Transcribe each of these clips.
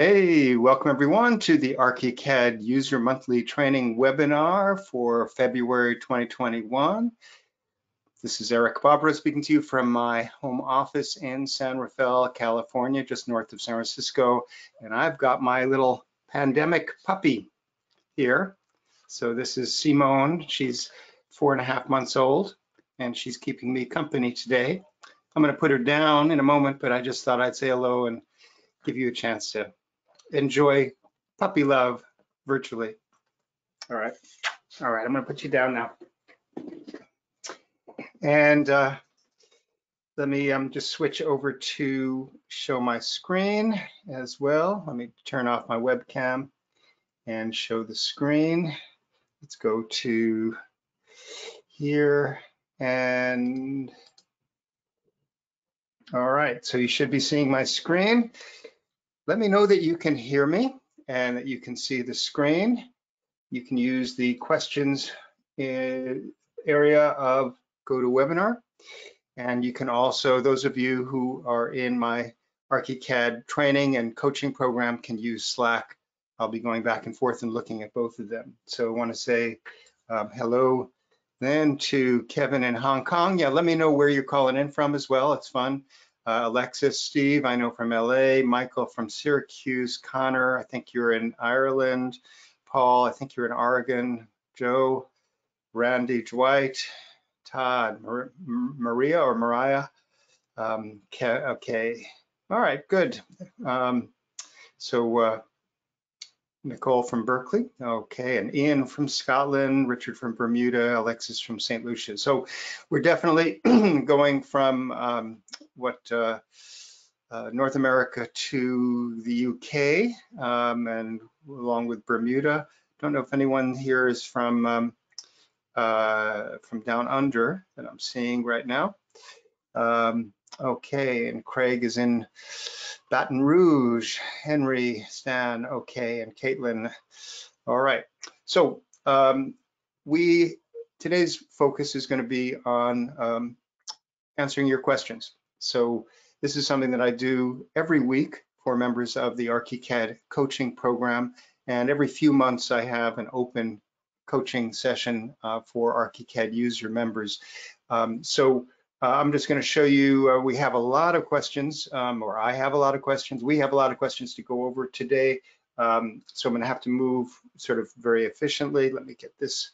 Hey, welcome everyone to the ArchiCAD User Monthly Training webinar for February 2021. This is Eric Barbara speaking to you from my home office in San Rafael, California, just north of San Francisco. And I've got my little pandemic puppy here. So this is Simone. She's 4.5 months old and she's keeping me company today. I'm going to put her down in a moment, but I just thought I'd say hello and give you a chance to enjoy puppy love virtually. All right, I'm gonna put you down now. And let me just switch over to show my screen as well. Let me turn off my webcam and show the screen. Let's go to here and all right, so you should be seeing my screen. Let me know that you can hear me and that you can see the screen. You can use the questions area of GoToWebinar. And you can also, those of you who are in my ArchiCAD training and coaching program can use Slack. I'll be going back and forth and looking at both of them. So I want to say hello then to Kevin in Hong Kong. Yeah, let me know where you're calling in from as well. It's fun. Alexis, Steve, I know from LA, Michael from Syracuse, Connor, I think you're in Ireland, Paul, I think you're in Oregon, Joe, Randy, Dwight, Todd, Maria or Mariah. Okay, all right, good. Nicole from Berkeley, okay, and Ian from Scotland, Richard from Bermuda, Alexis from St. Lucia. So we're definitely going from North America to the UK and along with Bermuda. Don't know if anyone here is from down under that I'm seeing right now. Okay, and Craig is in Baton Rouge, Henry, Stan, okay, and Caitlin. All right, so today's focus is going to be on answering your questions. So this is something that I do every week for members of the ArchiCAD coaching program, and every few months I have an open coaching session for ArchiCAD user members. I'm just going to show you, we have a lot of questions, or I have a lot of questions. We have a lot of questions to go over today. So I'm going to have to move sort of very efficiently. Let me get this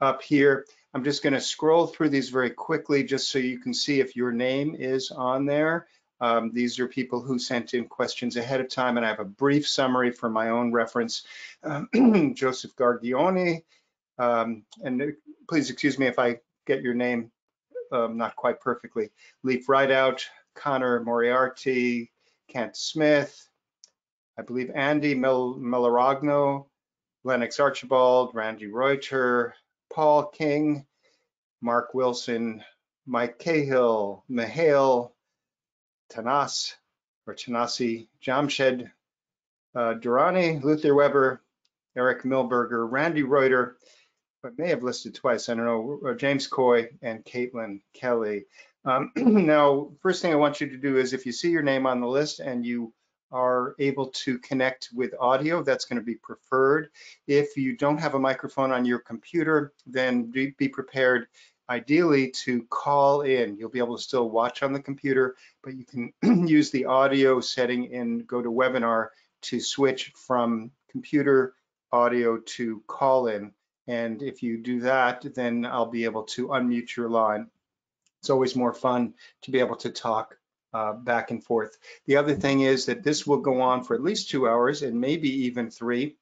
up here. I'm just going to scroll through these very quickly just so you can see if your name is on there. These are people who sent in questions ahead of time, and I have a brief summary for my own reference. Joseph Gargione, and please excuse me if I get your name not quite perfectly. Leif Rideout, Connor Moriarty, Kent Smith, I believe Andy Melaragno, Lennox Archibald, Randy Reuter, Paul King, Mark Wilson, Mike Cahill, Mihail, Tanas or Tanasi, Jamshed, Durrani, Luther Weber, Eric Milberger, Randy Reuter, I may have listed twice, I don't know, James Coy and Caitlin Kelly. Now, first thing I want you to do is if you see your name on the list and you are able to connect with audio, that's going to be preferred. If you don't have a microphone on your computer, then be prepared ideally to call in. You'll be able to still watch on the computer, but you can use the audio setting in GoToWebinar to switch from computer audio to call in. And if you do that, then I'll be able to unmute your line. It's always more fun to be able to talk back and forth. The other thing is that this will go on for at least 2 hours and maybe even 3.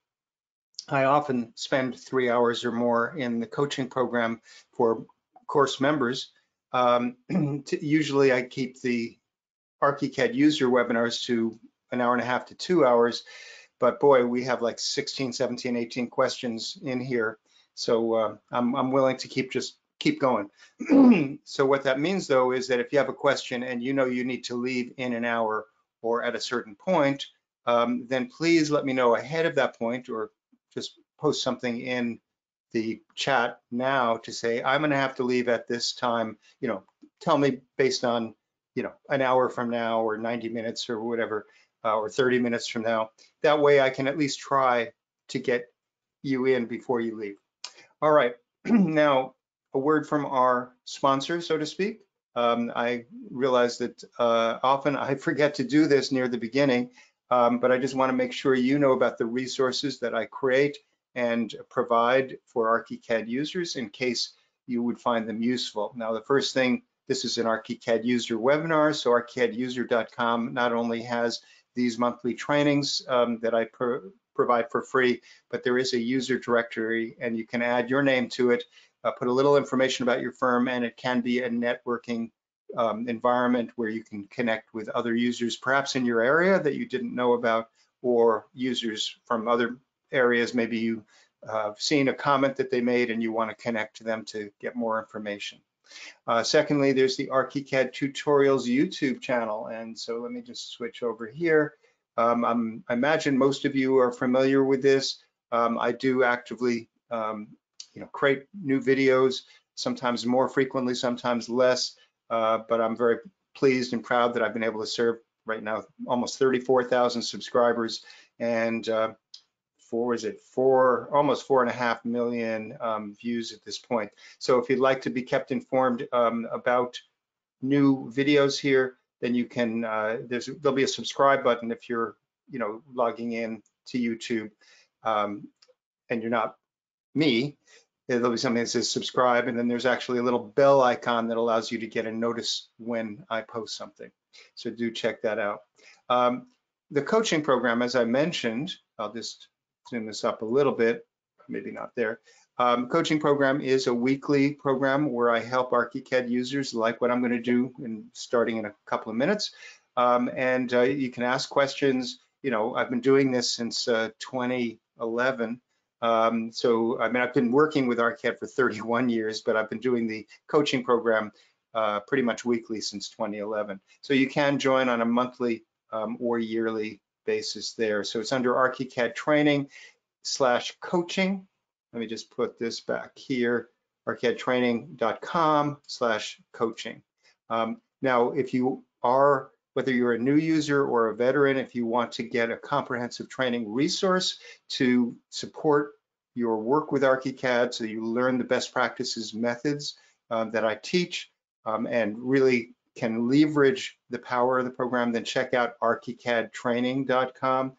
I often spend 3 hours or more in the coaching program for course members. Usually I keep the ArchiCAD user webinars to 1.5 hours to 2 hours, but boy, we have like 16, 17, 18 questions in here. So I'm willing to keep going. So what that means though, is that if you have a question and you know you need to leave in an hour or at a certain point, then please let me know ahead of that point or just post something in the chat now to say, I'm gonna have to leave at this time, you know, tell me based on, you know, an hour from now or 90 minutes or whatever. or 30 minutes from now. That way I can at least try to get you in before you leave. All right, now a word from our sponsor, so to speak. I realize that often I forget to do this near the beginning, but I just want to make sure you know about the resources that I create and provide for ArchiCAD users in case you would find them useful. Now, the first thing, this is an ArchiCAD user webinar, so archicaduser.com not only has these monthly trainings that I provide for free, but there is a user directory and you can add your name to it, put a little information about your firm, and it can be a networking environment where you can connect with other users, perhaps in your area that you didn't know about, or users from other areas. Maybe you've seen a comment that they made and you want to connect to them to get more information. Secondly, there's the ArchiCAD Tutorials YouTube channel. And so let me just switch over here. I imagine most of you are familiar with this. I do actively create new videos, sometimes more frequently, sometimes less, but I'm very pleased and proud that I've been able to serve right now almost 34,000 subscribers and almost 4.5 million views at this point. So if you'd like to be kept informed about new videos here, then you can, there'll be a subscribe button if you're, logging in to YouTube and you're not me. There'll be something that says subscribe, and then there's actually a little bell icon that allows you to get a notice when I post something. So do check that out. The coaching program, as I mentioned, I'll just zoom this up a little bit, maybe not there. Coaching program is a weekly program where I help ArchiCAD users, like what I'm going to do starting in a couple of minutes. You can ask questions. I've been doing this since 2011. I've been working with ArchiCAD for 31 years, but I've been doing the coaching program pretty much weekly since 2011. So you can join on a monthly or yearly basis there. So it's under ArchiCAD training/coaching. Let me just put this back here, archicadtraining.com/coaching. Now, if you are, whether you're a new user or a veteran, if you want to get a comprehensive training resource to support your work with ArchiCAD so you learn the best practices methods that I teach and really can leverage the power of the program, then check out archicadtraining.com.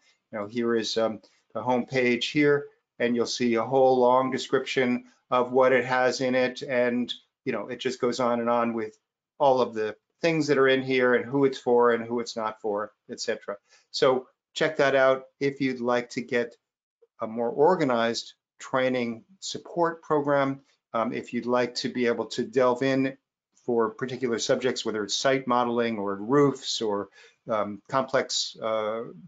Here is the home page here, and you'll see a whole long description of what it has in it, and it just goes on and on with all of the things that are in here and who it's for and who it's not for, etc. So check that out if you'd like to get a more organized training support program, if you'd like to be able to delve in for particular subjects, whether it's site modeling or roofs or complex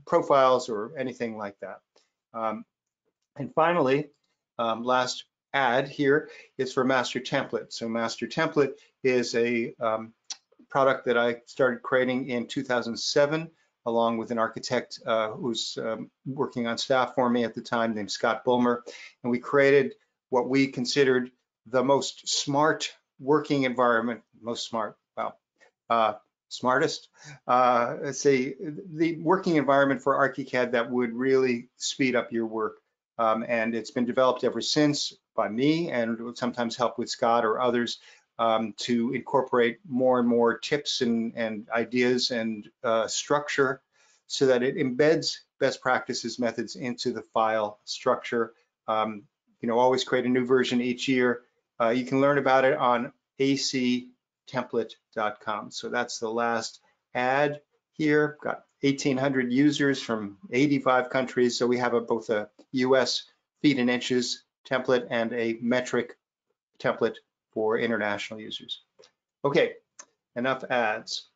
profiles or anything like that. And finally, last ad here is for Master Template. So Master Template is a product that I started creating in 2007, along with an architect who's working on staff for me at the time named Scott Bulmer. And we created what we considered the most smart working environment, the working environment for ArchiCAD that would really speed up your work. And it's been developed ever since by me, and sometimes help with Scott or others to incorporate more and more tips and ideas and structure so that it embeds best practices methods into the file structure. Always create a new version each year. You can learn about it on actemplate.com. So that's the last ad here. Got 1,800 users from 85 countries. So we have both a US feet and inches template and a metric template for international users. Okay, enough ads.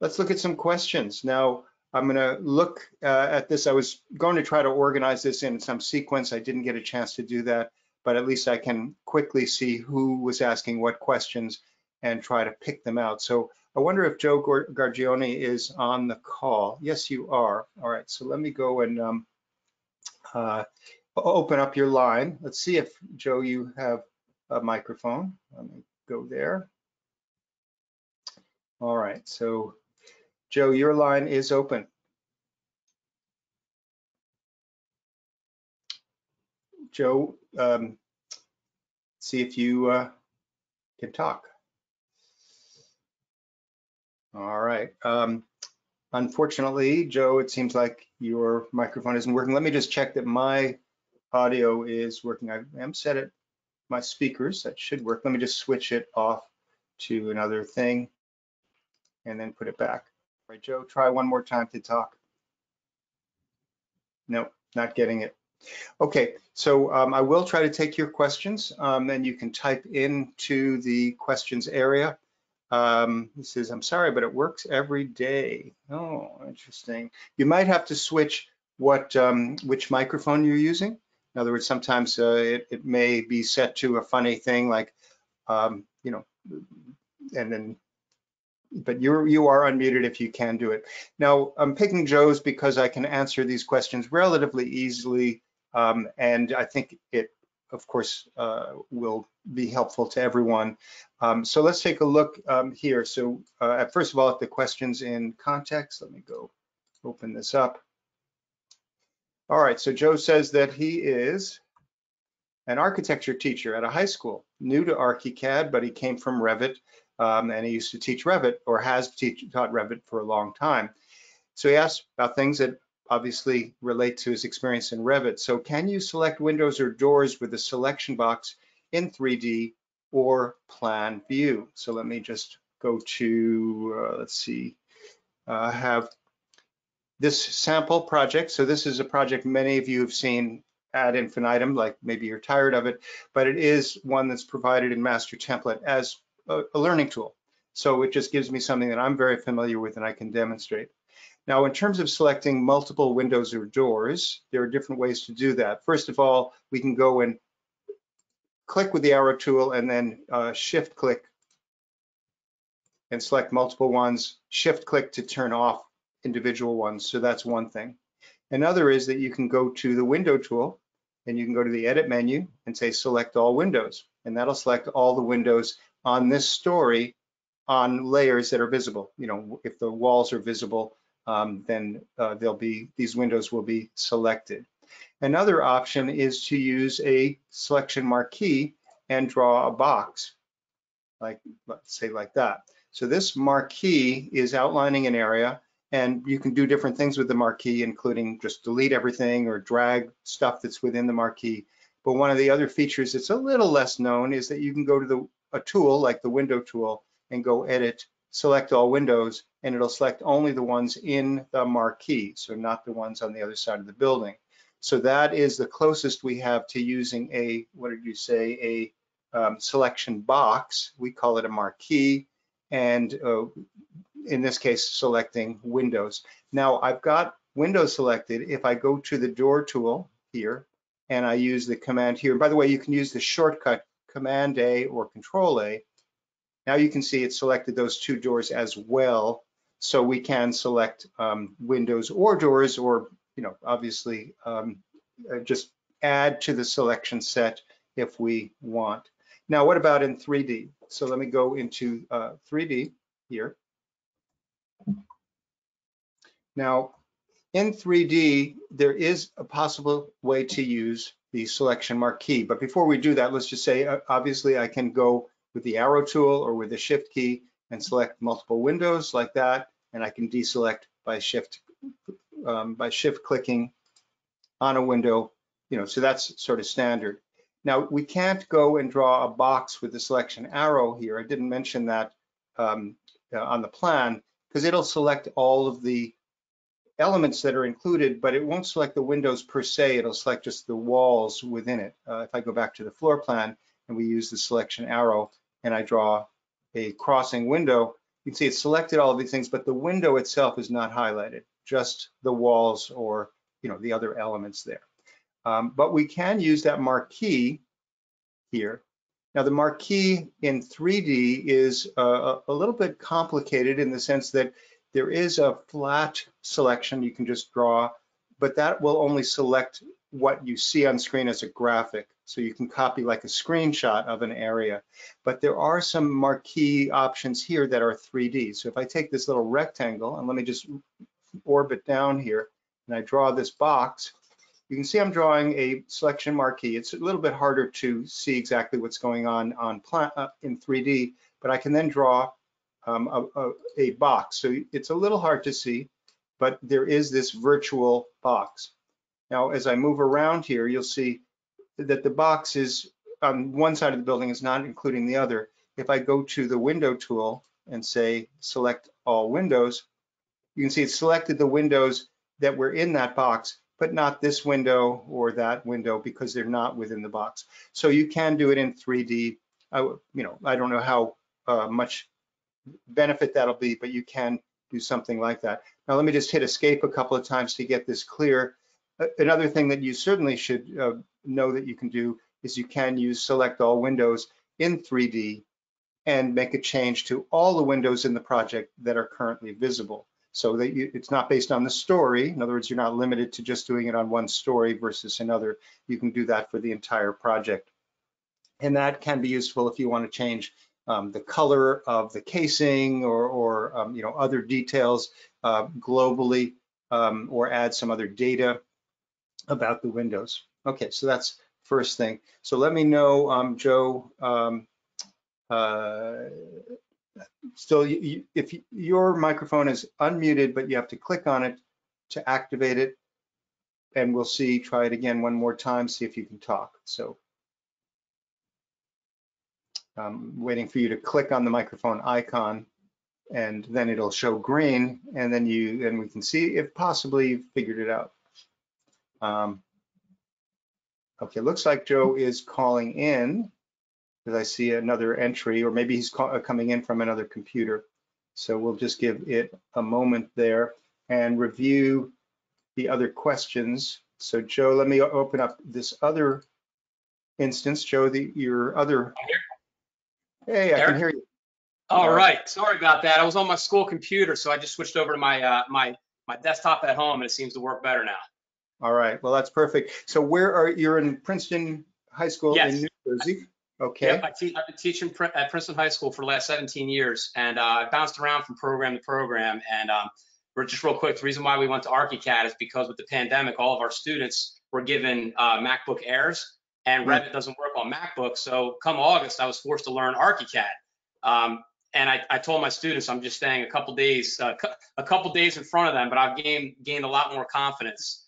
Let's look at some questions. Now, I'm gonna look at this. I was going to try to organize this in some sequence. I didn't get a chance to do that, but at least I can quickly see who was asking what questions and try to pick them out. So I wonder if Joe Gargione is on the call. Yes, you are. All right, so let me go and open up your line. Let's see if, Joe, you have a microphone. Let me go there. All right, so Joe, your line is open. Joe, see if you can talk. All right. Unfortunately, Joe, it seems like your microphone isn't working. Let me just check that my audio is working. I am set at my speakers. That should work. Let me just switch it off to another thing and then put it back. All right, Joe, try one more time to talk. No, not getting it. Okay, so I will try to take your questions, and you can type into the questions area. This is, I'm sorry, but it works every day. Oh, interesting. You might have to switch what which microphone you're using. In other words, sometimes it may be set to a funny thing, like you know, and then. But you are unmuted if you can do it. Now, I'm picking Joe's because I can answer these questions relatively easily, and I think it, of course, will be helpful to everyone. So let's take a look here. So first of all, at the questions in context, let me go open this up. All right, so Joe says that he is an architecture teacher at a high school, new to ArchiCAD, but he came from Revit, and he used to teach Revit, or has taught Revit for a long time. So he asked about things that obviously relate to his experience in Revit. So can you select windows or doors with the selection box in 3D or plan view? So let me just go to, let's see, have this sample project. So this is a project many of you have seen ad infinitum, like maybe you're tired of it, but it is one that's provided in Master Template as a learning tool. So it just gives me something that I'm very familiar with and I can demonstrate. Now, in terms of selecting multiple windows or doors, there are different ways to do that. First of all, we can go and click with the arrow tool and then shift click and select multiple ones, shift click to turn off individual ones. So that's one thing. Another is that you can go to the window tool and you can go to the edit menu and say select all windows, and that'll select all the windows on this story on layers that are visible. You know, if the walls are visible, then these windows will be selected. Another option is to use a selection marquee and draw a box, like, let's say like that. So this marquee is outlining an area, and you can do different things with the marquee, including just delete everything or drag stuff that's within the marquee. But one of the other features that's a little less known is that you can go to a tool like the window tool and go edit, select all windows, and it'll select only the ones in the marquee, so not the ones on the other side of the building. So that is the closest we have to using a, what did you say, a selection box. We call it a marquee, and in this case, selecting windows. Now, I've got windows selected. If I go to the door tool here, and I use the command here, and by the way, you can use the shortcut Command A or Control A. Now you can see it selected those two doors as well. So we can select windows or doors, or, you know, obviously just add to the selection set if we want. Now, what about in 3D? So let me go into 3D here. Now, in 3D, there is a possible way to use the selection marquee. But before we do that, let's just say, obviously, I can go with the arrow tool or with the shift key and select multiple windows like that, and I can deselect by shift clicking on a window, you know, so that's sort of standard. Now, we can't go and draw a box with the selection arrow here. I didn't mention that on the plan, because it'll select all of the elements that are included, but it won't select the windows per se. It'll select just the walls within it. If I go back to the floor plan and we use the selection arrow and I draw a crossing window, you can see it's selected all of these things, but the window itself is not highlighted, just the walls or, you know, the other elements there. But we can use that marquee here. Now, the marquee in 3D is a little bit complicated in the sense that there is a flat selection you can just draw, but that will only select what you see on screen as a graphic. So you can copy like a screenshot of an area. But there are some marquee options here that are 3D. So if I take this little rectangle, and let me just orbit down here, and I draw this box, You can see I'm drawing a selection marquee. It's a little bit harder to see exactly what's going on in 3D, but I can then draw a box. So it's a little hard to see, but there is this virtual box. Now, as I move around here, you'll see that the box is on one side of the building is not including the other. If I go to the window tool and say, select all windows, you can see it selected the windows that were in that box, but not this window or that window because they're not within the box. So you can do it in 3D. I don't know how much benefit that'll be, but you can do something like that. Now, let me just hit escape a couple of times to get this clear. Another thing that you certainly should know that you can do is you can use select all windows in 3D and make a change to all the windows in the project that are currently visible, so that it's not based on the story. In other words, you're not limited to just doing it on one story versus another. You can do that for the entire project. And that can be useful if you want to change the color of the casing or other details globally, or add some other data about the windows. Okay, so that's first thing. So let me know, Joe, still, if your microphone is unmuted, but you have to click on it to activate it, and we'll see, try it again one more time, see if you can talk. So I'm waiting for you to click on the microphone icon, and then it'll show green, and then we can see if possibly you've figured it out. Okay, looks like Joe is calling in, because I see another entry, or maybe he's coming in from another computer. So we'll just give it a moment there and review the other questions. So Joe, let me open up this other instance. Joe, your other. Hey, I can hear you. All right, sorry about that. I was on my school computer, so I just switched over to my my desktop at home, and it seems to work better now. All right, well, that's perfect. So you're in Princeton High School, yes, in New Jersey? Okay. Yep, I've been teaching at Princeton High School for the last 17 years, and I bounced around from program to program. And we're just real quick, the reason why we went to ArchiCAD is because with the pandemic, all of our students were given MacBook Airs, and Revit doesn't work on MacBook. So come August, I was forced to learn ArchiCAD. And I told my students I'm just staying a couple days in front of them, but I've gained a lot more confidence.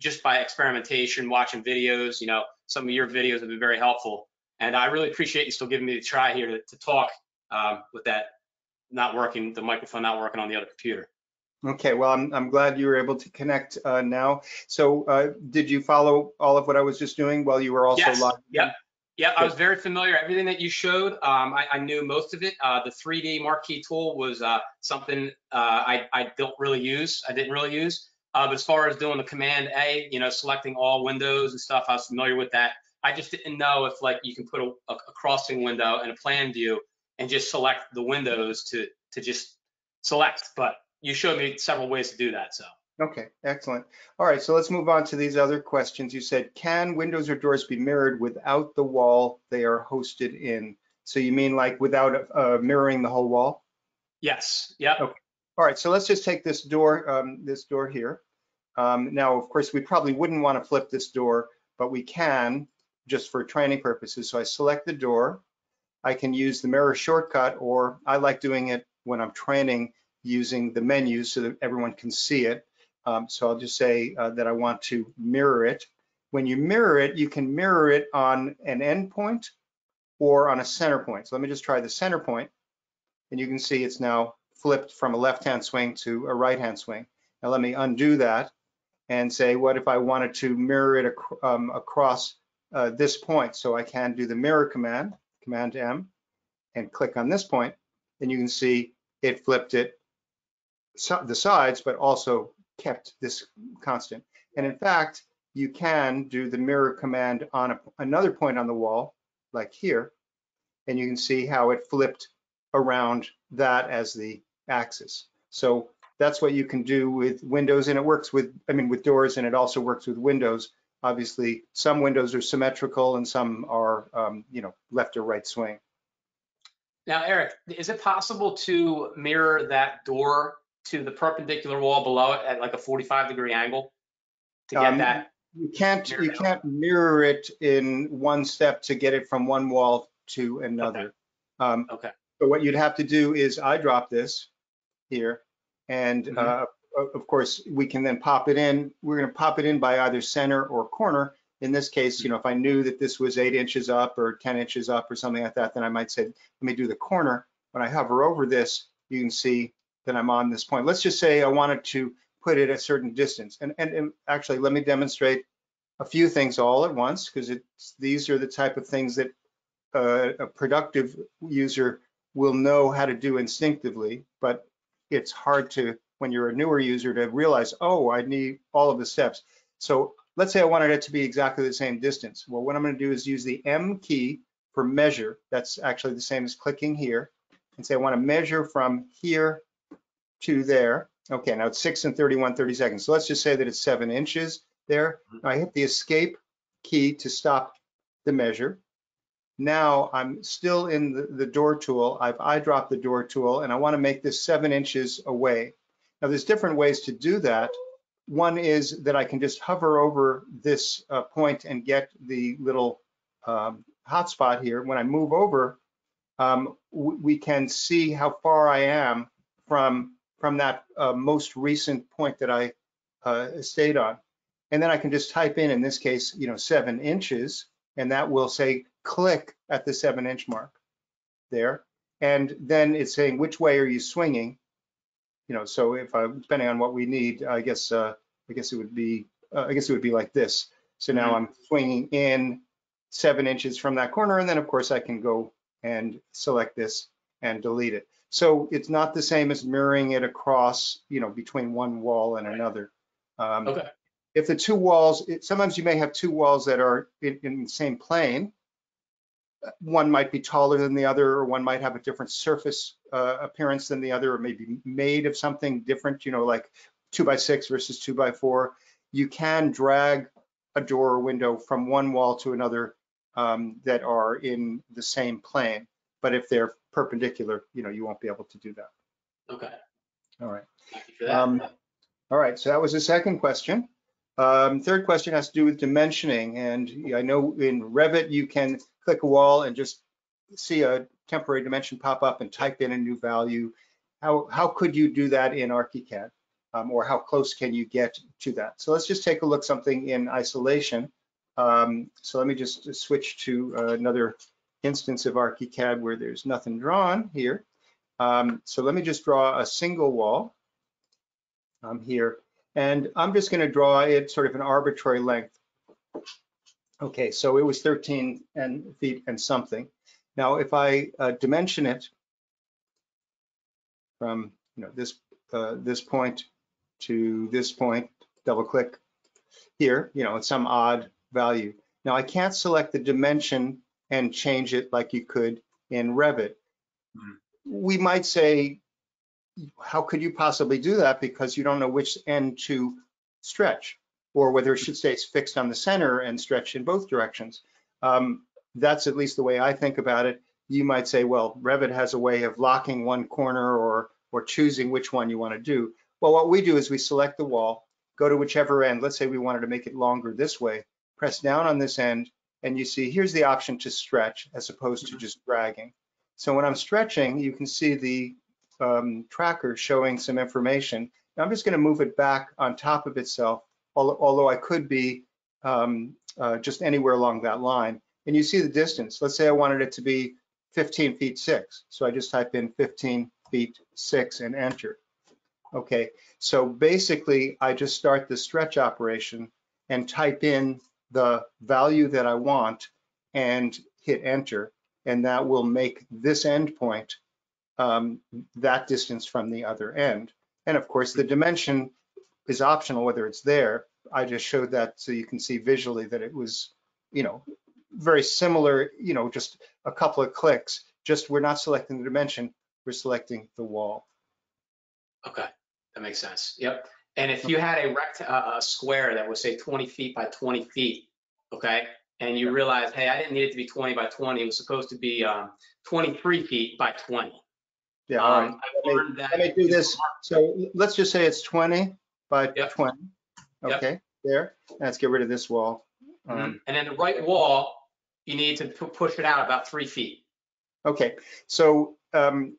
Just by experimentation, watching videos, some of your videos have been very helpful. And I really appreciate you still giving me the try here to talk with that not working, the microphone not working on the other computer. Okay, well, I'm glad you were able to connect now. So did you follow all of what I was just doing while you were also live? Yep. Yeah, I was very familiar. Everything that you showed, I knew most of it. The 3D marquee tool was something I didn't really use. But as far as doing the command A, selecting all windows and stuff, I was familiar with that. I just didn't know if you can put a crossing window and a plan view and just select the windows to just select. But you showed me several ways to do that, so. Okay, excellent. All right, so let's move on to these other questions. You said, can windows or doors be mirrored without the wall they are hosted in? So you mean like without mirroring the whole wall? Yes, yep. Okay. All right, so let's just take this door here. Now, of course, we probably wouldn't want to flip this door, but we can just for training purposes. So I select the door. I can use the mirror shortcut, or I like doing it when I'm training using the menu so that everyone can see it. So I'll just say that I want to mirror it. When you mirror it, you can mirror it on an end point or on a center point. So let me just try the center point, and you can see it's now flipped from a left-hand swing to a right-hand swing. Now let me undo that and say, what if I wanted to mirror it across this point? So I can do the mirror command, Command M, and click on this point, and you can see it flipped it the sides, but also kept this constant. And in fact, you can do the mirror command on another point on the wall, like here, and you can see how it flipped around that as the axis. So that's what you can do with windows, and it works with doors, and it also works with windows. Obviously, some windows are symmetrical and some are, left or right swing. Now, Eric, is it possible to mirror that door to the perpendicular wall below it at like a 45-degree angle to get that? You can't mirror it in one step to get it from one wall to another. Okay. So what you'd have to do is eyedrop this here, and of course we can then pop it in. We're going to pop it in by either center or corner. In this case, you know, if I knew that this was 8 inches up or 10 inches up or something like that, then I might say, let me do the corner. When I hover over this, you can see that I'm on this point. Let's just say I wanted to put it at a certain distance. And actually, let me demonstrate a few things all at once, because these are the type of things that a productive user will know how to do instinctively, but it's hard to, when you're a newer user, to realize, oh, I need all of the steps. So let's say I wanted it to be exactly the same distance. Well, what I'm going to do is use the M key for measure. That's actually the same as clicking here, and say I want to measure from here to there. Okay, now it's 6 and 31/32. So let's just say that it's 7 inches there. Now I hit the escape key to stop the measure. Now I'm still in the door tool. I've eyedropped the door tool, and I want to make this 7 inches away. Now there's different ways to do that. One is that I can just hover over this point and get the little hotspot here. When I move over, we can see how far I am from that most recent point that I stayed on. And then I can just type in this case, you know, 7 inches, and that will say click at the 7 inch mark there. And then it's saying, which way are you swinging? You know, so if I'm depending on what we need, I guess it would be like this. So now I'm swinging in 7 inches from that corner, and then of course I can go and select this and delete it. So it's not the same as mirroring it across, you know, between one wall and another. Okay. If the two walls, sometimes you may have two walls that are in the same plane. One might be taller than the other, or one might have a different surface appearance than the other, or maybe made of something different, you know, like 2 by 6 versus 2 by 4. You can drag a door or window from one wall to another that are in the same plane, but if they're perpendicular, you know, you won't be able to do that. Okay. All right. Thank you for that. All right, so that was the second question. Third question has to do with dimensioning, and I know in Revit you can click a wall and just see a temporary dimension pop up and type in a new value. How could you do that in Archicad, or how close can you get to that? So let's just take a look something in isolation. So let me just switch to another instance of Archicad where there's nothing drawn here. So let me just draw a single wall here. And I'm just going to draw it sort of an arbitrary length. Okay, so it was 13 feet and something. Now, if I dimension it from, you know, this point to this point, double click here, you know, it's some odd value. Now, I can't select the dimension and change it like you could in Revit. We might say, how could you possibly do that, because you don't know which end to stretch, or whether it should stay fixed on the center and stretch in both directions. That's at least the way I think about it. You might say, well, Revit has a way of locking one corner or choosing which one you want to do. Well, what we do is we select the wall, go to whichever end. Let's say we wanted to make it longer this way, press down on this end, and you see here's the option to stretch as opposed to just dragging. So when I'm stretching, you can see the tracker showing some information. Now I'm just going to move it back on top of itself, although I could be just anywhere along that line. And you see the distance. Let's say I wanted it to be 15 feet 6. So I just type in 15 feet 6 and enter. Okay, so basically I just start the stretch operation and type in the value that I want and hit enter, and that will make this endpoint that distance from the other end. And of course the dimension is optional whether it's there. I just showed that so you can see visually that it was, you know, very similar, you know, just a couple of clicks. Just we're not selecting the dimension, we're selecting the wall. Okay, that makes sense. Yep. And if you had a square that was say 20 feet by 20 feet, okay, and you realize, hey, I didn't need it to be 20 by 20, it was supposed to be 23 feet by 20. Yeah, all right. Let me do this. So let's just say it's 20 by 20. Okay, yep. there. Let's get rid of this wall. And then the right wall, you need to push it out about 3 feet. Okay, so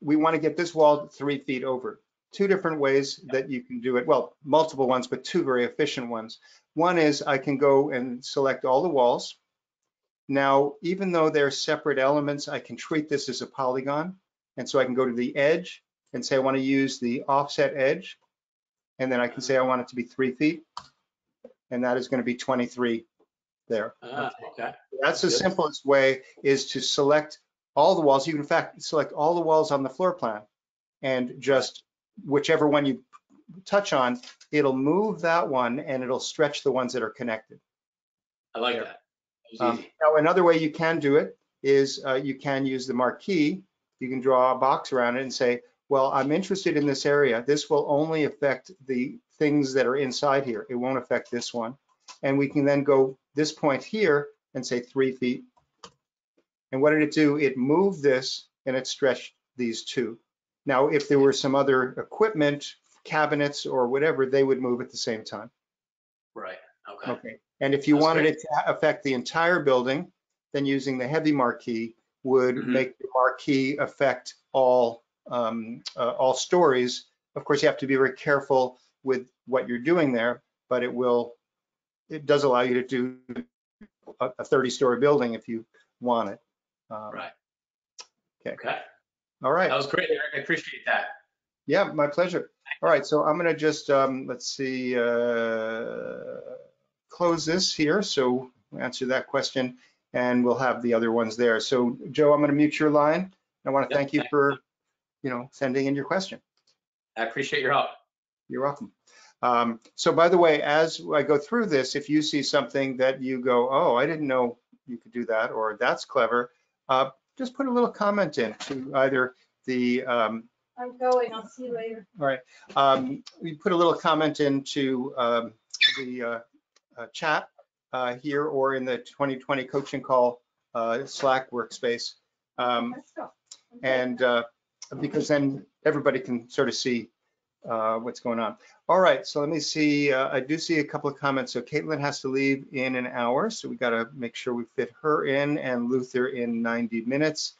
we want to get this wall 3 feet over. Two different ways that you can do it. Well, multiple ones, but two very efficient ones. One is I can go and select all the walls. Now, even though they're separate elements, I can treat this as a polygon. And so I can go to the edge and say I want to use the offset edge. And then I can say I want it to be 3 feet. And that is going to be 23 there. Okay. That's the simplest way, is to select all the walls. You can, in fact, select all the walls on the floor plan and just whichever one you touch on, it'll move that one and it'll stretch the ones that are connected. I like that. Now, another way you can do it is you can use the marquee. You can draw a box around it and say, well, I'm interested in this area. This will only affect the things that are inside here. It won't affect this one. And we can then go this point here and say 3 feet. And what did it do? It moved this and it stretched these two. Now, if there were some other equipment, cabinets or whatever, they would move at the same time. Right, okay. And if you wanted it to affect the entire building, then using the heavy marquee would make the marquee affect all stories. Of course, you have to be very careful with what you're doing there, but it will, it does allow you to do a 30-story building if you want it. Right. Okay. All right. That was great, Eric. I appreciate that. Yeah, my pleasure. All right, so I'm going to just, let's see, close this here. So we'll answer that question and we'll have the other ones there. So Joe, I'm going to mute your line. I want to thank you for, sending in your question. I appreciate your help. You're welcome. So by the way, as I go through this, if you see something that you go, oh, I didn't know you could do that, or that's clever, just put a little comment in to either the, I'm going, I'll see you later. All right, we put a little comment into the chat here or in the 2020 coaching call Slack workspace. Because then everybody can sort of see what's going on. All right, so let me see, I do see a couple of comments. So Caitlin has to leave in an hour, so we gotta make sure we fit her in, and Luther in 90 minutes.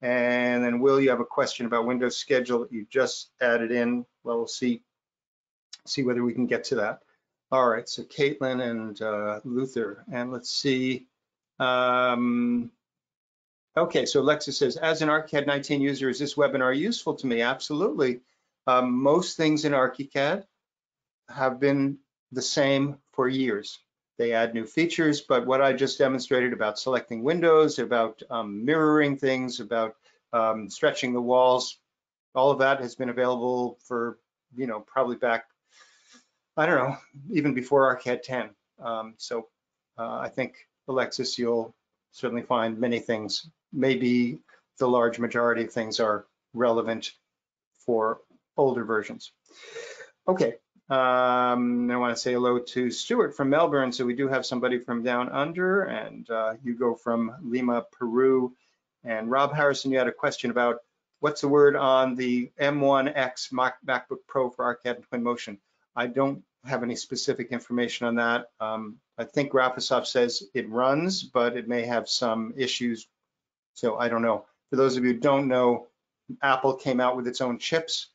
And then Will, you have a question about Windows schedule that you just added in. Well, we'll see whether we can get to that. All right, so Caitlin and Luther, and let's see. Okay, so Alexa says, as an ArchiCAD 19 user, is this webinar useful to me? Absolutely. Most things in ArchiCAD have been the same for years. They add new features, but what I just demonstrated about selecting windows, about mirroring things, about stretching the walls, all of that has been available for, probably back, I don't know, even before ArchiCAD 10. I think, Alexis, you'll certainly find many things. Maybe the large majority of things are relevant for older versions. Okay. I want to say hello to Stuart from Melbourne. So we do have somebody from down under, and Hugo from Lima, Peru. And Rob Harrison, you had a question about what's the word on the M1X MacBook Pro for ArchiCAD and Twinmotion. I don't have any specific information on that. I think Rafisoft says it runs, but it may have some issues. So I don't know. For those of you who don't know, Apple came out with its own chips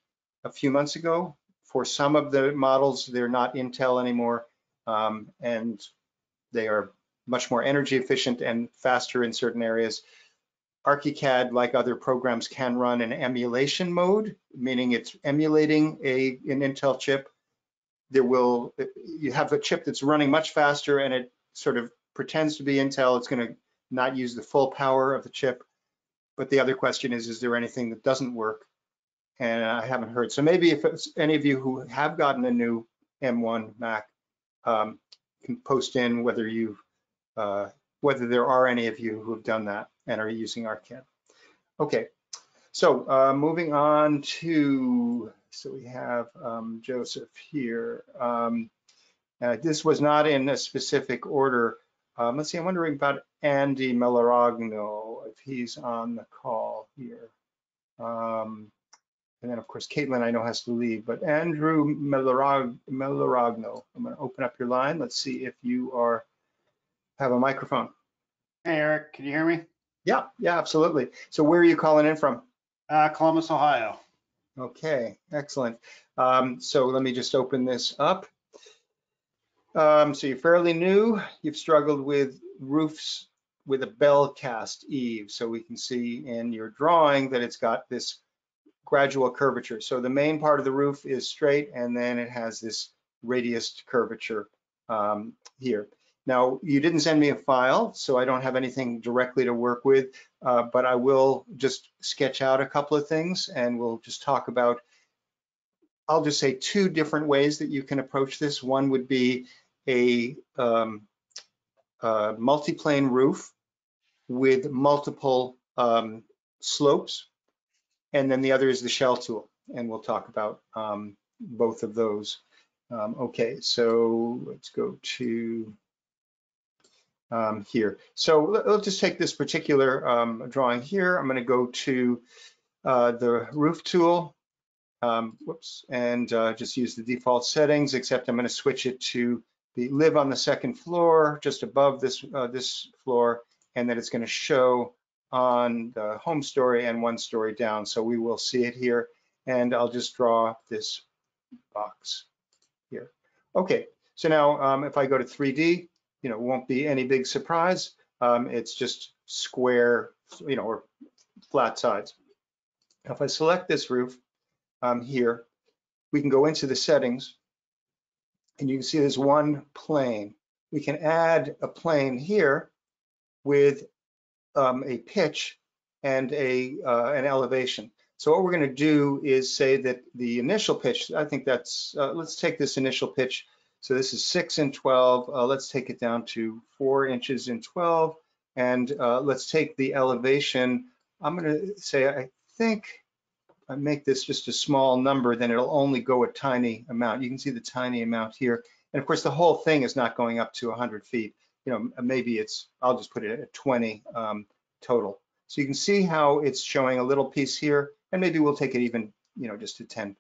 a few months ago. For some of the models, they're not Intel anymore, and they are much more energy efficient and faster in certain areas. ArchiCAD, like other programs, can run in emulation mode, meaning it's emulating an Intel chip. You have a chip that's running much faster, and it sort of pretends to be Intel. It's going to not use the full power of the chip. But the other question is there anything that doesn't work? And I haven't heard. So maybe if it's any of you who have gotten a new M1 Mac, can post in whether you, whether there are any of you who have done that and are using ArchiCAD. Okay, so moving on to, so we have Joseph here. This was not in a specific order. Let's see, I'm wondering about Andy Melaragno, if he's on the call here. And then, of course, Caitlin, I know, has to leave. But Andrew Meloragno, I'm going to open up your line. Let's see if you have a microphone. Hey, Eric, can you hear me? Yeah, yeah, absolutely. So where are you calling in from? Columbus, Ohio. Okay, excellent. So let me just open this up. So you're fairly new. You've struggled with roofs with a bell cast eave. So we can see in your drawing that it's got this gradual curvature. So the main part of the roof is straight, and then it has this radiused curvature here. Now, you didn't send me a file, so I don't have anything directly to work with, but I will just sketch out a couple of things, and we'll just talk about, I'll just say, two different ways that you can approach this. One would be a multi-plane roof with multiple slopes, and then the other is the shell tool, and we'll talk about both of those. Okay, so let's go to here. So let's just take this particular drawing here. I'm going to go to the roof tool, and just use the default settings, except I'm going to switch it to the live on the second floor, just above this this floor, and then it's going to show on the home story and one story down. So we will see it here, and I'll just draw this box here. Okay, so now if I go to 3D, you know, it won't be any big surprise. It's just square, you know, or flat sides. If I select this roof here, we can go into the settings, and you can see there's one plane. We can add a plane here with a pitch and an elevation. So what we're going to do is say that the initial pitch, I think that's, let's take this initial pitch. So this is 6 and 12. Let's take it down to 4 inches and 12. And let's take the elevation. I'm going to say, I think if I make this just a small number, then it'll only go a tiny amount. You can see the tiny amount here. And of course, the whole thing is not going up to 100 feet. You know, maybe it's, I'll just put it at 20 total. So you can see how it's showing a little piece here. And maybe we'll take it even, you know, just to 10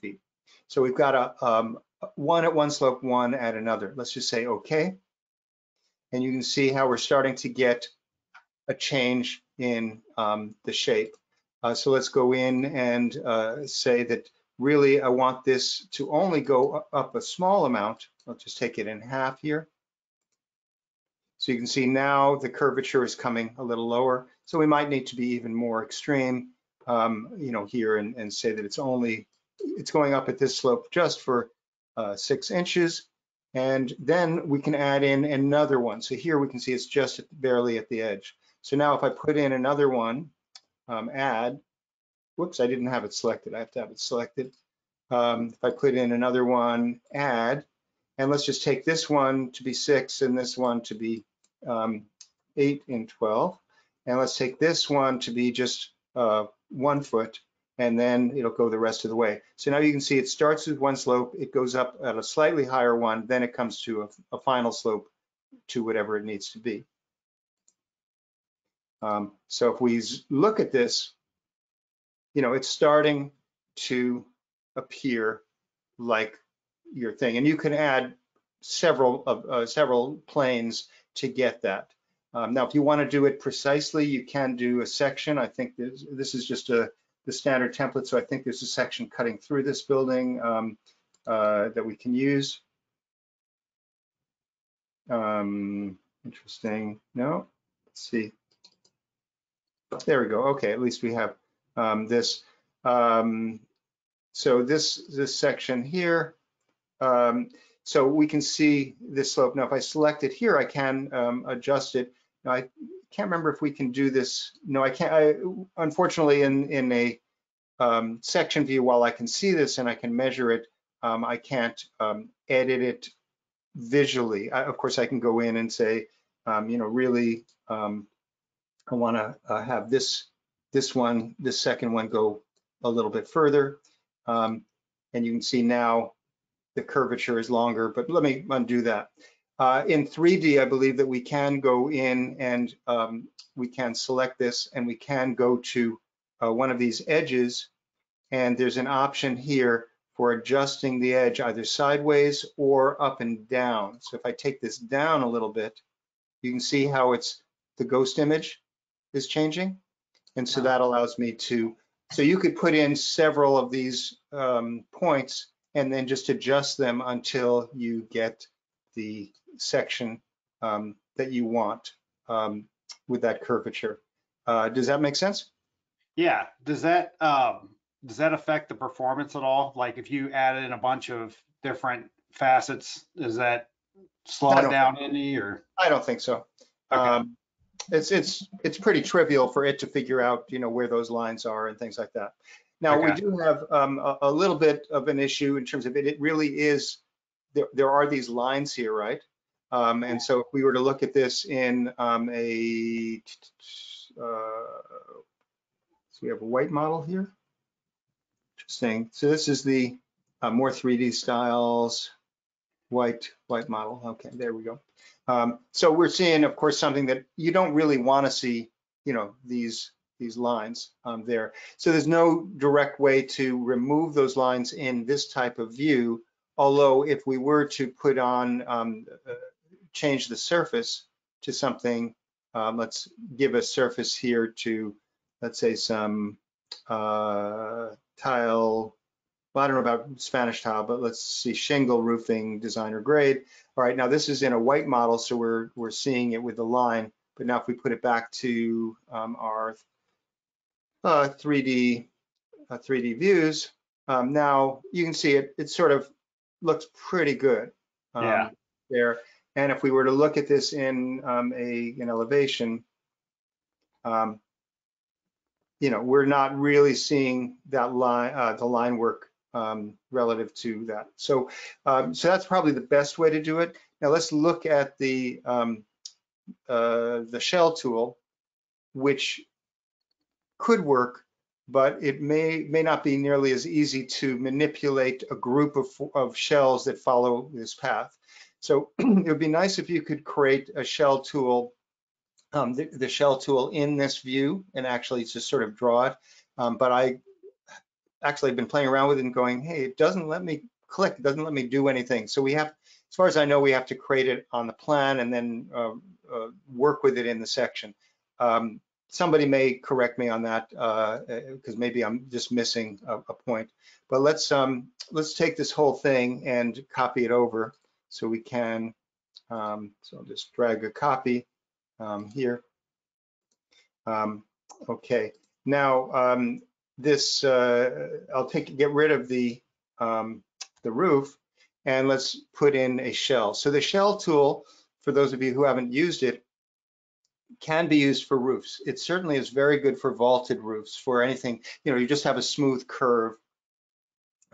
feet. So we've got a, one at one slope, one at another. Let's just say okay. And you can see how we're starting to get a change in the shape. So let's go in and say that really I want this to only go up a small amount. I'll just take it in half here. So you can see now the curvature is coming a little lower. So we might need to be even more extreme, you know, here and say that it's only, it's going up at this slope just for 6 inches, and then we can add in another one. So here we can see it's just barely at the edge. So now if I put in another one, add, whoops, I didn't have it selected. I have to have it selected. If I put in another one, add, and let's just take this one to be 6 and this one to be 8 and 12. And let's take this one to be just 1 foot, and then it'll go the rest of the way. So now you can see it starts with one slope, it goes up at a slightly higher one, then it comes to a final slope to whatever it needs to be. So if we look at this, you know, it's starting to appear like your thing. And you can add several planes to get that. Now, if you want to do it precisely, you can do a section. I think this is just the standard template, so I think there's a section cutting through this building that we can use. Interesting, no, let's see. There we go, okay, at least we have this. So this section here, so we can see this slope. Now, if I select it here, I can adjust it. Now, I can't remember if we can do this. No, I can't. I, unfortunately, in a section view, while I can see this and I can measure it, I can't edit it visually. Of course, I can go in and say, you know, really, I want to have this second one go a little bit further, and you can see now the curvature is longer. But let me undo that. In 3D, I believe that we can go in and we can select this, and we can go to one of these edges and there's an option here for adjusting the edge either sideways or up and down. So if I take this down a little bit, you can see how it's the ghost image is changing. And so that allows me to, so you could put in several of these points and then just adjust them until you get the section that you want with that curvature. Does that make sense? Yeah. Does that affect the performance at all? Like if you add in a bunch of different facets, does that slow it down any or? I don't think so. Okay. It's pretty trivial for it to figure out, you know, where those lines are and things like that. Now we do have a little bit of an issue in terms of it. It really is, there are these lines here, right? And so if we were to look at this in so we have a white model here. Interesting. So this is the more 3D styles, white model. Okay, there we go. So we're seeing, of course, something that you don't really want to see, you know, these lines there. So there's no direct way to remove those lines in this type of view. Although if we were to put on, change the surface to something, let's give a surface here to, let's say some tile, well, I don't know about Spanish tile, but let's see shingle roofing designer grade. All right, now this is in a white model, so we're seeing it with the line, but now if we put it back to our 3D views, now you can see it sort of looks pretty good there. And if we were to look at this in an elevation, you know, we're not really seeing that line, the line work relative to that. So, so that's probably the best way to do it. Now let's look at the shell tool, which could work, but it may not be nearly as easy to manipulate a group of shells that follow this path. So it would be nice if you could create a shell tool, the shell tool in this view, and actually just sort of draw it. But I actually have been playing around with it and going, hey, it doesn't let me click, it doesn't let me do anything. So we have, as far as I know, we have to create it on the plan and then work with it in the section. Somebody may correct me on that because maybe I'm just missing a point. But let's take this whole thing and copy it over so we can. So I'll just drag a copy here. Okay. Now this I'll get rid of the roof and let's put in a shell. So the shell tool, for those of you who haven't used it, can be used for roofs. It certainly is very good for vaulted roofs, for anything, you know, you just have a smooth curve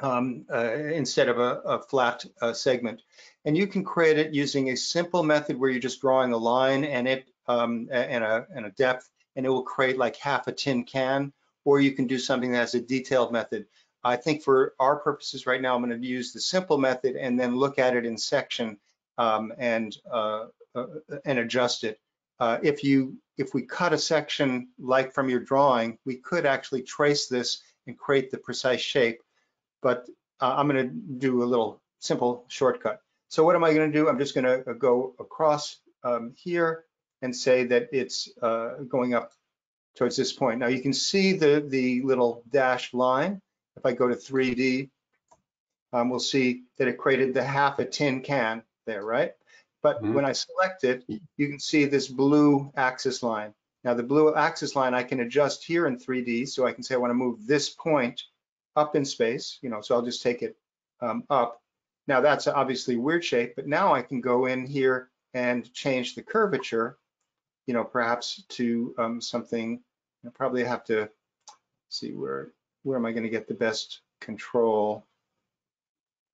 instead of a flat segment. And you can create it using a simple method where you're just drawing a line and it and a depth, and it will create like half a tin can, or you can do something that has a detailed method. I think for our purposes right now, I'm going to use the simple method and then look at it in section and adjust it. If we cut a section like from your drawing, we could actually trace this and create the precise shape, but I'm going to do a little simple shortcut. So what am I going to do? I'm just going to go across here and say that it's going up towards this point. Now you can see the little dashed line. If I go to 3D, we'll see that it created the half a tin can there, right? But when I select it, you can see this blue axis line. Now the blue axis line I can adjust here in 3D, so I can say I want to move this point up in space, you know, so I'll just take it up. Now that's obviously a weird shape, but now I can go in here and change the curvature, you know, perhaps to something. I probably have to see where am I going to get the best control.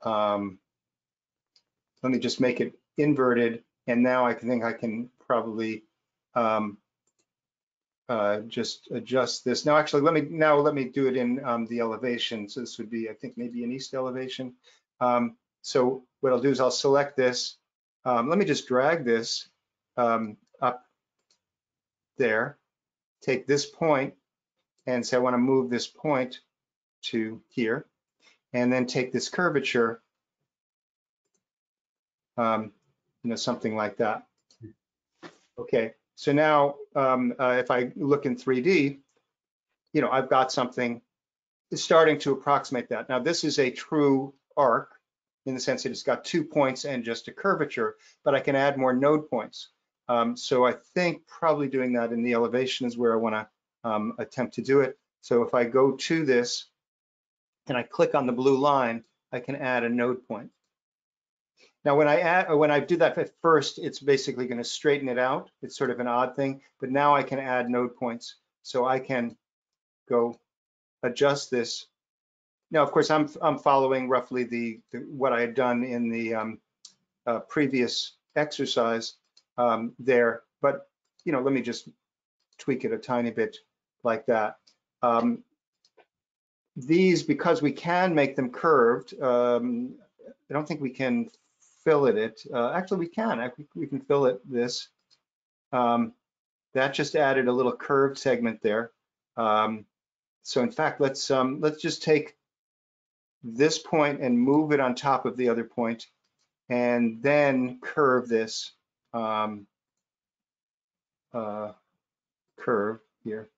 Let me just make it inverted, and now I think I can probably just adjust this. Now, actually, let me do it in the elevation. So this would be, I think, maybe an east elevation. So what I'll do is I'll select this. Let me just drag this up there. Take this point and say I want to move this point to here, and then take this curvature, something like that. Okay, so now if I look in 3D, I've got something starting to approximate that. Now this is a true arc in the sense that it's got 2 points and just a curvature, but I can add more node points. So I think probably doing that in the elevation is where I want to attempt to do it. So if I go to this and I click on the blue line, I can add a node point. Now, when I do that at first, it's basically going to straighten it out. It's sort of an odd thing, but now I can add node points. So I can go adjust this. Now, of course, I'm following roughly the what I had done in the previous exercise there, but let me just tweak it a tiny bit like that. These, because we can make them curved, I don't think we can fillet it. Actually, we can. We can fillet this. That just added a little curved segment there. So in fact, let's just take this point and move it on top of the other point, and then curve this curve here,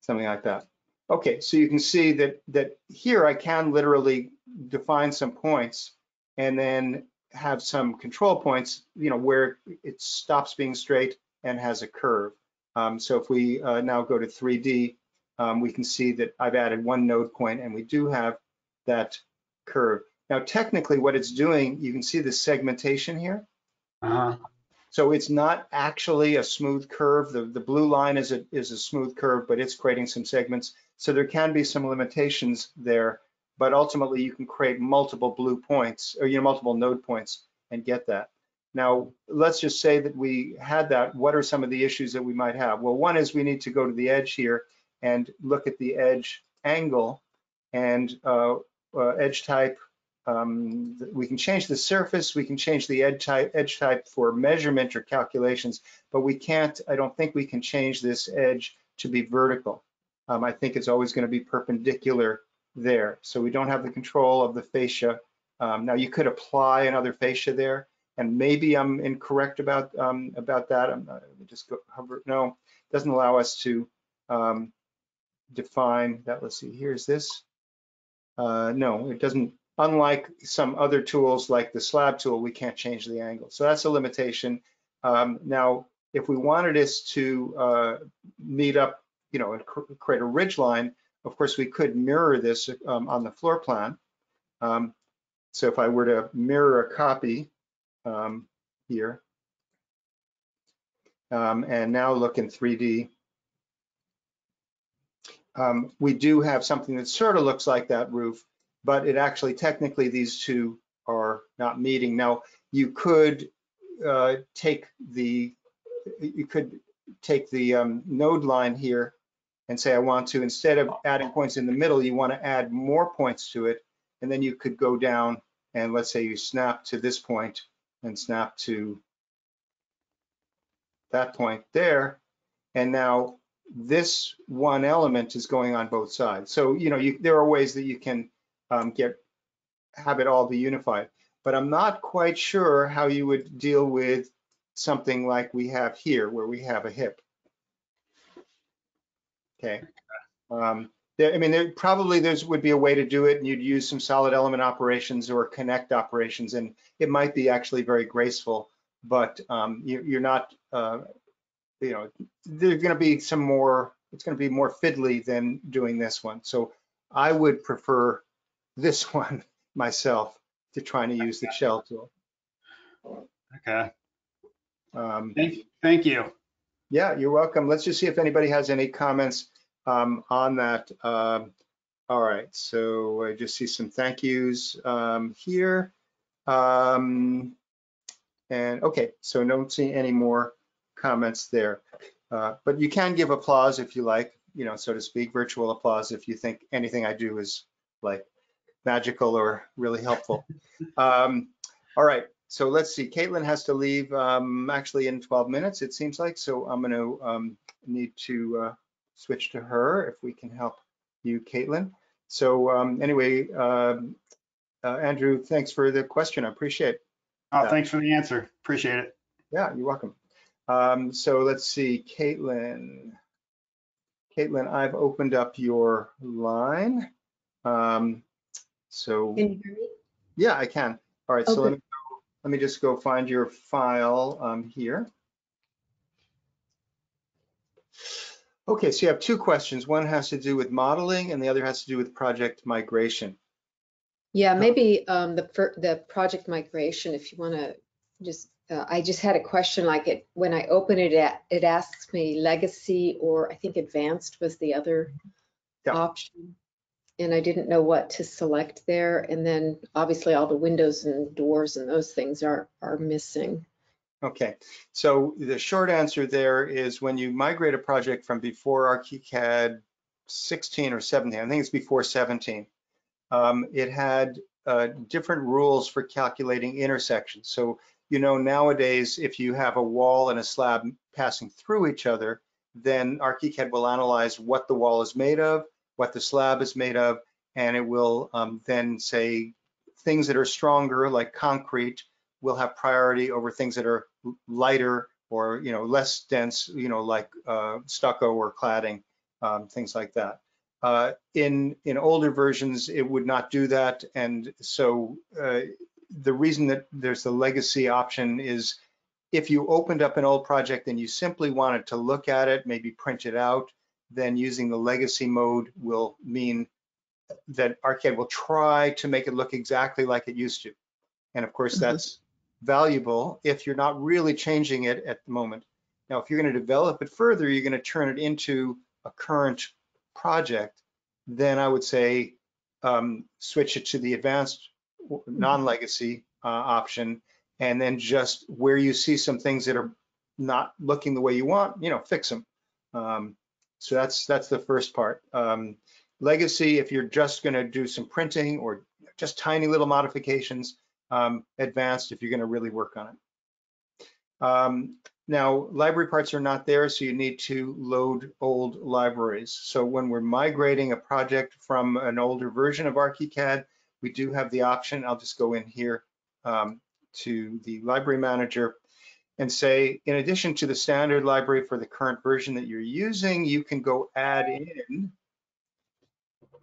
something like that. Okay, so you can see that here I can literally define some points and then have some control points, where it stops being straight and has a curve. So if we now go to 3D, we can see that I've added one node point and we do have that curve. Now, technically what it's doing, you can see the segmentation here. Uh-huh. So it's not actually a smooth curve. The blue line is a smooth curve, but it's creating some segments. So there can be some limitations there, but ultimately you can create multiple blue points, or multiple node points, and get that. Now, let's just say that we had that. What are some of the issues that we might have? Well, one is we need to go to the edge here and look at the edge angle and edge type. We can change the surface, we can change the edge type for measurement or calculations, but we can't, I don't think we can change this edge to be vertical. I think it's always going to be perpendicular there. So we don't have the control of the fascia. Now you could apply another fascia there, and maybe I'm incorrect about that. Let me just go hover. No, it doesn't allow us to define that. Let's see, here's this. No, it doesn't. Unlike some other tools like the slab tool, we can't change the angle. So that's a limitation. Now, if we wanted us to meet up, and create a ridge line, of course, we could mirror this on the floor plan. So if I were to mirror a copy here, and now look in 3D, we do have something that sort of looks like that roof, but it actually, technically, these two are not meeting. Now, you could take the node line here and say, I want to, instead of adding points in the middle, you want to add more points to it, and then you could go down and let's say you snap to this point and snap to that point there, and now this one element is going on both sides. So there are ways that you can have it all be unified, but I'm not quite sure how you would deal with something like we have here, where we have a hip. Okay, there would be a way to do it, and you'd use some solid element operations or connect operations, and it might be actually very graceful. But you're not, there's going to be some more. It's going to be more fiddly than doing this one. So I would prefer this one myself to trying to use the shell tool. Okay. Thank you. Yeah, you're welcome. Let's just see if anybody has any comments on that. All right, so I just see some thank yous here. And okay, so don't see any more comments there. But you can give applause if you like, so to speak, virtual applause if you think anything I do is like magical or really helpful. All right, so let's see. Caitlin has to leave actually in 12 minutes, it seems like, so I'm going to need to switch to her if we can help you, Caitlin. So anyway, Andrew, thanks for the question. I appreciate it. Oh, thanks for the answer. Appreciate it. Yeah, you're welcome. So let's see, Caitlin. Caitlin, I've opened up your line. So can you hear me? Yeah, I can. All right, okay. So let me just go find your file here. Okay, so you have two questions. One has to do with modeling and the other has to do with project migration. Yeah, maybe the project migration, if you want to just, I just had a question like it, when I open it, it asks me legacy or I think advanced was the other option. And I didn't know what to select there. And then obviously all the windows and doors and those things are missing. Okay, so the short answer there is when you migrate a project from before ArchiCAD 16 or 17, I think it's before 17, it had different rules for calculating intersections. So, you know, nowadays, if you have a wall and a slab passing through each other, then ArchiCAD will analyze what the wall is made of, what the slab is made of, and it will then say things that are stronger, like concrete, will have priority over things that are lighter or, you know, less dense, you know, like stucco or cladding, things like that. In older versions, it would not do that. And so the reason that there's the legacy option is if you opened up an old project and you simply wanted to look at it, maybe print it out, then using the legacy mode will mean that ArchiCAD will try to make it look exactly like it used to. And of course, that's valuable if you're not really changing it at the moment. Now, if you're going to develop it further, you're going to turn it into a current project, then I would say switch it to the advanced non-legacy option, and then just where you see some things that are not looking the way you want, you know, fix them. So that's the first part. Legacy, if you're just going to do some printing or just tiny little modifications. Advanced if you're going to really work on it. Now, library parts are not there, so you need to load old libraries. So when we're migrating a project from an older version of ArchiCAD, we do have the option. I'll just go in here to the library manager and say, in addition to the standard library for the current version that you're using, you can go add in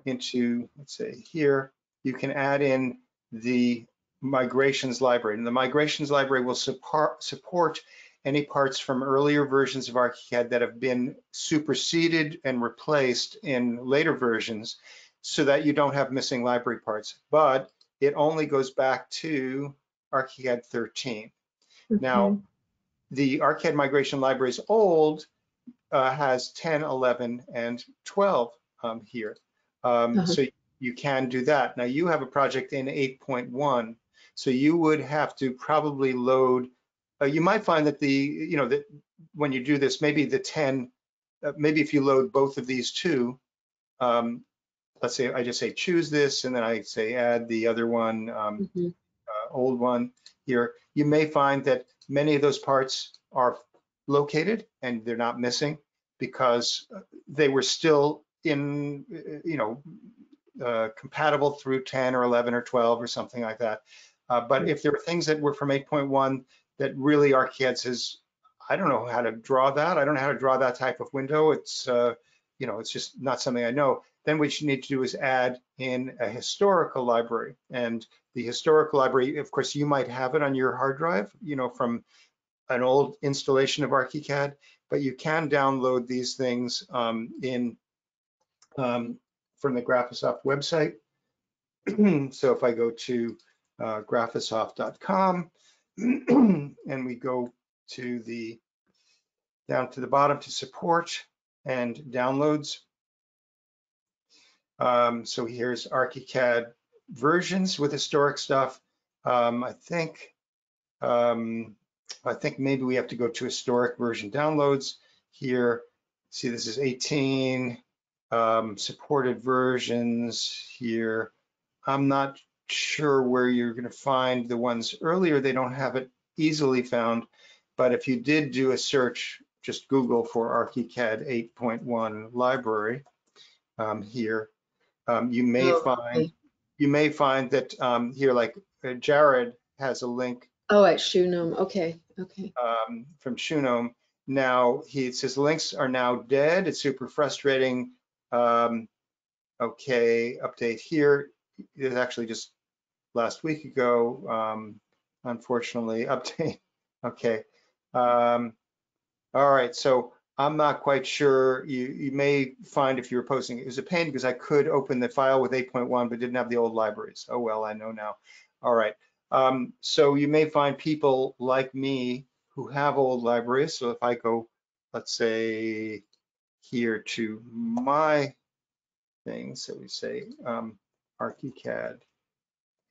into, let's say here, you can add in the migrations library, and the migrations library will support any parts from earlier versions of ArchiCAD that have been superseded and replaced in later versions so that you don't have missing library parts, but it only goes back to ArchiCAD 13. Okay. Now, the ArchiCAD migration library is old, has 10, 11, and 12 here. So you can do that. Now, you have a project in 8.1. So you would have to probably load, you might find that the, you know, that when you do this, maybe the 10, maybe if you load both of these two, let's say I just say choose this and then I say add the other one, old one here, you may find that many of those parts are located and they're not missing because they were still in, you know, compatible through 10 or 11 or 12 or something like that. But if there are things that were from 8.1 that really ArchiCAD says, I don't know how to draw that. I don't know how to draw that type of window. It's, you know, it's just not something I know. Then what you need to do is add in a historical library. And the historical library, of course, you might have it on your hard drive, you know, from an old installation of ArchiCAD, but you can download these things from the Graphisoft website. So if I go to graphisoft.com and we go to the down to the bottom to support and downloads. So here's ArchiCAD versions with historic stuff. I think maybe we have to go to historic version downloads here. See, this is 18. Supported versions here. I'm not sure where you're going to find the ones earlier. They don't have it easily found, but if you did do a search, just Google for ArchiCAD 8.1 library, here. You may find that here, like Jared has a link. Oh, at Shunom. Okay, okay. From Shunom. Now he says links are now dead. It's super frustrating. Okay, update here. It's actually just last week ago. Unfortunately, update. Okay. All right. So I'm not quite sure. You may find if you were posting, it was a pain because I could open the file with 8.1, but didn't have the old libraries. Oh well, I know now. All right. So you may find people like me who have old libraries. So if I go, let's say, here to my thing, so we say ArchiCAD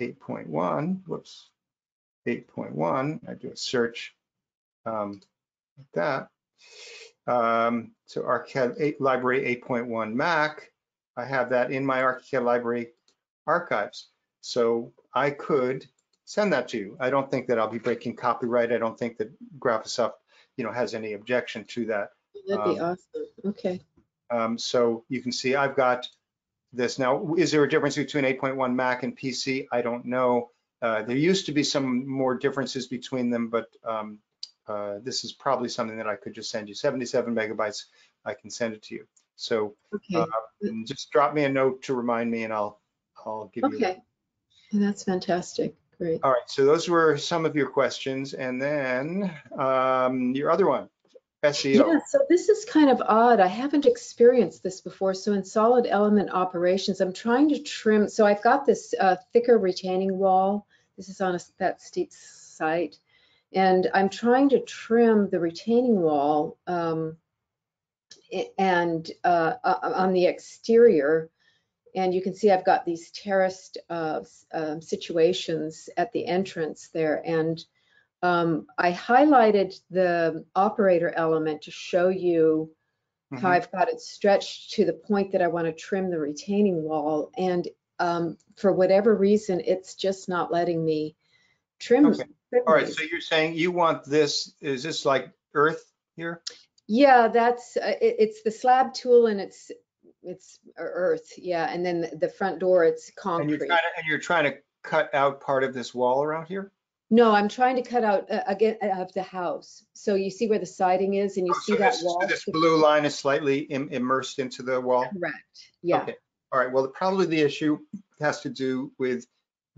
8.1, whoops, 8.1, I do a search like that. So ArchiCAD 8, library 8.1 Mac, I have that in my ArchiCAD library archives. So I could send that to you. I don't think that I'll be breaking copyright. I don't think that Graphisoft, you know, has any objection to that. That'd be awesome. Okay. So you can see I've got this now. Is there a difference between 8.1 Mac and PC? I don't know. There used to be some more differences between them, but this is probably something that I could just send you. 77 megabytes. I can send it to you. So okay. Just drop me a note to remind me, and I'll give you. Okay. That. That's fantastic. Great. All right, so those were some of your questions, and then your other one, SEO. Yeah, so this is kind of odd. I haven't experienced this before. So in solid element operations, I'm trying to trim. So I've got this thicker retaining wall. This is on that steep site, and I'm trying to trim the retaining wall and on the exterior. And you can see I've got these terraced situations at the entrance there. And I highlighted the operator element to show you how I've got it stretched to the point that I want to trim the retaining wall. And for whatever reason, it's just not letting me trim. Okay. All right, so you're saying you want this, is this like earth here? Yeah, that's, it's the slab tool, and it's earth, yeah, and then the front door, it's concrete. And you're trying to cut out part of this wall around here? No, I'm trying to cut out again of the house. So you see where the siding is, and you see that wall. So this blue line is slightly immersed into the wall? Correct, yeah. Okay. All right, well, probably the issue has to do with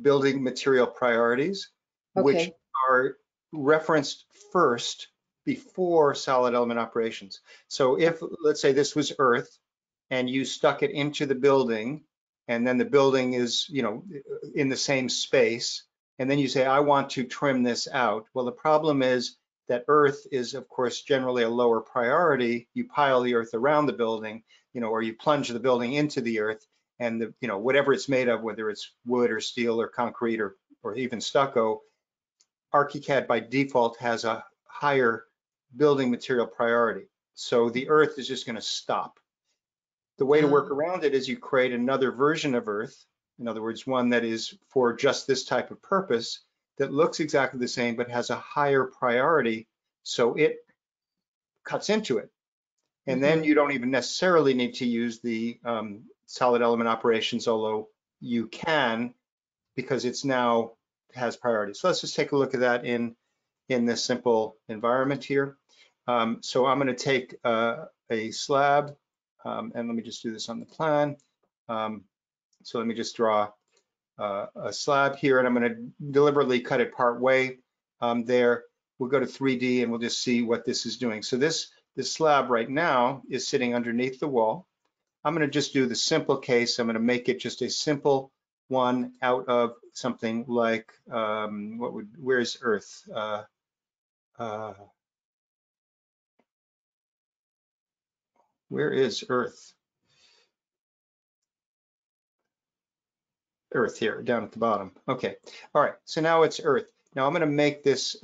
building material priorities, okay, which are referenced first before solid element operations. So if, let's say this was earth, and you stuck it into the building, and then the building is, you know, in the same space, and then you say, I want to trim this out. Well, the problem is that earth is, of course, generally a lower priority. You pile the earth around the building, you know, or you plunge the building into the earth, and the, you know, whatever it's made of, whether it's wood or steel or concrete or even stucco, ArchiCAD by default has a higher building material priority. So the earth is just going to stop. The way to work around it is you create another version of earth, in other words, one that is for just this type of purpose, that looks exactly the same but has a higher priority, so it cuts into it. And then you don't even necessarily need to use the solid element operations, although you can, because it's now has priority. So let's just take a look at that in this simple environment here. So I'm going to take a slab. And let me just do this on the plan. So let me just draw a slab here, and I'm going to deliberately cut it part way there. We'll go to 3D, and we'll just see what this is doing. So this slab right now is sitting underneath the wall. I'm going to just do the simple case. I'm going to make it just a simple one out of something like, where's earth? Where is earth? Earth here, down at the bottom. Okay, all right, so now it's earth. Now I'm gonna make this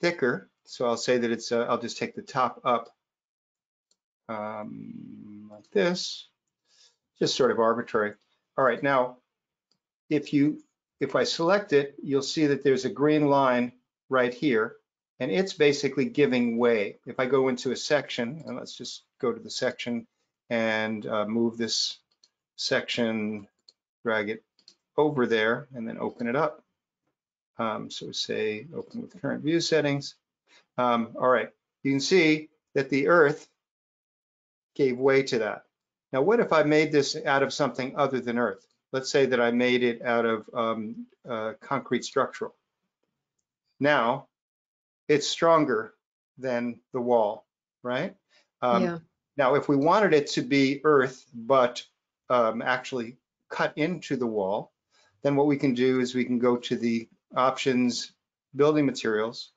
thicker. So I'll say that it's, I'll just take the top up like this, just sort of arbitrary. All right, now, if I select it, you'll see that there's a green line right here, and it's basically giving way. If I go into a section, and let's just go to the section and move this section, drag it over there, and then open it up. So say open with current view settings. All right, you can see that the earth gave way to that. Now, what if I made this out of something other than earth? Let's say that I made it out of concrete structural. Now, it's stronger than the wall, right? Now, if we wanted it to be earth, but actually cut into the wall, then what we can do is we can go to the options, building materials,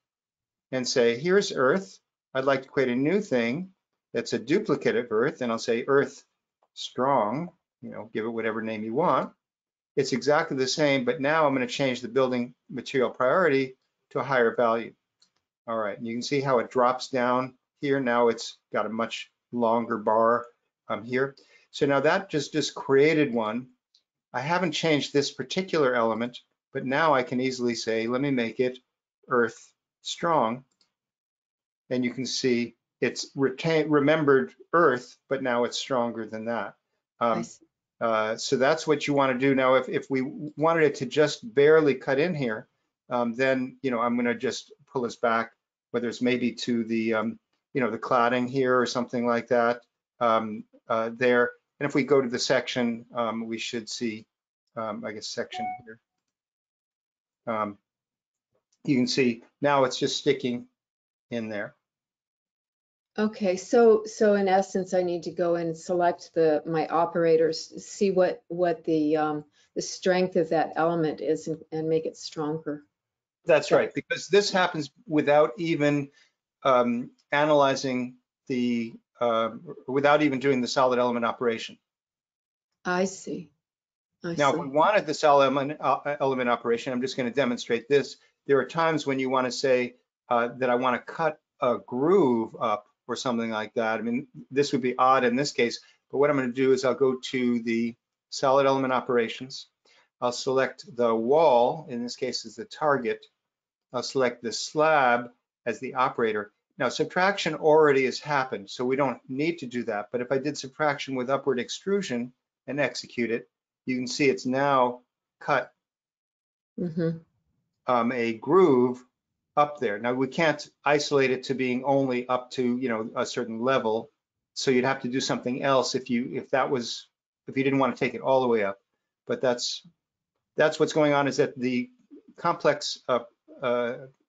and say, here's earth. I'd like to create a new thing that's a duplicate of earth, and I'll say earth strong, you know, give it whatever name you want. It's exactly the same, but now I'm going to change the building material priority to a higher value. All right, and you can see how it drops down here. Now it's got a much longer bar here. So now that just created one. I haven't changed this particular element, but now I can easily say, let me make it earth strong. And you can see it's remembered earth, but now it's stronger than that. So that's what you want to do. Now, if we wanted it to just barely cut in here, then, you know, I'm going to just pull this back, whether it's maybe to the, you know, the cladding here or something like that there. And if we go to the section, we should see, I guess, section here. You can see now it's just sticking in there. Okay, so in essence, I need to go and select my operators, see what the strength of that element is, and make it stronger. That's right, because this happens without even analyzing the without even doing the solid element operation. I see. Now, if we wanted the solid element operation, I'm just going to demonstrate this. There are times when you want to say that I want to cut a groove up or something like that. I mean, this would be odd in this case, but what I'm going to do is I'll go to the solid element operations. I'll select the wall, in this case is the target. I'll select the slab as the operator. Now, subtraction already has happened, so we don't need to do that. But if I did subtraction with upward extrusion and execute it, you can see it's now cut a groove up there. Now, we can't isolate it to being only up to, you know, a certain level. So you'd have to do something else if you didn't want to take it all the way up. But that's what's going on, is that the complex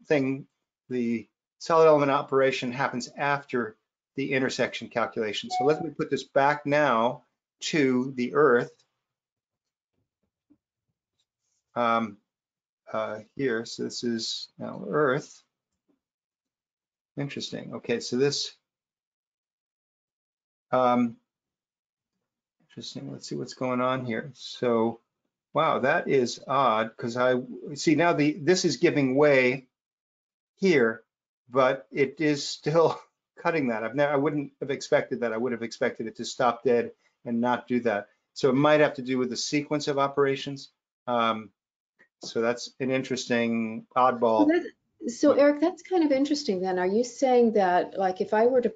thing, the solid element operation, happens after the intersection calculation. So let me put this back now to the earth here. So this is now earth. Interesting. Okay, so this interesting. Let's see what's going on here. So wow, that is odd, because I see now this is giving way here, but it is still cutting that. I wouldn't have expected that. I would have expected it to stop dead and not do that. So it might have to do with the sequence of operations. So that's an interesting oddball. So Eric, that's kind of interesting then. Are you saying that, like, if I were to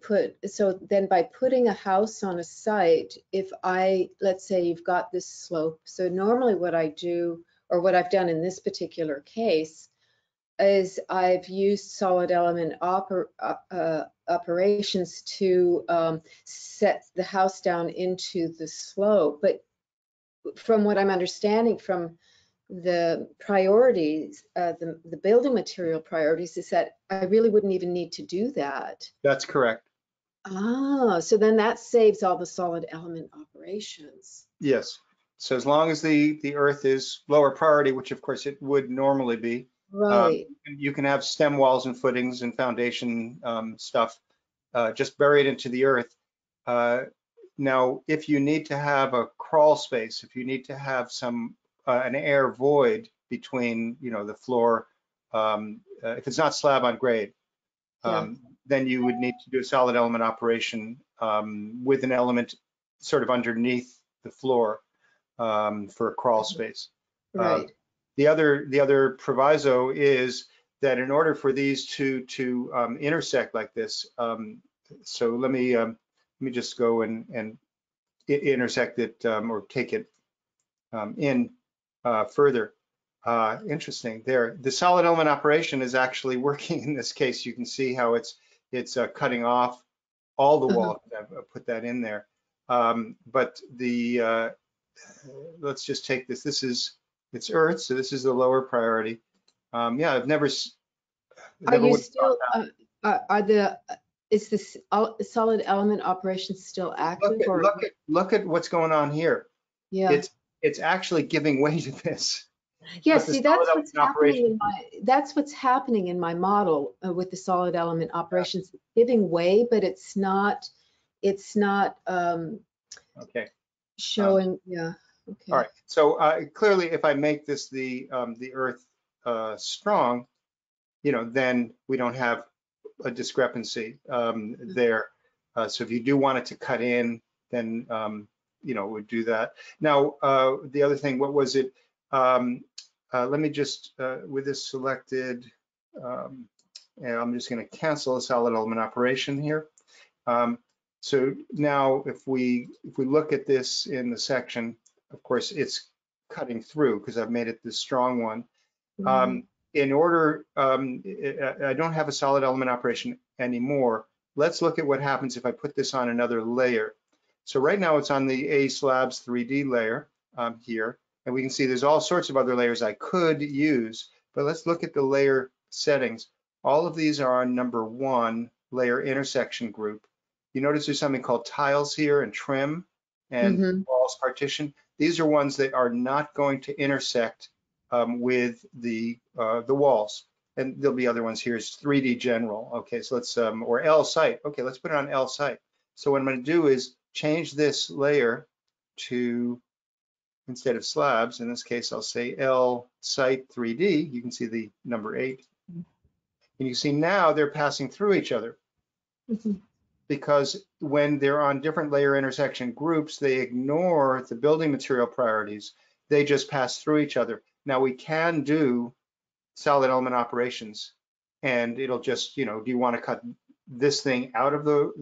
by putting a house on a site, if I, let's say you've got this slope. So normally what I do, or what I've done in this particular case, is I've used solid element operations to set the house down into the slope. But from what I'm understanding from the priorities, the building material priorities, is that I really wouldn't even need to do that. That's correct. Ah, so then that saves all the solid element operations. Yes. So as long as the earth is lower priority, which of course it would normally be, right? You can have stem walls and footings and foundation stuff just buried into the earth. Now, if you need to have a crawl space, if you need to have an air void between, you know, the floor, if it's not slab on grade, then you would need to do a solid element operation with an element sort of underneath the floor for a crawl space. Right. The other proviso is that in order for these two to intersect like this, so let me just go and intersect it or take it in further. Interesting there. The solid element operation is actually working in this case. You can see how it's cutting off all the wall. I put that in there. But the let's just take this. This is it's Earth, so this is the lower priority. Yeah, I've never. Are you still? Are the is this solid element operation still active? Look at what's going on here. Yeah, it's actually giving way to this. Yeah, see, that's what's happening in my model with the solid element operations. It's giving way, but it's not okay showing. Yeah, okay, all right. So clearly if I make this the Earth strong, you know, then we don't have a discrepancy there. So if you do want it to cut in, then you know, would do that. Now the other thing, what was it? Let me just with this selected, and I'm just going to cancel a solid element operation here. So now if we look at this in the section, of course it's cutting through because I've made it this strong one. Mm-hmm. In order, I don't have a solid element operation anymore. Let's look at what happens if I put this on another layer. So right now it's on the A slabs 3D layer here. And we can see there's all sorts of other layers I could use, but let's look at the layer settings. All of these are on number 1, layer intersection group. You notice there's something called tiles here and trim and walls partition. These are ones that are not going to intersect with the walls. And there'll be other ones here is 3D general. Okay, so let's, or L site. Okay, let's put it on L site. So what I'm gonna do is change this layer to, instead of slabs, in this case, I'll say L site 3D. You can see the number 8. And you see now they're passing through each other because when they're on different layer intersection groups, they ignore the building material priorities. They just pass through each other. Now we can do solid element operations and it'll just, you know, do you want to cut this thing out of the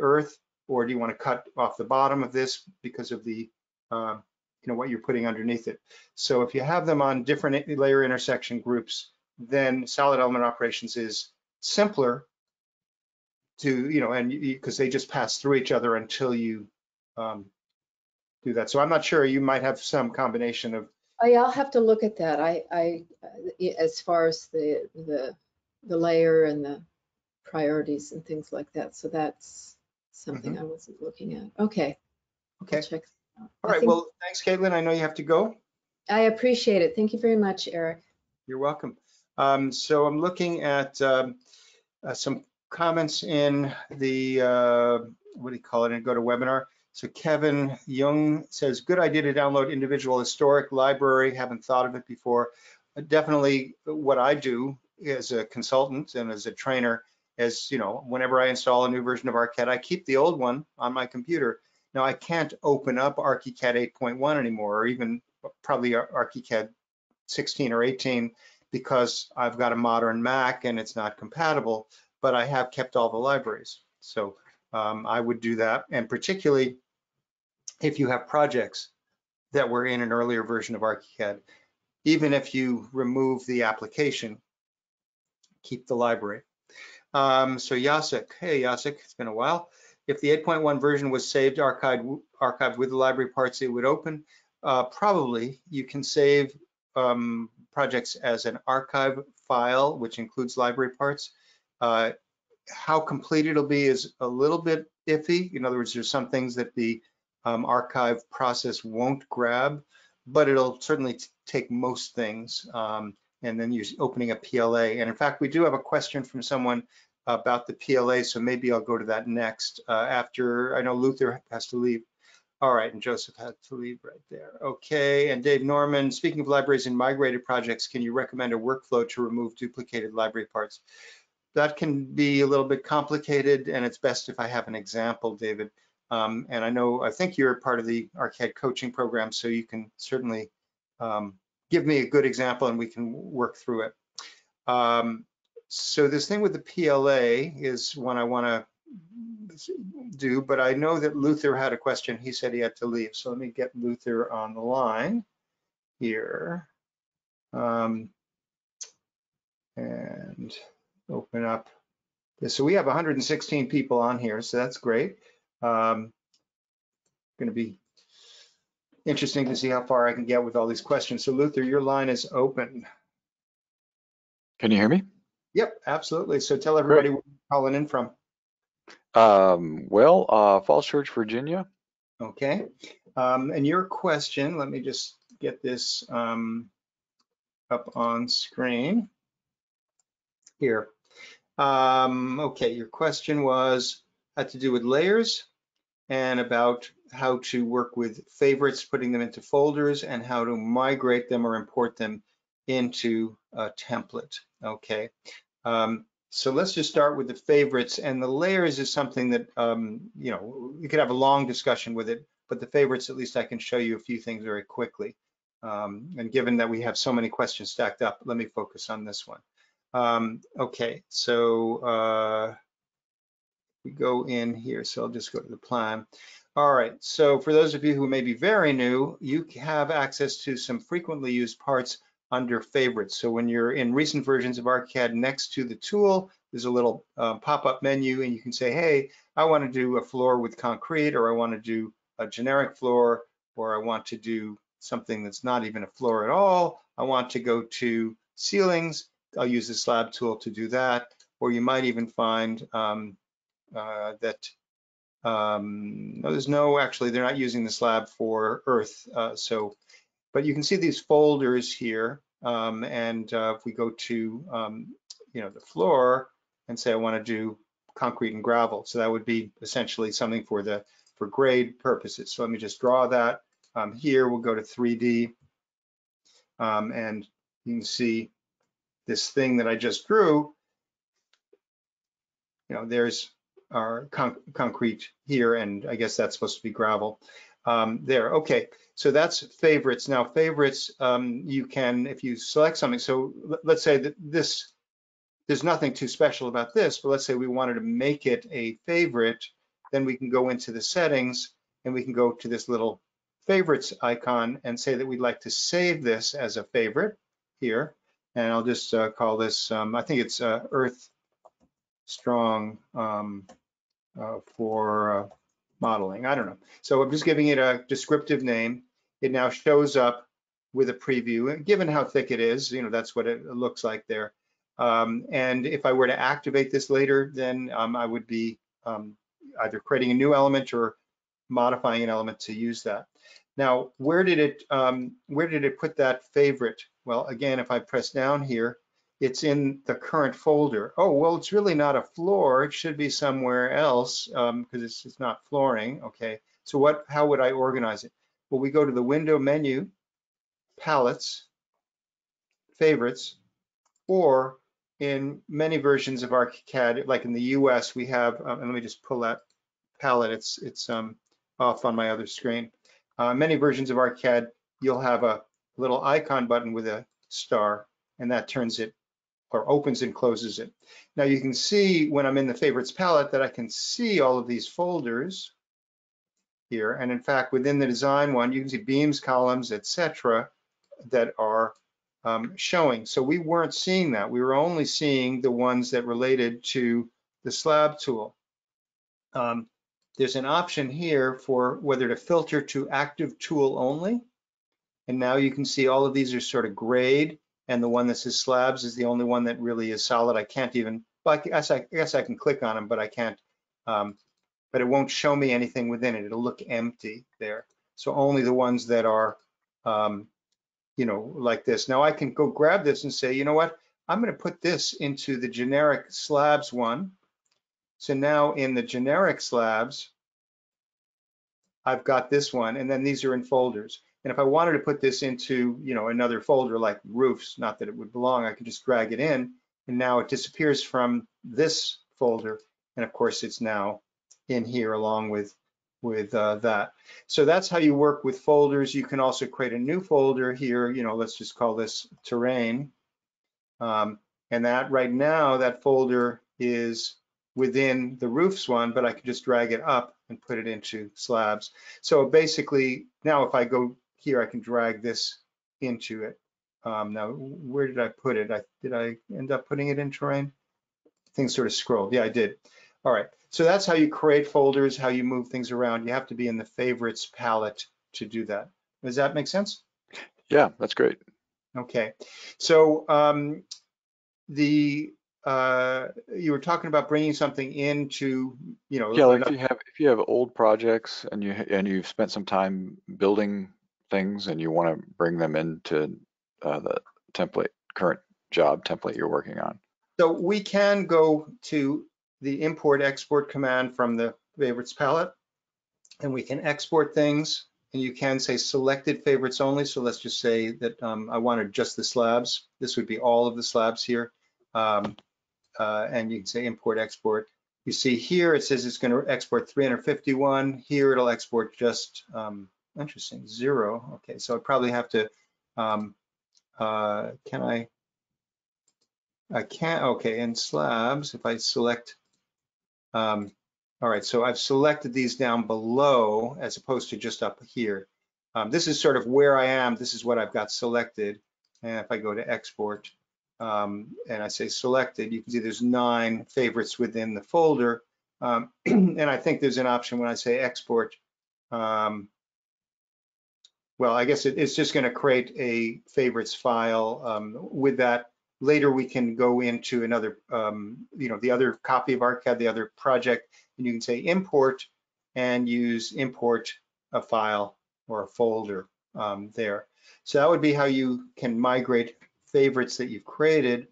Earth, or do you want to cut off the bottom of this because of the you know, what you're putting underneath it. So if you have them on different layer intersection groups, then solid element operations is simpler to, you know, and because they just pass through each other until you do that. So I'm not sure, you might have some combination of. I'll have to look at that. I as far as the layer and the priorities and things like that. So that's something I wasn't looking at. Okay. Okay. Check. All right, well, thanks, Caitlin. I know you have to go. I appreciate it. Thank you very much, Eric. You're welcome. So I'm looking at some comments in the, what do you call it, and go to webinar. So Kevin Young says, good idea to download individual historic library. Haven't thought of it before. Definitely what I do as a consultant and as a trainer is, you know, whenever I install a new version of ARCHICAD, I keep the old one on my computer. Now, I can't open up ARCHICAD 8.1 anymore, or even probably ARCHICAD 16 or 18, because I've got a modern Mac and it's not compatible, but I have kept all the libraries. So I would do that. And particularly if you have projects that were in an earlier version of ARCHICAD, even if you remove the application, keep the library. So Jacek, hey Jacek, it's been a while. If the 8.1 version was saved, archived with the library parts, it would open. Probably you can save projects as an archive file, which includes library parts. How complete it'll be is a little bit iffy. In other words, there's some things that the archive process won't grab, but it'll certainly take most things. And then you're opening a PLA. And in fact, we do have a question from someone about the PLA, so maybe I'll go to that next after. I know Luther has to leave. All right, and Joseph had to leave right there. Okay, and Dave Norman, speaking of libraries and migrated projects, can you recommend a workflow to remove duplicated library parts? That can be a little bit complicated, and it's best if I have an example, David. And I think you're part of the ARCHICAD coaching program, so you can certainly give me a good example and we can work through it. So this thing with the PLA is one I want to do, but I know that Luther had a question. He said he had to leave. So let me get Luther on the line here and open up this. So we have 116 people on here, so that's great. Going to be interesting to see how far I can get with all these questions. So Luther, your line is open. Can you hear me? Yep, absolutely. So tell everybody where you're calling in from. Falls Church, Virginia. Okay. And your question, let me just get this up on screen here. Okay, your question was had to do with layers and about how to work with favorites, putting them into folders, and how to migrate them or import them into a template. Okay, so let's just start with the favorites, and the layers is something that you know, you could have a long discussion with it, but the favorites, at least I can show you a few things very quickly. And given that we have so many questions stacked up, let me focus on this one. Okay, so we go in here, so I'll just go to the plan. All right, so for those of you who may be very new, you have access to some frequently used parts under favorites. So when you're in recent versions of ArchiCAD, next to the tool, there's a little pop-up menu, and you can say, hey, I want to do a floor with concrete, or I want to do a generic floor, or I want to do something that's not even a floor at all. I want to go to ceilings. I'll use the slab tool to do that. Or you might even find that there's no, actually, they're not using the slab for earth. But you can see these folders here. If we go to, you know, the floor and say, I want to do concrete and gravel. So that would be essentially something for the, for grade purposes. So let me just draw that. Here we'll go to 3D and you can see this thing that I just drew. You know, there's our concrete here, and I guess that's supposed to be gravel there. Okay, so that's favorites. Now favorites, you can, if you select something, so let's say that this, there's nothing too special about this, but let's say we wanted to make it a favorite, then we can go into the settings and we can go to this little favorites icon and say that we'd like to save this as a favorite here. And I'll just call this, I think it's Earth Strong for modeling. I don't know. So I'm just giving it a descriptive name. It now shows up with a preview. And given how thick it is, you know, that's what it looks like there. And if I were to activate this later, then I would be either creating a new element or modifying an element to use that. Now, where did it put that favorite? Well, again, if I press down here, it's in the current folder. Oh, well, it's really not a floor. It should be somewhere else because it's not flooring. Okay, so how would I organize it? Well, we go to the window menu, palettes, favorites, or in many versions of ArchiCAD, like in the US, we have, and let me just pull that palette, it's off on my other screen. Many versions of ArchiCAD, you'll have a little icon button with a star, and that turns it or opens and closes it. Now you can see when I'm in the favorites palette that I can see all of these folders here, and in fact within the design one you can see beams, columns, etc. that are showing. So we weren't seeing that. We were only seeing the ones that related to the slab tool. There's an option here for whether to filter to active tool only. And now you can see all of these are sort of grade, and the one that says slabs is the only one that really is solid. I can't even, well, I guess I can click on them, but I can't, but it won't show me anything within it. It'll look empty there. So only the ones that are, you know, like this. Now I can go grab this and say, you know what, I'm gonna put this into the generic slabs one. So now in the generic slabs, I've got this one, and then these are in folders. And if I wanted to put this into, you know, another folder like roofs, not that it would belong, I could just drag it in, and now it disappears from this folder. And of course, it's now in here along with that. So that's how you work with folders. You can also create a new folder here. You know, let's just call this terrain. And that right now, that folder is within the roofs one, but I could just drag it up and put it into slabs. So basically, now if I go here, I can drag this into it. Now, where did I put it? Did I end up putting it in terrain? Things sort of scrolled. Yeah, I did. All right. So that's how you create folders, how you move things around. You have to be in the favorites palette to do that. Does that make sense? Yeah, that's great. Okay. So you were talking about bringing something into, you know. Yeah, like if you have old projects and you've spent some time building things and you want to bring them into the template, current job template you're working on. So we can go to the import export command from the favorites palette, and we can export things. And you can say selected favorites only. So let's just say that I wanted just the slabs. This would be all of the slabs here. And you can say import export. You see here it says it's going to export 351. Here it'll export just interesting, 0. Okay, so I probably have to. Can I? I can't. Okay, and slabs. If I select. All right, so I've selected these down below as opposed to just up here. This is sort of where I am. This is what I've got selected. And if I go to export and I say selected, you can see there's 9 favorites within the folder. And I think there's an option when I say export. Well, I guess it's just going to create a favorites file with that. Later, we can go into another, you know, the other copy of ArchiCAD, the other project, and you can say import and use import a file or a folder there. So that would be how you can migrate favorites that you've created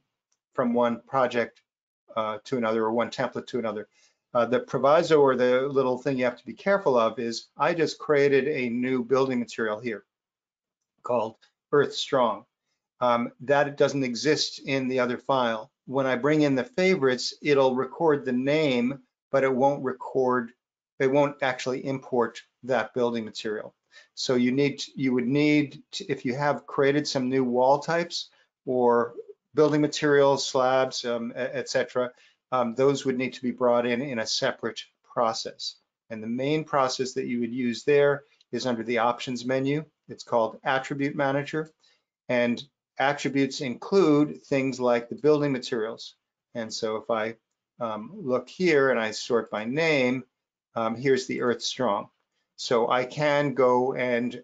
from one project to another, or one template to another. The proviso, or the little thing you have to be careful of, is I just created a new building material here called Earth Strong. That doesn't exist in the other file. When I bring in the favorites, it'll record the name, but it won't actually import that building material. So you would need to, if you have created some new wall types or building materials, slabs, etc., those would need to be brought in a separate process. And the main process that you would use there is under the options menu. It's called Attribute Manager, and attributes include things like the building materials. And so if I look here and I sort by name, here's the Earth Strong. So I can go and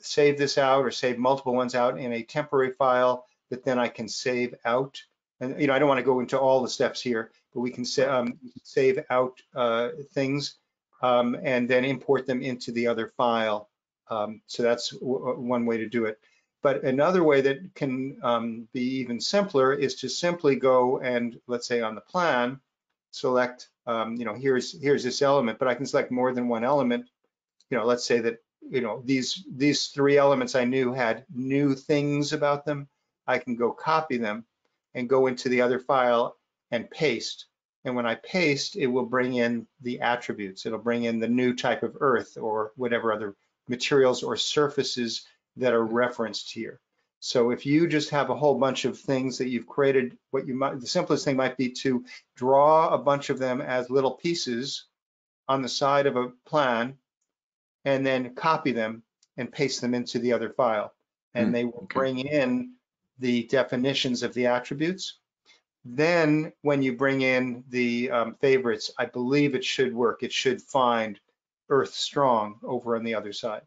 save this out, or save multiple ones out in a temporary file that then I can save out. And you know, I don't want to go into all the steps here, but we can save out things and then import them into the other file. So that's one way to do it. But another way that can be even simpler is to simply go and, let's say on the plan, select, you know, here's this element, but I can select more than one element. You know, let's say that, you know, these 3 elements I knew had new things about them. I can go copy them and go into the other file and paste. And when I paste, it will bring in the attributes. It'll bring in the new type of earth or whatever other materials or surfaces that are referenced here. So if you just have a whole bunch of things that you've created, the simplest thing might be to draw a bunch of them as little pieces on the side of a plan, and then copy them and paste them into the other file. And they will bring in the definitions of the attributes. Then when you bring in the favorites, I believe it should work. It should find Earth Strong over on the other side.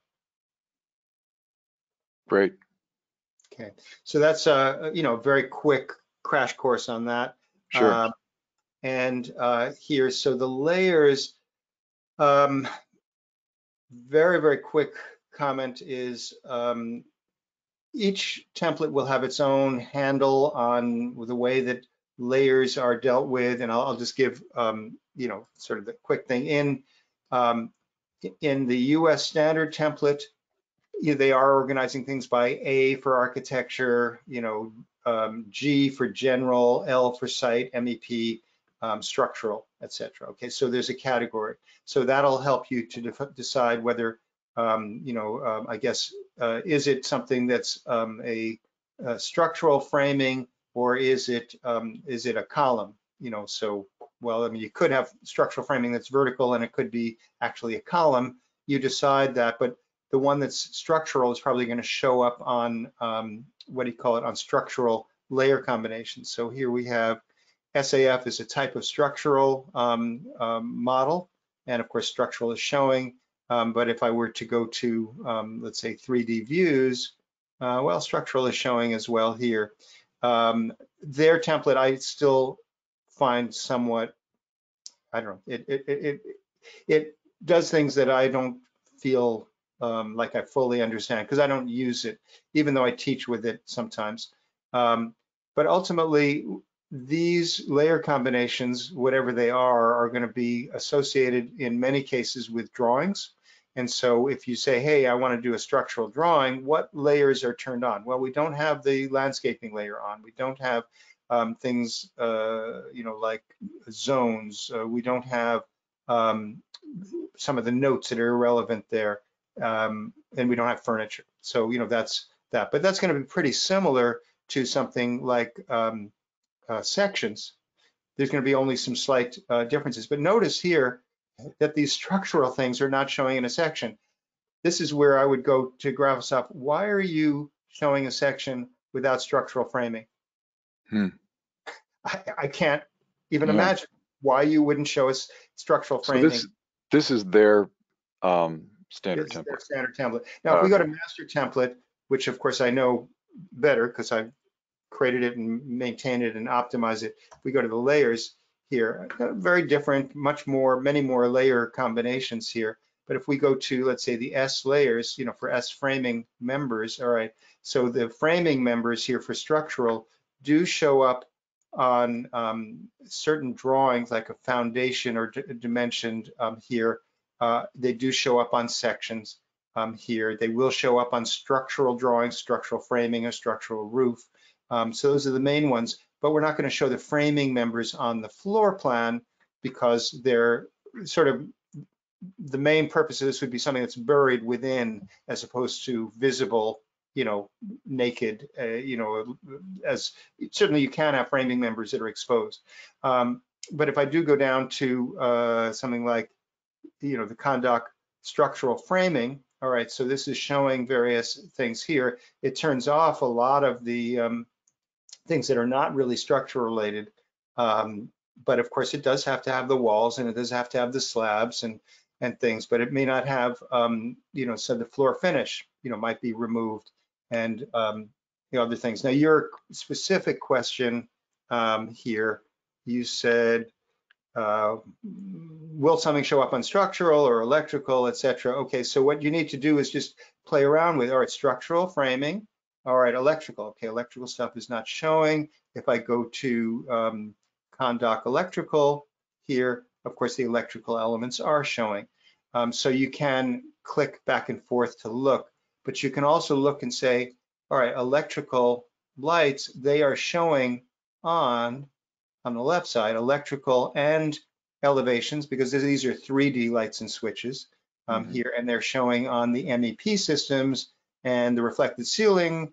Great. Okay, so that's a very quick crash course on that. Sure. Here, so the layers. Very, very quick comment is each template will have its own handle on the way that layers are dealt with, and I'll just give sort of the quick thing in the U.S. standard template. They are organizing things by A for architecture, G for general, L for site, MEP, structural, etc. Okay, so there's a category. So that'll help you to decide whether, I guess, is it something that's a structural framing, or is it a column? you know, so, well, I mean, you could have structural framing that's vertical and it could be actually a column. You decide that, but the one that's structural is probably going to show up on, on structural layer combinations. So here we have SAF is a type of structural model, and of course structural is showing, but if I were to go to, let's say 3D views, well, structural is showing as well here. Their template I still find somewhat, I don't know, it does things that I don't feel like I fully understand, because I don't use it, even though I teach with it sometimes. But ultimately, these layer combinations, whatever they are going to be associated in many cases with drawings. And so if you say, hey, I want to do a structural drawing, what layers are turned on? Well, we don't have the landscaping layer on. We don't have things, you know, like zones. We don't have some of the notes that are irrelevant there. And we don't have furniture. So, you know, that's that. But that's going to be pretty similar to something like sections. There's going to be only some slight differences. But notice here that these structural things are not showing in a section. This is where I would go to Graphisoft. Why are you showing a section without structural framing? I can't even imagine why you wouldn't show us structural framing. So this is their standard template. Their standard template. Now, if we go to master template, which of course I know better because I've created it and maintained it and optimized it. If we go to the layers here, very different, much more, many more layer combinations here. But if we go to, let's say, the S layers, you know, for S framing members, all right. So the framing members here for structural do show up on certain drawings, like a foundation or dimensioned here. They do show up on sections here. They will show up on structural drawings, structural framing, or structural roof. So those are the main ones, but we're not going to show the framing members on the floor plan because they're sort of, the main purpose of this would be something that's buried within as opposed to visible, you know, naked, you know, as certainly you can have framing members that are exposed. But if I do go down to something like, you know, the conduct structural framing, all right, so this is showing various things here. It turns off a lot of the things that are not really structure related, but of course it does have to have the walls and it does have to have the slabs and things, but it may not have, you know, so the floor finish, you know, might be removed and you know, other things. Now your specific question here, you said, will something show up on structural or electrical, etc.? Okay, so what you need to do is just play around with, all right, structural framing, all right, electrical. Okay, electrical stuff is not showing. If I go to Condoc electrical here, of course the electrical elements are showing. So you can click back and forth to look, but you can also look and say, all right, electrical lights, they are showing on the left side, electrical and elevations, because these are 3D lights and switches here, and they're showing on the MEP systems and the reflected ceiling,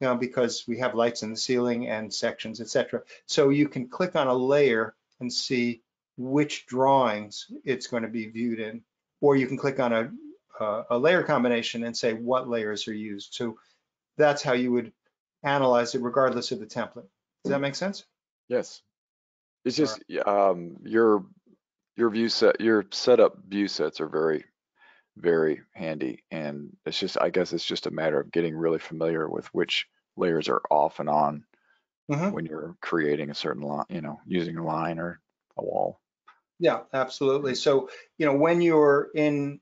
you know, because we have lights in the ceiling and sections, etc. So you can click on a layer and see which drawings it's going to be viewed in, or you can click on a layer combination and say what layers are used. So that's how you would analyze it regardless of the template. Does that make sense? Yes. It's just your view set, your setup view sets are very, very handy, and it's just, I guess it's just a matter of getting really familiar with which layers are off and on when you're creating a certain line, you know, using a line or a wall. Yeah, absolutely. So you know, when you're in,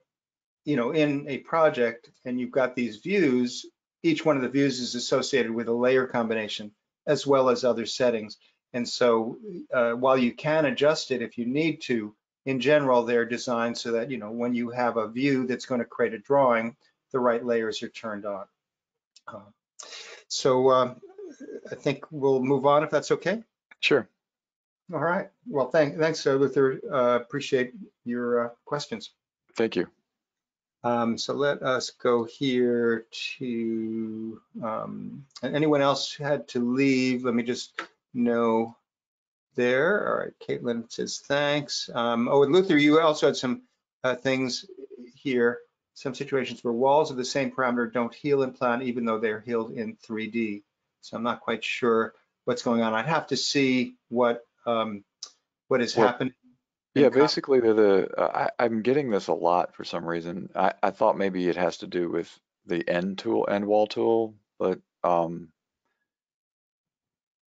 you know, in a project and you've got these views, each one of the views is associated with a layer combination as well as other settings. And so while you can adjust it if you need to, in general, they're designed so that, you know, when you have a view that's going to create a drawing, the right layers are turned on. I think we'll move on if that's okay. Sure. All right. Well, thanks, Luther. Appreciate your questions. Thank you. So let us go here to, and anyone else had to leave, let me just know there. All right, Caitlin says thanks. Oh, and Luther, you also had some things here. Some situations where walls of the same parameter don't heal in plan, even though they're healed in 3D. So I'm not quite sure what's going on. I'd have to see what is happening. Yeah, basically, I'm getting this a lot for some reason. I thought maybe it has to do with the end wall tool, but the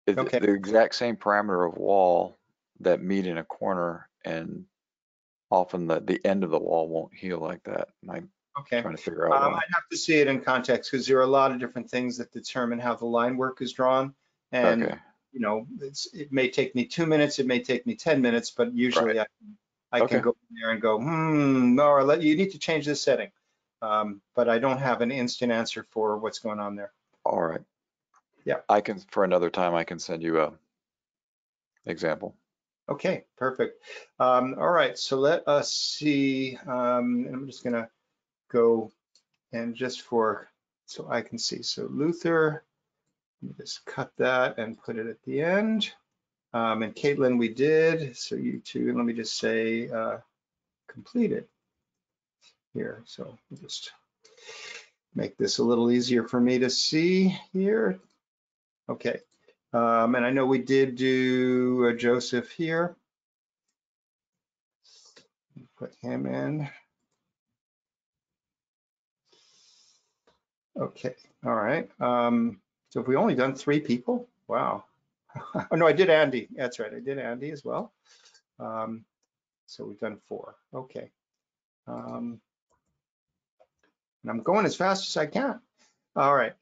exact same parameter of wall that meet in a corner, and often the end of the wall won't heal like that. And I'm trying to figure out. I'd have to see it in context, because there are a lot of different things that determine how the line work is drawn. And you know, it may take me 2 minutes, it may take me 10 minutes, but usually I can go in there and go, Nora, you need to change this setting. But I don't have an instant answer for what's going on there. All right. Yeah. I can, for another time, I can send you a example. Okay, perfect. All right, so let us see. I'm just gonna go and so I can see. So Luther, let me just cut that and put it at the end. And Caitlin, we did. So you two, and let me just say completed here. So just make this a little easier for me to see here. Okay. And I know we did do Joseph here. Put him in. Okay, all right. So have we only done 3 people? Wow. Oh no, I did Andy. That's right, I did Andy as well. So we've done 4. Okay. And I'm going as fast as I can. All right.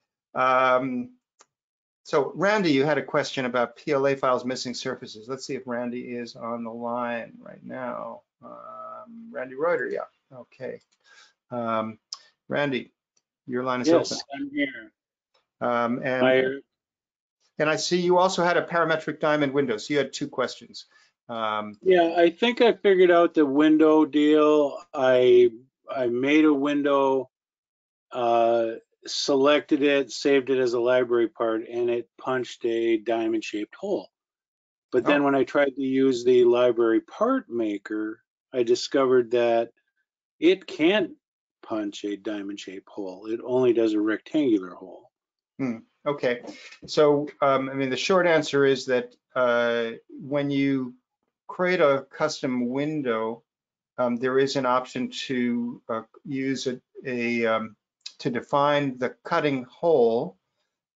So Randy, you had a question about PLA files missing surfaces. Let's see if Randy is on the line right now. Randy Reuter, yeah, okay. Randy, your line is open. Yes, I'm here. And I see you also had a parametric diamond window, so you had 2 questions. Yeah, I think I figured out the window deal. I made a window, selected it, saved it as a library part, and it punched a diamond shaped hole. But then when I tried to use the library part maker, I discovered that it can't punch a diamond shaped hole. It only does a rectangular hole. Okay, so I mean, the short answer is that when you create a custom window, there is an option to use to define the cutting hole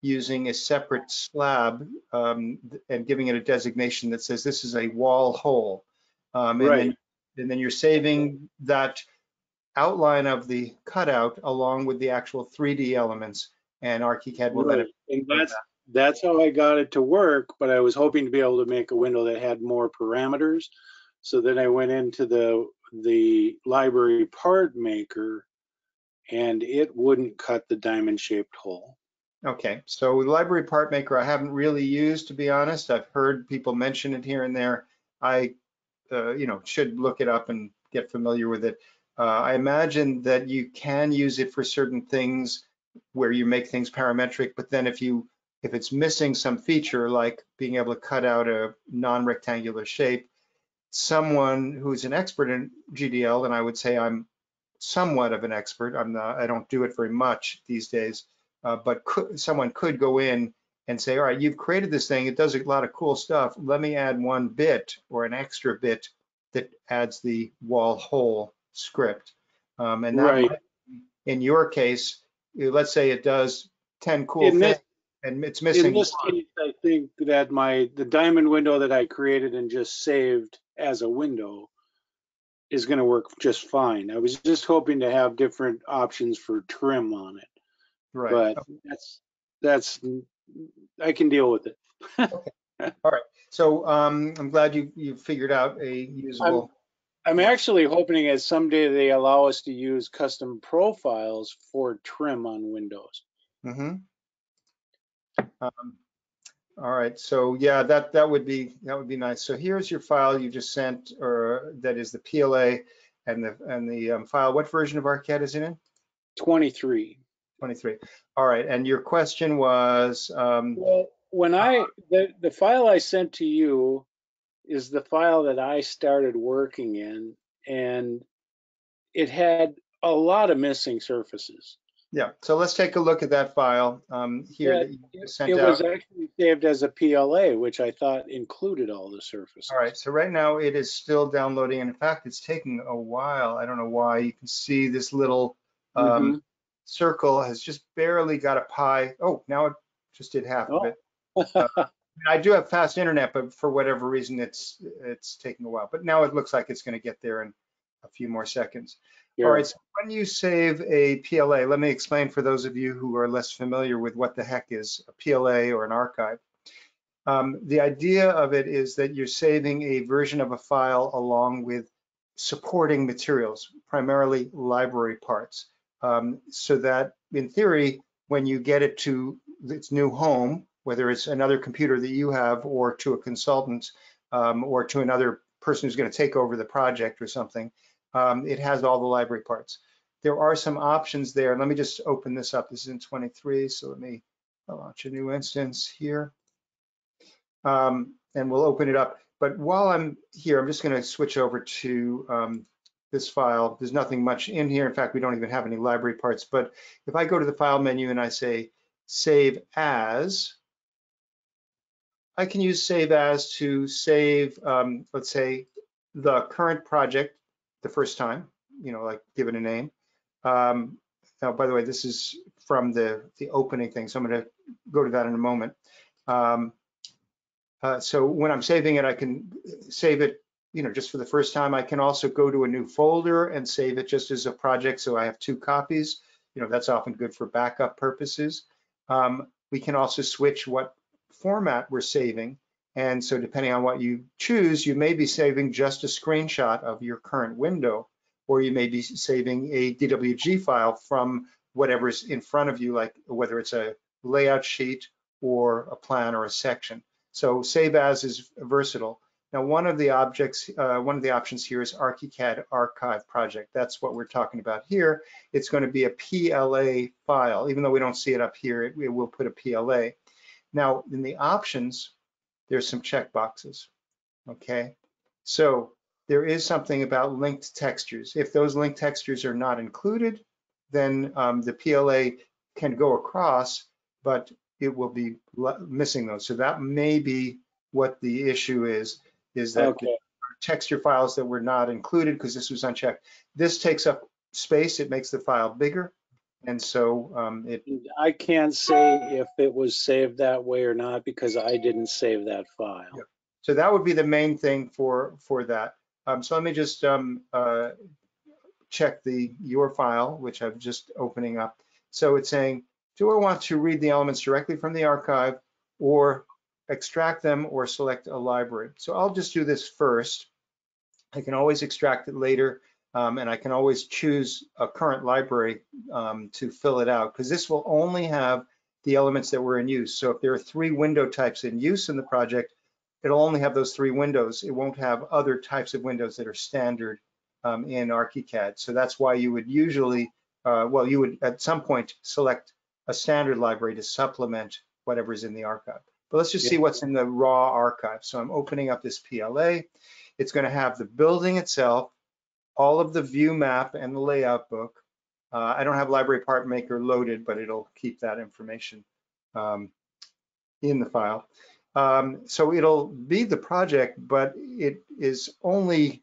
using a separate slab and giving it a designation that says this is a wall hole. And then you're saving that outline of the cutout along with the actual 3D elements, and ArchiCAD will let it. And that's how I got it to work, but I was hoping to be able to make a window that had more parameters. So then I went into the library part maker, and it wouldn't cut the diamond-shaped hole. Okay, so the library part maker I haven't really used, to be honest. I've heard people mention it here and there. I you know, should look it up and get familiar with it. I imagine that you can use it for certain things where you make things parametric, but then if it's missing some feature, like being able to cut out a non-rectangular shape, someone who's an expert in GDL, and I would say I'm somewhat of an expert. I don't do it very much these days, but someone could go in and say, all right, you've created this thing. It does a lot of cool stuff. Let me add one bit or an extra bit that adds the wall hole script. And that might, in your case, let's say it does 10 cool things and it's missing. In this case, I think that the diamond window that I created and just saved as a window is going to work just fine. I was just hoping to have different options for trim on it, but I can deal with it. Okay. All right. So I'm glad you figured out a usable. I'm actually hoping that someday they allow us to use custom profiles for trim on windows. All right, so yeah, that would be nice. So here's your file you just sent, or that is the PLA and the file. What version of ArchiCAD is it in? 23. 23. All right, and your question was? Well, the file I sent to you is the file that I started working in, and it had a lot of missing surfaces. Yeah, so let's take a look at that file here. Yeah, that you sent out. It was actually saved as a PLA, which I thought included all the surfaces. All right, so right now it is still downloading, and in fact, it's taking a while. I don't know why. You can see this little circle has just barely got a pi. Oh, now it just did half of it. I do have fast internet, but for whatever reason, it's taking a while. But now it looks like it's going to get there in a few more seconds. Yeah. All right, so when you save a PLA, let me explain for those of you who are less familiar with what the heck is a PLA or an archive. The idea of it is that you're saving a version of a file along with supporting materials, primarily library parts, so that in theory, when you get it to its new home, whether it's another computer that you have or to a consultant or to another person who's going to take over the project or something, it has all the library parts. There are some options there. Let me just open this up. This is in 23, so let me launch a new instance here. And we'll open it up. But while I'm here, I'm just going to switch over to this file. There's nothing much in here. In fact, we don't even have any library parts. But if I go to the File menu and I say Save As, I can use Save As to save, let's say, the current project the first time, you know, like give it a name. Now, by the way, this is from the opening thing, so I'm going to go to that in a moment. So when I'm saving it, I can save it, you know, just for the first time. I can also go to a new folder and save it just as a project, so I have two copies. You know, that's often good for backup purposes. We can also switch what format we're saving. And so depending on what you choose, you may be saving just a screenshot of your current window, or you may be saving a DWG file from whatever's in front of you, like whether it's a layout sheet or a plan or a section. So Save As is versatile. Now, one of the options here is ArchiCAD Archive Project. That's what we're talking about here. It's going to be a PLA file. Even though we don't see it up here, it will put a PLA. Now, in the options, there's some checkboxes, okay? So there is something about linked textures. If those linked textures are not included, then the PLA can go across, but it will be missing those. So that may be what the issue is that there are texture files that were not included because this was unchecked. This takes up space, it makes the file bigger. And so I can't say if it was saved that way or not because I didn't save that file. Yeah. So that would be the main thing for that. So let me just check your file, which I'm just opening up. So it's saying, do I want to read the elements directly from the archive or extract them or select a library? So I'll just do this first. I can always extract it later. And I can always choose a current library to fill it out because this will only have the elements that were in use. So if there are three window types in use in the project, it'll only have those three windows. It won't have other types of windows that are standard in ArchiCAD. So that's why you would usually, you would at some point select a standard library to supplement whatever's in the archive. But let's just see what's in the raw archive. So I'm opening up this PLA. It's going to have the building itself, all of the view map and the layout book. I don't have library part maker loaded, but it'll keep that information in the file. So it'll be the project, but it is only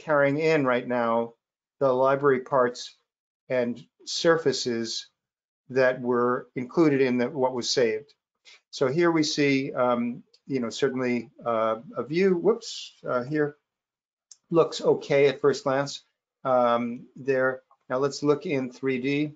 carrying in right now the library parts and surfaces that were included in what was saved. So here we see, you know, certainly a view, whoops, here. Looks okay at first glance there. Now let's look in 3D.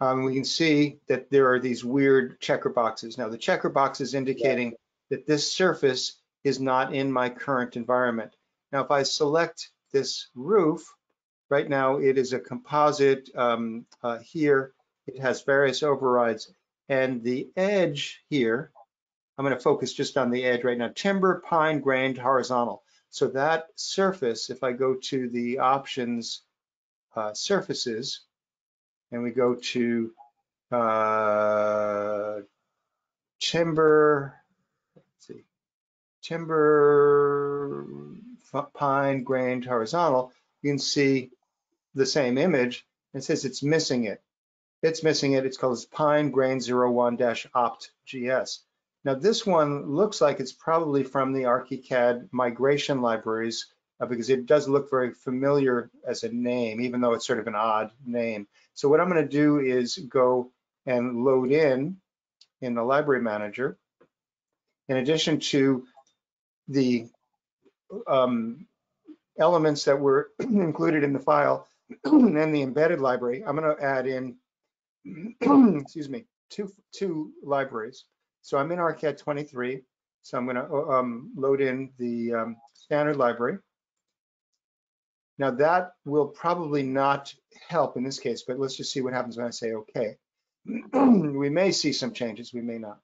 We can see that there are these weird checker boxes. Now the checker box is indicating that this surface is not in my current environment. Now if I select this roof, right now it is a composite here. It has various overrides and the edge here, I'm going to focus just on the edge right now. Timber, pine, grained, horizontal. So that surface, if I go to the options surfaces, and we go to timber, see, timber, pine, grained, horizontal, you can see the same image. It says it's missing it. It's missing it. It's called Pine Grain 01-opt.gs. Now this one looks like it's probably from the ArchiCAD migration libraries because it does look very familiar as a name, even though it's sort of an odd name. So what I'm going to do is go and load in the library manager. In addition to the elements that were included in the file and the embedded library, I'm going to add in, excuse me, two libraries. So I'm in ArchiCAD 23. So I'm going to load in the standard library. Now that will probably not help in this case, but let's just see what happens when I say okay. We may see some changes, we may not.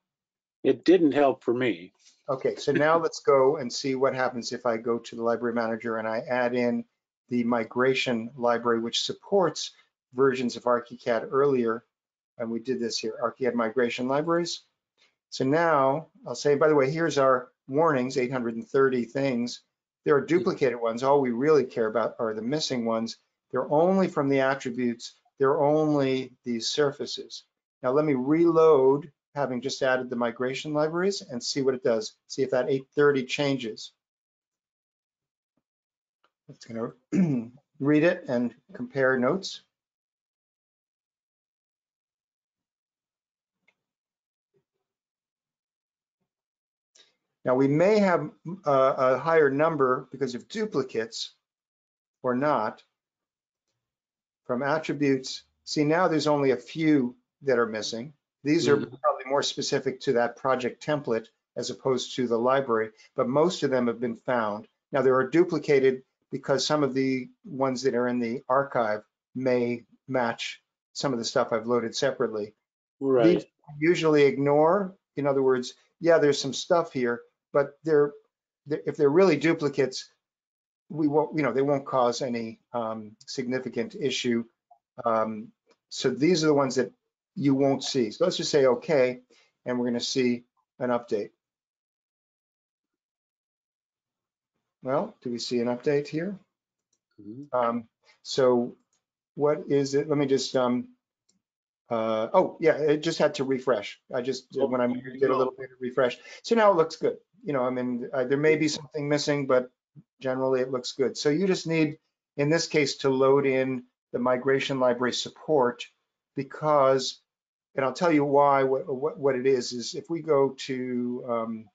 It didn't help for me. Okay, so now let's go and see what happens if I go to the library manager and I add in the migration library, which supports versions of ArchiCAD earlier. And we did this here, ArchiCAD migration libraries. So now I'll say, by the way, here's our warnings, 830 things. There are duplicated ones. All we really care about are the missing ones. They're only from the attributes. They're only these surfaces. Now let me reload, having just added the migration libraries, and see what it does. See if that 830 changes. It's going to read it and compare notes. Now we may have a higher number because of duplicates or not from attributes. See, now there's only a few that are missing. These are probably more specific to that project template as opposed to the library, but most of them have been found. Now there are duplicated because some of the ones that are in the archive may match some of the stuff I've loaded separately. Right. These I usually ignore. In other words, yeah, there's some stuff here, but if they're really duplicates, we won't, you know, they won't cause any significant issue. So these are the ones that you won't see. So let's just say okay, and we're going to see an update. Well, do we see an update here? So what is it? Let me just oh yeah, it just had to refresh. I just when I did a little bit of refresh. So now it looks good. You know, I mean, there may be something missing, but generally it looks good. So you just need, in this case, to load in the migration library support because, and I'll tell you why. What it is if we go to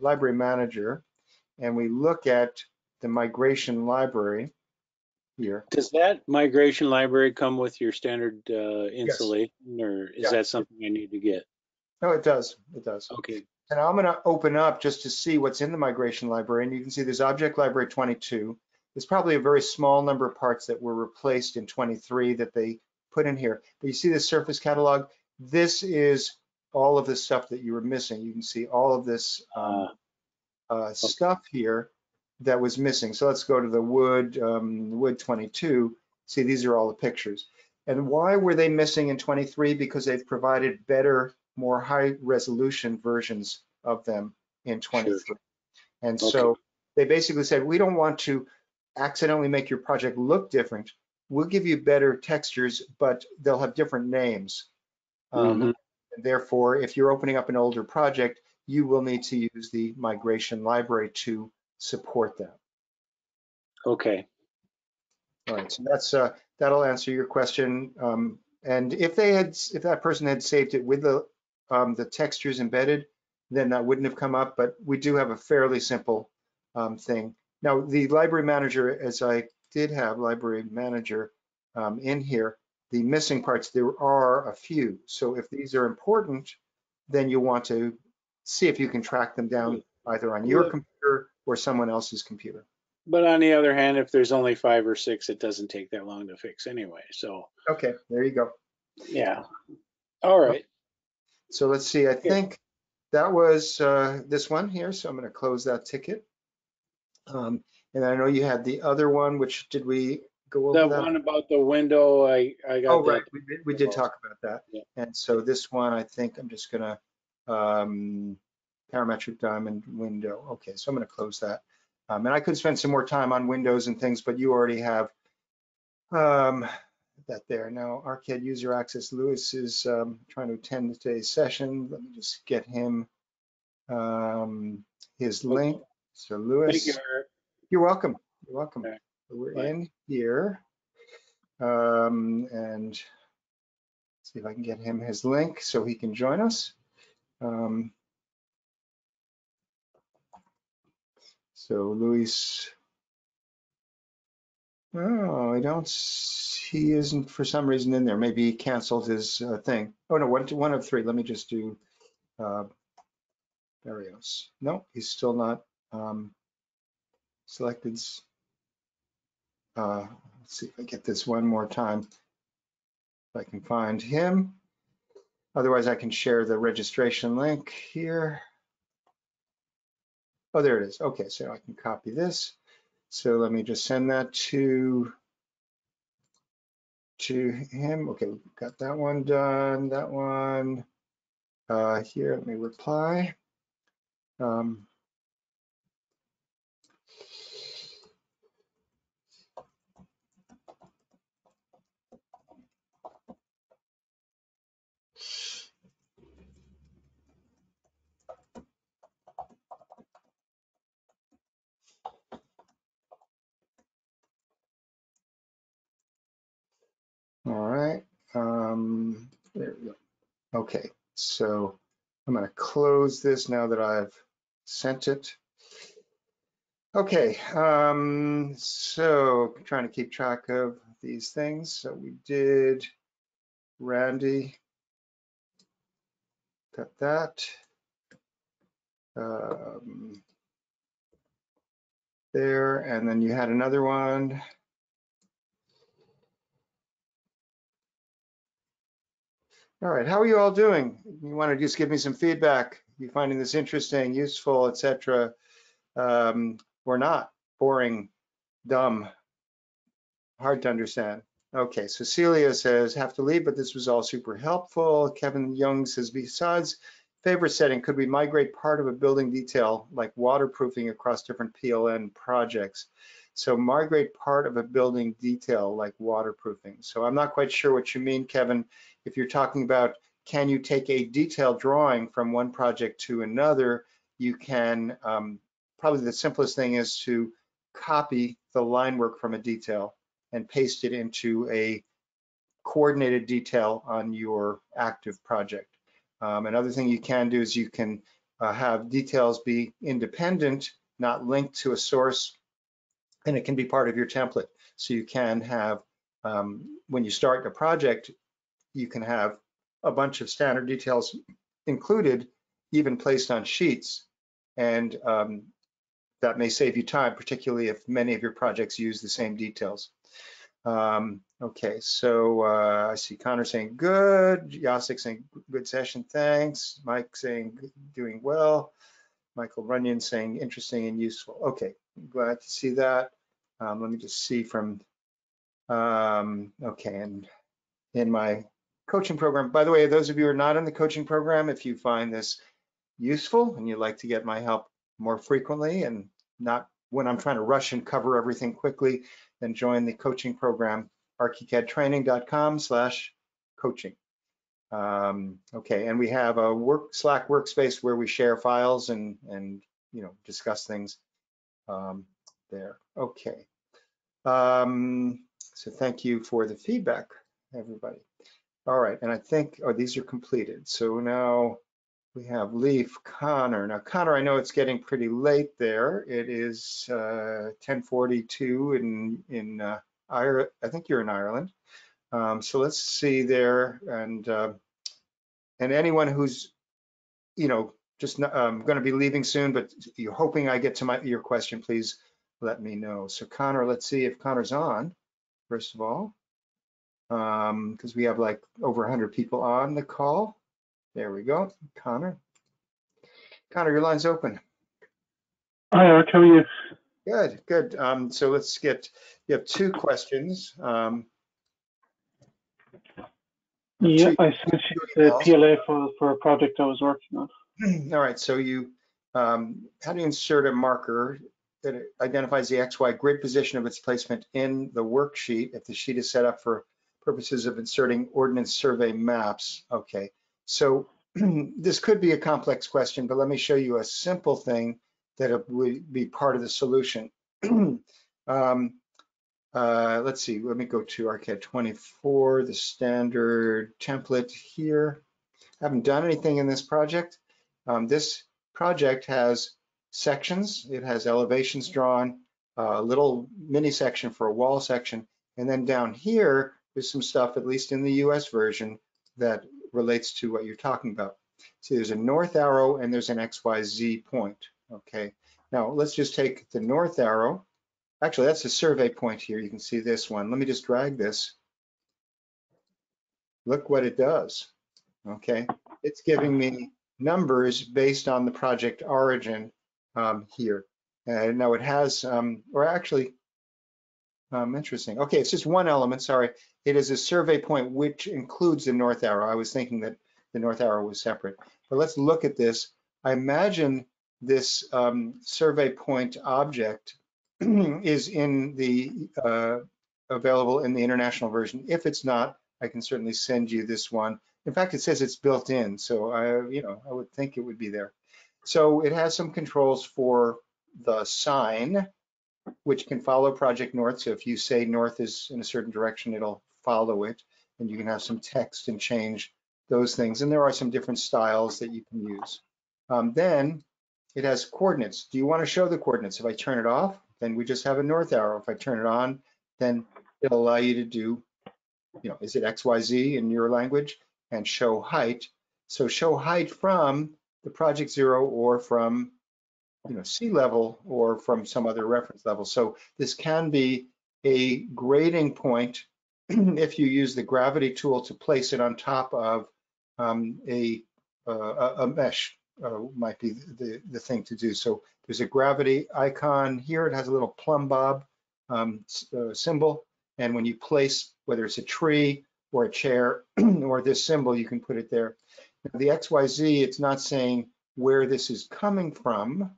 library manager and we look at the migration library. Here. Does that migration library come with your standard installation, yes. Or is that something I need to get? No, it does. It does. Okay. And I'm going to open up just to see what's in the migration library, and you can see there's Object Library 22. There's probably a very small number of parts that were replaced in 23 that they put in here. But you see the surface catalog. This is all of the stuff that you were missing. You can see all of this stuff here that was missing. So let's go to the wood, wood 22. See, these are all the pictures. And why were they missing in 23? Because they've provided better, more high resolution versions of them in 23. Sure. And so they basically said, we don't want to accidentally make your project look different. We'll give you better textures, but they'll have different names. And therefore, if you're opening up an older project, you will need to use the migration library to support that. Okay. All right. So that's that'll answer your question. And if they had, if that person had saved it with the textures embedded, then that wouldn't have come up. But we do have a fairly simple thing. Now the library manager, as I did have library manager in here, the missing parts, there are a few. So if these are important, then you want to see if you can track them down either on your computer or someone else's computer. But on the other hand, if there's only 5 or 6, it doesn't take that long to fix anyway. So okay, there you go. Yeah. All right. So let's see. I think that was this one here. So I'm going to close that ticket. And I know you had the other one, which did we go over? The one about the window. I got. Oh right, we did talk about that. Yeah. And so this one, I think I'm just going to parametric diamond window. Okay, so I'm going to close that. And I could spend some more time on windows and things, but you already have that there. Now, Arcade User Access, Lewis is trying to attend today's session. Let me just get him his link. So Lewis, you're welcome. You're welcome. Okay. So we're in here. And see if I can get him his link so he can join us. So Luis, oh, I don't, he isn't for some reason in there. Maybe he canceled his thing. Oh no, one of three. Let me just do Barrios. No, he's still not selected. Let's see if I get this one more time. If I can find him. Otherwise, I can share the registration link here. Oh, there it is. Okay, so I can copy this. So let me just send that to him. Okay, we've got that one done, that one. Here, let me reply. All right, there we go. Okay, so I'm going to close this now that I've sent it. Okay, so trying to keep track of these things. So we did Randy, got that. There, and then you had another one. All right, how are you all doing? You want to just give me some feedback. You finding this interesting, useful, etc., or not? Boring, dumb, hard to understand. Okay, Cecilia says, have to leave, but this was all super helpful. Kevin Young says, besides favorite setting, could we migrate part of a building detail like waterproofing across different PLN projects? So migrate part of a building detail like waterproofing. So I'm not quite sure what you mean, Kevin, if you're talking about can you take a detailed drawing from one project to another. You can, probably the simplest thing is to copy the line work from a detail and paste it into a coordinated detail on your active project. Another thing you can do is you can have details be independent, not linked to a source, and it can be part of your template. So you can have, when you start a project, you can have a bunch of standard details included, even placed on sheets. And that may save you time, particularly if many of your projects use the same details. Okay, so I see Connor saying good, Jacek saying good session, thanks. Mike saying doing well. Michael Runyon saying interesting and useful. Okay, glad to see that. Let me just see from, okay, and in my coaching program, by the way, those of you who are not in the coaching program, if you find this useful and you'd like to get my help more frequently and not when I'm trying to rush and cover everything quickly, then join the coaching program, archicadtraining.com/coaching. Okay, and we have a Slack workspace where we share files and you know, discuss things there. Okay, so thank you for the feedback, everybody. All right, and I think, oh, these are completed. So now we have Leaf, Connor. Now, Connor, I know it's getting pretty late there. It is 10:42 in Ireland. I think you're in Ireland. So let's see there, and anyone who's, you know, just going to be leaving soon, but you're hoping I get to your question, please let me know. So Connor, let's see if Connor's on, first of all, because we have like over 100 people on the call. There we go, Connor. Connor, your line's open. Hi, Eric, how are you? Good, good. So let's get, you have two questions. Yeah, I sent you the PLA file for a project I was working on. All right, so you how do you insert a marker that identifies the XY grid position of its placement in the worksheet if the sheet is set up for purposes of inserting Ordnance Survey maps? Okay, so this could be a complex question, but let me show you a simple thing that would be part of the solution. Let's see, let me go to ArcCAD 24, the standard template here. I haven't done anything in this project. This project has sections, it has elevations drawn, a little mini section for a wall section, and then down here, there's some stuff, at least in the US version, that relates to what you're talking about. See, there's a north arrow and there's an XYZ point, okay? Now, let's just take the north arrow. Actually, that's a survey point here. You can see this one. Let me just drag this. Look what it does, okay? It's giving me numbers based on the project origin here. And now it has, interesting. Okay, it's just one element, sorry. It is a survey point which includes the north arrow. I was thinking that the north arrow was separate. But let's look at this. I imagine this survey point object is in the available in the international version. If it's not, I can certainly send you this one. In fact, it says it's built in, so I would think it would be there. So it has some controls for the sign, which can follow Project North. So if you say north is in a certain direction, it'll follow it, and you can have some text and change those things. And there are some different styles that you can use. Then it has coordinates. Do you want to show the coordinates? If I turn it off, then we just have a north arrow. If I turn it on, then it'll allow you to do, is it XYZ in your language? And show height. So show height from the project zero or from sea level or from some other reference level. So this can be a grading point if you use the gravity tool to place it on top of a mesh. Might be the thing to do. So there's a gravity icon here. It has a little plumb bob symbol. And when you place, whether it's a tree or a chair or this symbol, you can put it there. Now, the XYZ, it's not saying where this is coming from.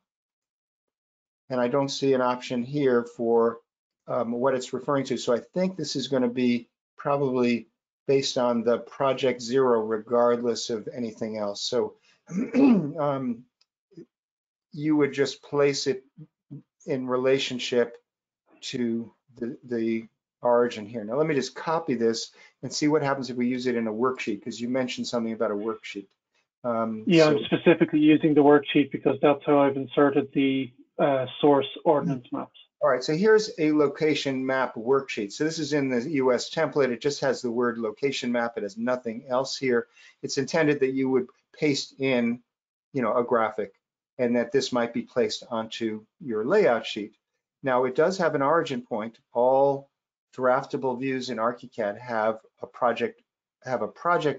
And I don't see an option here for what it's referring to. So I think this is going to be probably based on the project zero, regardless of anything else. So you would just place it in relationship to the origin here. Now let me just copy this and see what happens if we use it in a worksheet, because you mentioned something about a worksheet. I'm specifically using the worksheet because that's how I've inserted the source ordnance maps. All right, so here's a location map worksheet. So this is in the US template. It just has the word location map. It has nothing else here. It's intended that you would paste in, a graphic, and that this might be placed onto your layout sheet. Now, it does have an origin point. All draftable views in ArchiCAD have a project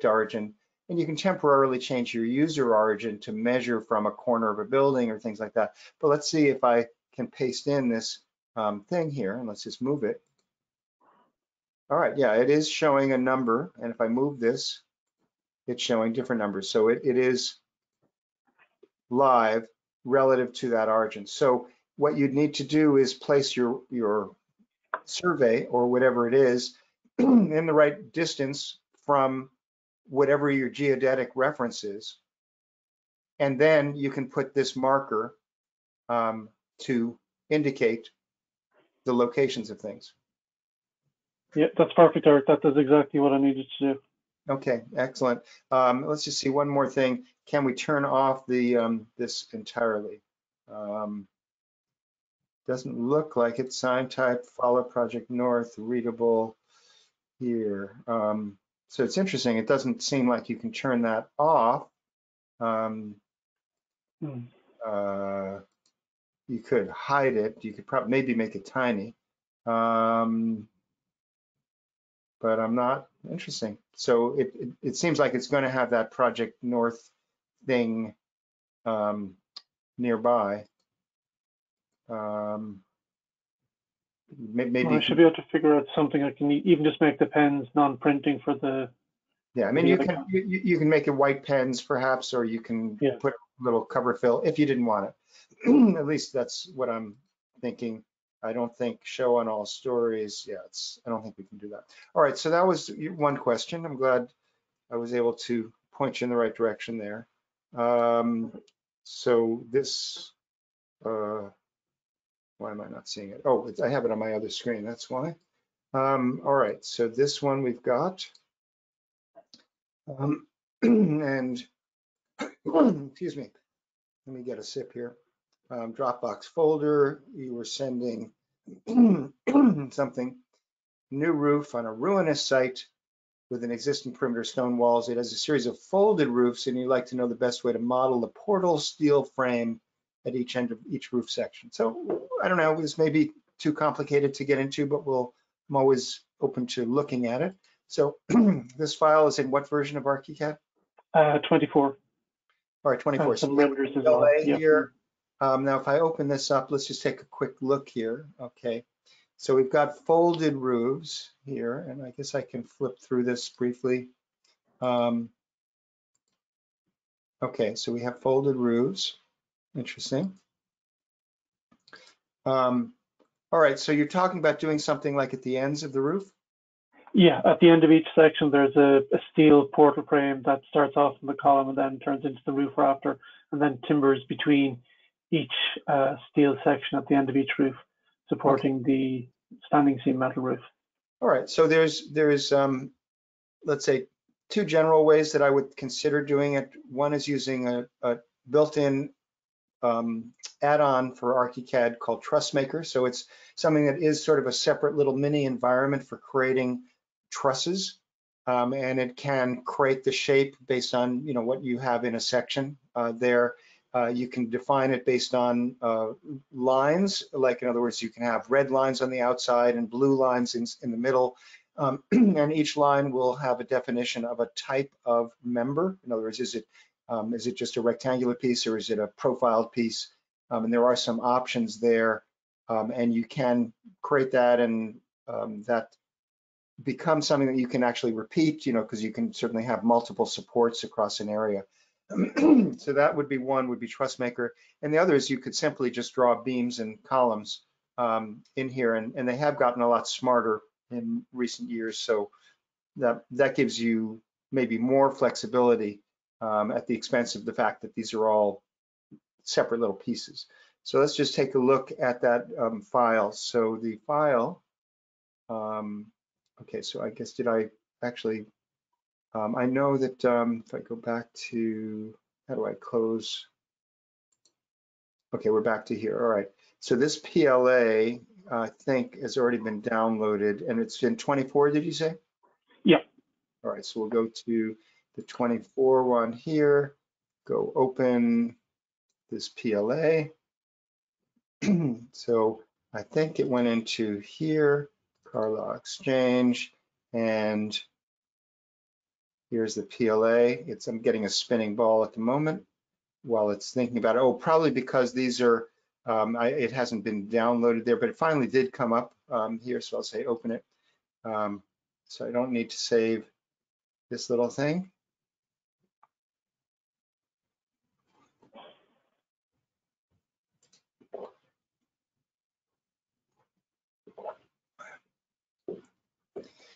origin, and you can temporarily change your user origin to measure from a corner of a building or things like that. But let's see if I can paste in this thing here, and let's just move it. All right, yeah, it is showing a number, and if I move this, it's showing different numbers. So it is live relative to that origin. So what you'd need to do is place your survey or whatever it is in the right distance from whatever your geodetic reference is. And then you can put this marker to indicate the locations of things. Yeah, that's perfect, Eric. That does exactly what I needed to do. Okay, excellent. Let's just see one more thing. Can we turn off the this entirely? Doesn't look like it. Sign type, follow Project North, readable here. So it's interesting. It doesn't seem like you can turn that off. You could hide it. You could probably maybe make it tiny. But I'm not, interesting. So it seems like it's going to have that Project North thing nearby. Maybe I should be able to figure out something. I can even just make the pens non-printing for the Yeah, I mean, you can make it white pens perhaps, or you can put a little cover fill if you didn't want it. At least that's what I'm thinking. I don't think show on all stories. Yeah, I don't think we can do that. All right, so that was one question. I'm glad I was able to point you in the right direction there. So this, why am I not seeing it? Oh, I have it on my other screen, that's why. All right, so this one we've got. And excuse me, let me get a sip here. Dropbox folder, you were sending something. New roof on a ruinous site with an existing perimeter stone walls. It has a series of folded roofs, and you'd like to know the best way to model the portal steel frame at each end of each roof section. So I don't know, this may be too complicated to get into, but I'm always open to looking at it. So this file is in what version of ArchiCAD? 24. All right, 24. Some limiters as well. Here. Now, if I open this up, let's just take a quick look here. Okay, so we've got folded roofs here, and I guess I can flip through this briefly. Okay, so we have folded roofs. Interesting. All right, so you're talking about doing something like at the ends of the roof? Yeah, at the end of each section, there's a steel portal frame that starts off in the column and then turns into the roof rafter, and then timbers between each steel section at the end of each roof, supporting the standing seam metal roof. All right, so there's let's say, two general ways that I would consider doing it. One is using a built-in add-on for ArchiCAD called Trussmaker. So it's something that is sort of a separate little mini environment for creating trusses, and it can create the shape based on what you have in a section there. You can define it based on lines, like in other words, you can have red lines on the outside and blue lines in the middle, and each line will have a definition of a type of member. In other words, is it just a rectangular piece, or is it a profiled piece? And there are some options there, and you can create that, and that becomes something that you can actually repeat, because you can certainly have multiple supports across an area. So that would be one, would be Trussmaker. And the other is you could simply just draw beams and columns in here, and they have gotten a lot smarter in recent years. So that gives you maybe more flexibility at the expense of the fact that these are all separate little pieces. So let's just take a look at that file. So the file, okay, so I guess did I actually, I know that if I go back to, how do I close? Okay, we're back to here, all right. So this PLA, I think, has already been downloaded, and it's in 24, did you say? Yeah. All right, so we'll go to the 24 one here, go open this PLA. So I think it went into here, Carlisle Exchange, and here's the PLA. I'm getting a spinning ball at the moment while it's thinking about it. Oh, probably because these are, it hasn't been downloaded there, but it finally did come up here, so I'll say open it. So I don't need to save this little thing.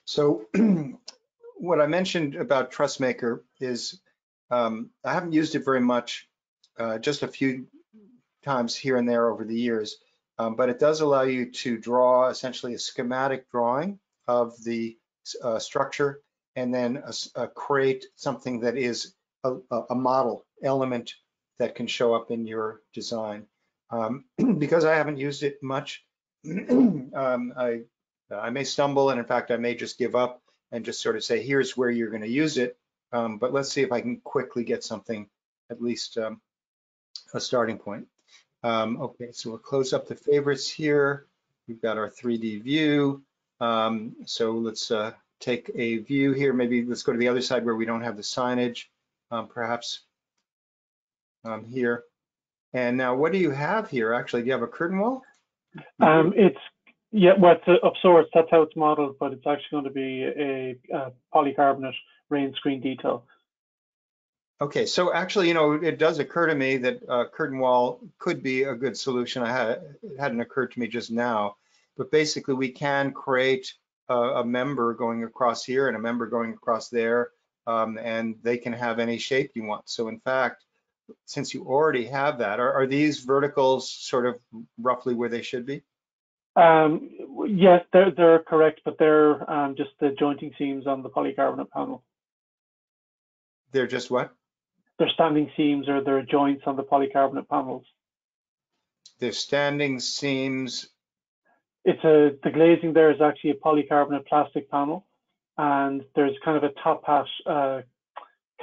So, what I mentioned about Trussmaker is I haven't used it very much, just a few times here and there over the years, but it does allow you to draw essentially a schematic drawing of the structure, and then create something that is a model element that can show up in your design. Because I haven't used it much, I may stumble, and in fact, I may just give up and just sort of say, here's where you're going to use it. But let's see if I can quickly get something, at least a starting point. Okay, so we'll close up the favorites here. We've got our 3D view. So let's take a view here. Maybe let's go to the other side where we don't have the signage, perhaps here. And now what do you have here? Actually, do you have a curtain wall? It's Yeah, well, it's of sorts, that's how it's modeled, but it's actually going to be a polycarbonate rain screen detail. Okay, so actually, you know, it does occur to me that curtain wall could be a good solution. It hadn't occurred to me just now, but basically we can create a member going across here and a member going across there, and they can have any shape you want. So in fact, since you already have that, are these verticals sort of roughly where they should be? Yes, they're correct, but they're just the jointing seams on the polycarbonate panel. They're just what? They're standing seams, or they're joints on the polycarbonate panels. They're standing seams. It's the glazing there is actually a polycarbonate plastic panel, and there's kind of a top hat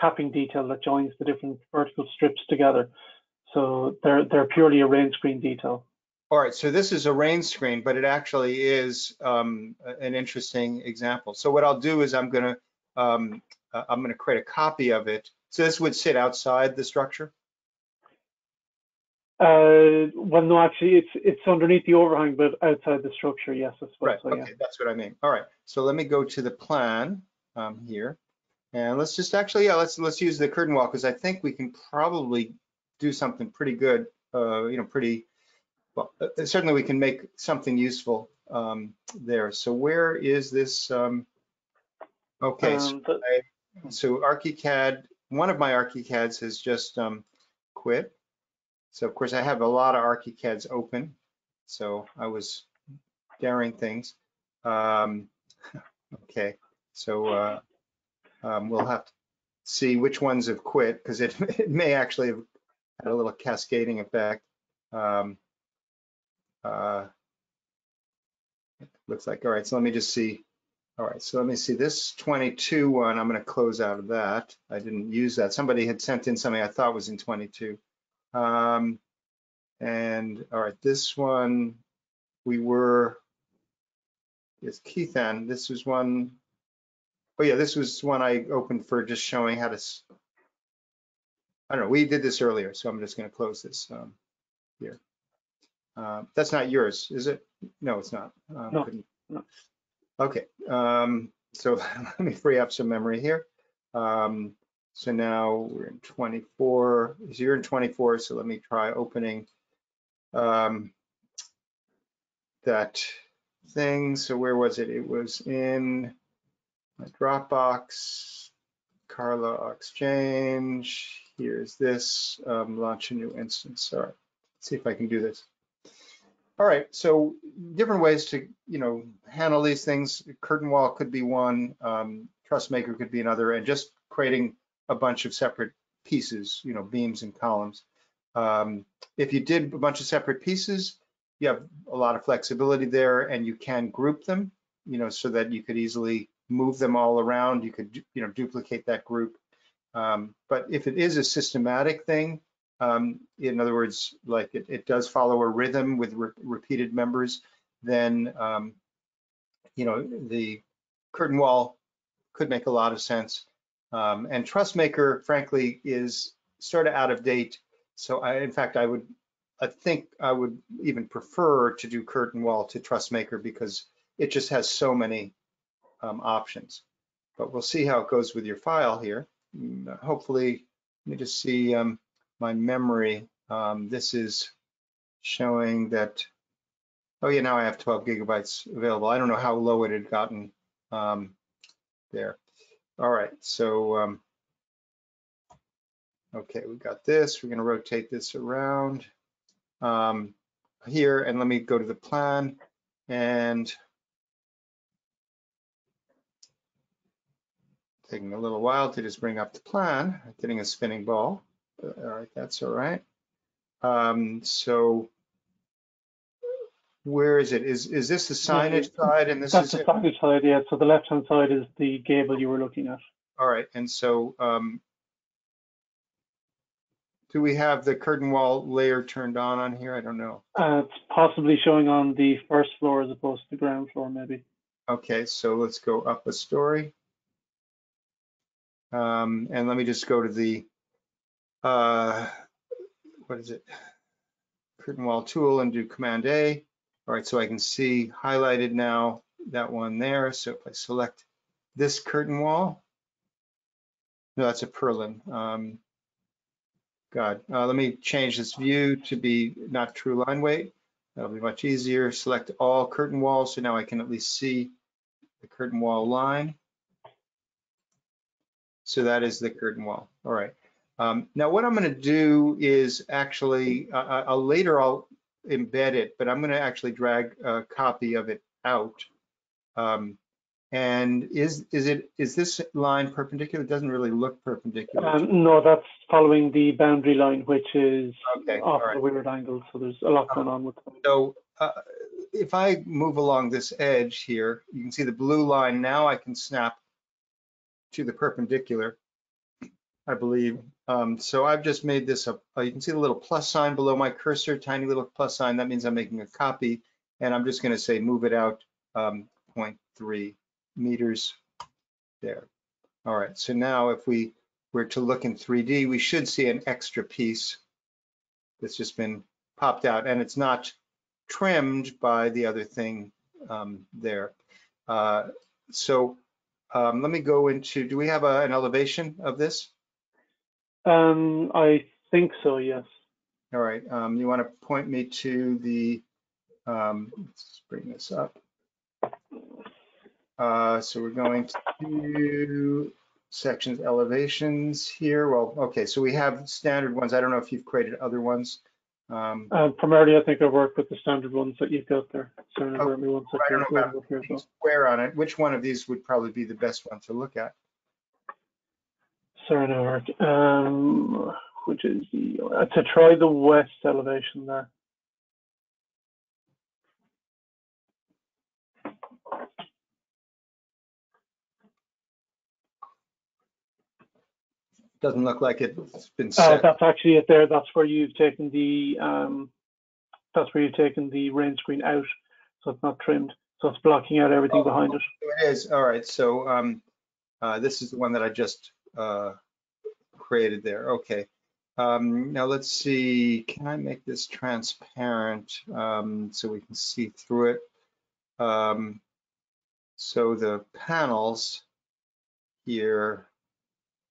capping detail that joins the different vertical strips together. So they're purely a rain screen detail. All right, so this is a rain screen, but it actually is an interesting example. So what I'll do is I'm going to create a copy of it. So this would sit outside the structure? Well, no, actually, it's underneath the overhang, but outside the structure, yes, I suppose. Right, so, okay, yeah. That's what I mean. All right, so let me go to the plan here, and let's just actually, yeah, let's use the curtain wall, because I think we can probably do something pretty good, you know, pretty, well, certainly we can make something useful there. So where is this, okay, so ArchiCAD, one of my ArchiCADs has just quit. So of course I have a lot of ArchiCADs open. So I was daring things. Okay, so we'll have to see which ones have quit, because it may actually have had a little cascading effect. Looks like, all right, so let me just see. All right, so let me see this 22 one. I'm going to close out of that. I didn't use that. Somebody had sent in something I thought was in 22. And all right, this one we were, it's Keithan. This was one, oh yeah, this was one I opened for just showing how to, I don't know, we did this earlier, so I'm just going to close this here. That's not yours, is it? No, it's not. No. Okay, so let me free up some memory here. So now we're in 24, so you're in 24, so let me try opening that thing. So where was it? It was in my Dropbox, Carlo Exchange. Here's this, launch a new instance. All right, let's see if I can do this. All right, so different ways to, you know, handle these things. Curtain wall could be one, Trussmaker could be another, and just creating a bunch of separate pieces, you know, beams and columns. If you did a bunch of separate pieces, you have a lot of flexibility there, and you can group them, you know, so that you could easily move them all around. You could, you know, duplicate that group. But if it is a systematic thing, in other words, like it does follow a rhythm with repeated members, then, you know, the curtain wall could make a lot of sense. And Trussmaker, frankly, is sort of out of date. So I think I would even prefer to do curtain wall to Trussmaker, because it just has so many options. But we'll see how it goes with your file here. Hopefully, let me just see. My memory, this is showing that, oh yeah, now I have 12 gigabytes available. I don't know how low it had gotten there. All right, so, okay, we got this. We're gonna rotate this around here, and let me go to the plan, and taking a little while to just bring up the plan, getting a spinning ball. All right, that's all right. So where is it? Is this the signage side? And this that's is the signage side, yeah. So the left-hand side is the gable you were looking at. All right, and so do we have the curtain wall layer turned on here? I don't know. It's possibly showing on the first floor as opposed to the ground floor, maybe. Okay, so let's go up a story. And let me just go to the what is it? Curtain wall tool and do Command A, All right, so I can see highlighted now that one there. So if I select this curtain wall, no, that's a purlin. Let me change this view to be not true line weight. That'll be much easier. Select all curtain walls, so now I can at least see the curtain wall line. So that is the curtain wall. All right. Now what I'm going to do is actually, later I'll embed it, but I'm going to actually drag a copy of it out. And is this line perpendicular? It doesn't really look perpendicular. No, that's following the boundary line, which is off a weird angle. So there's a lot going on with that. So if I move along this edge here, you can see the blue line. Now I can snap to the perpendicular, I believe. So I've just made this up. You can see the little plus sign below my cursor, tiny little plus sign. That means I'm making a copy. And I'm just going to say move it out 0.3. meters there. All right, so now if we were to look in 3D, we should see an extra piece that's just been popped out, and it's not trimmed by the other thing there. Let me go into, do we have an elevation of this? I think so, yes. All right, you want to point me to the, let's bring this up. So we're going to sections, elevations here. Well, okay, so we have standard ones. I don't know if you've created other ones. Primarily, I think I work with the standard ones that you've got there. So I don't know about the square on it. Which one of these would probably be the best one to look at? Sorry, which is the, to try the west elevation there. Doesn't look like it's been set. That's actually it there. That's where you've taken the rain screen out, so it's not trimmed. So it's blocking out everything behind it. It is. All right. So this is the one that I just created there. Okay. Now let's see. Can I make this transparent so we can see through it? So the panels here.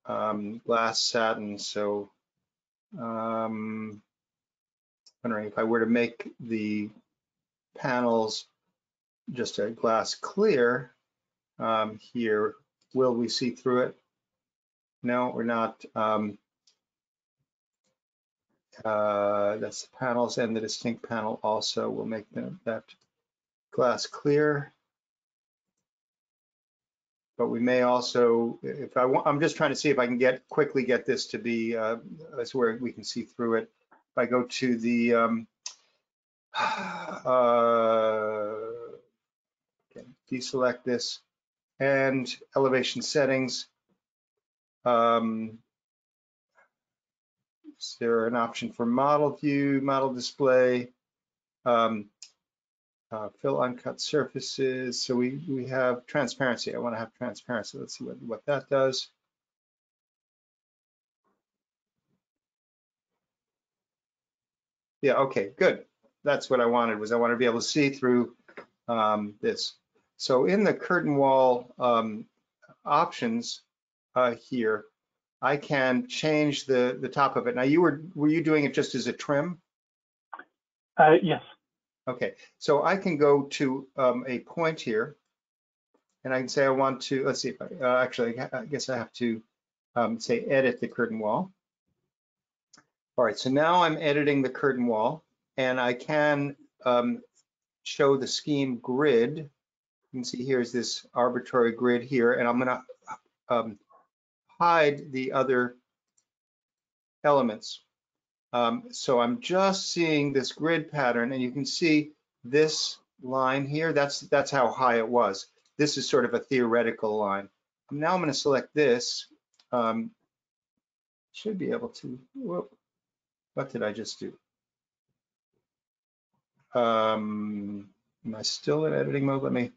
Glass satin, so wondering if I were to make the panels just a glass clear here, will we see through it? No, we're not. That's the panels and the distinct panel also. We'll make that glass clear. But we may also, if I want, I'm just trying to see if I can quickly get this to be, that's where we can see through it. If I go to the, deselect this and elevation settings. Is there an option for model view, model display, fill uncut surfaces, so we have transparency. I want to have transparency. Let's see what that does. Yeah, okay, good. That's what I wanted, was I want to be able to see through this. So in the curtain wall options here, I can change the top of it. Now were you doing it just as a trim? Yes. Okay, so I can go to a point here, and I can say I want to, let's see, if I guess I have to say edit the curtain wall. All right, so now I'm editing the curtain wall, and I can show the scheme grid. You can see here's this arbitrary grid here, and I'm gonna hide the other elements. So I'm just seeing this grid pattern, and you can see this line here, that's how high it was. This is sort of a theoretical line. Now I'm going to select this. Should be able to, whoop, what did I just do? Am I still in editing mode? Let me.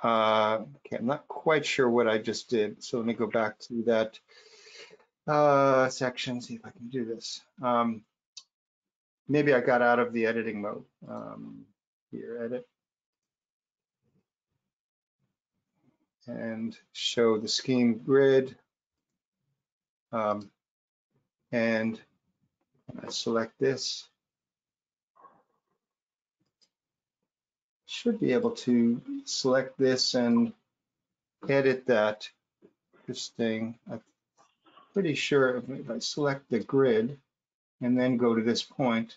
Okay, I'm not quite sure what I just did, so let me go back to that. section, see if I can do this. Maybe I got out of the editing mode. Here, edit. And show the scheme grid. And I select this. Should be able to select this and edit that. This thing, I'm pretty sure if I select the grid and then go to this point.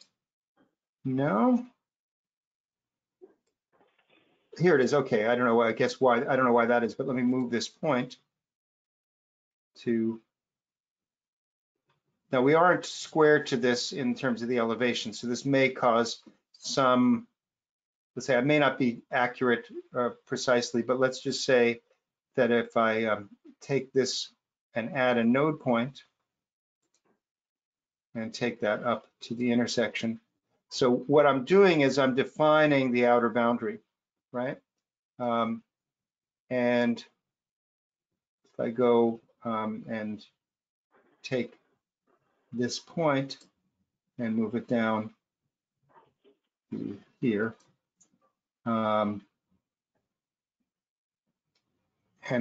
No. Here it is. Okay, I don't know why. I guess why I don't know why that is, but let me move this point to. Now we aren't square to this in terms of the elevation, so this may cause some. Let's say I may not be accurate precisely, but let's just say that if I take this and add a node point and take that up to the intersection. So what I'm doing is I'm defining the outer boundary, right? And if I go and take this point and move it down to here, and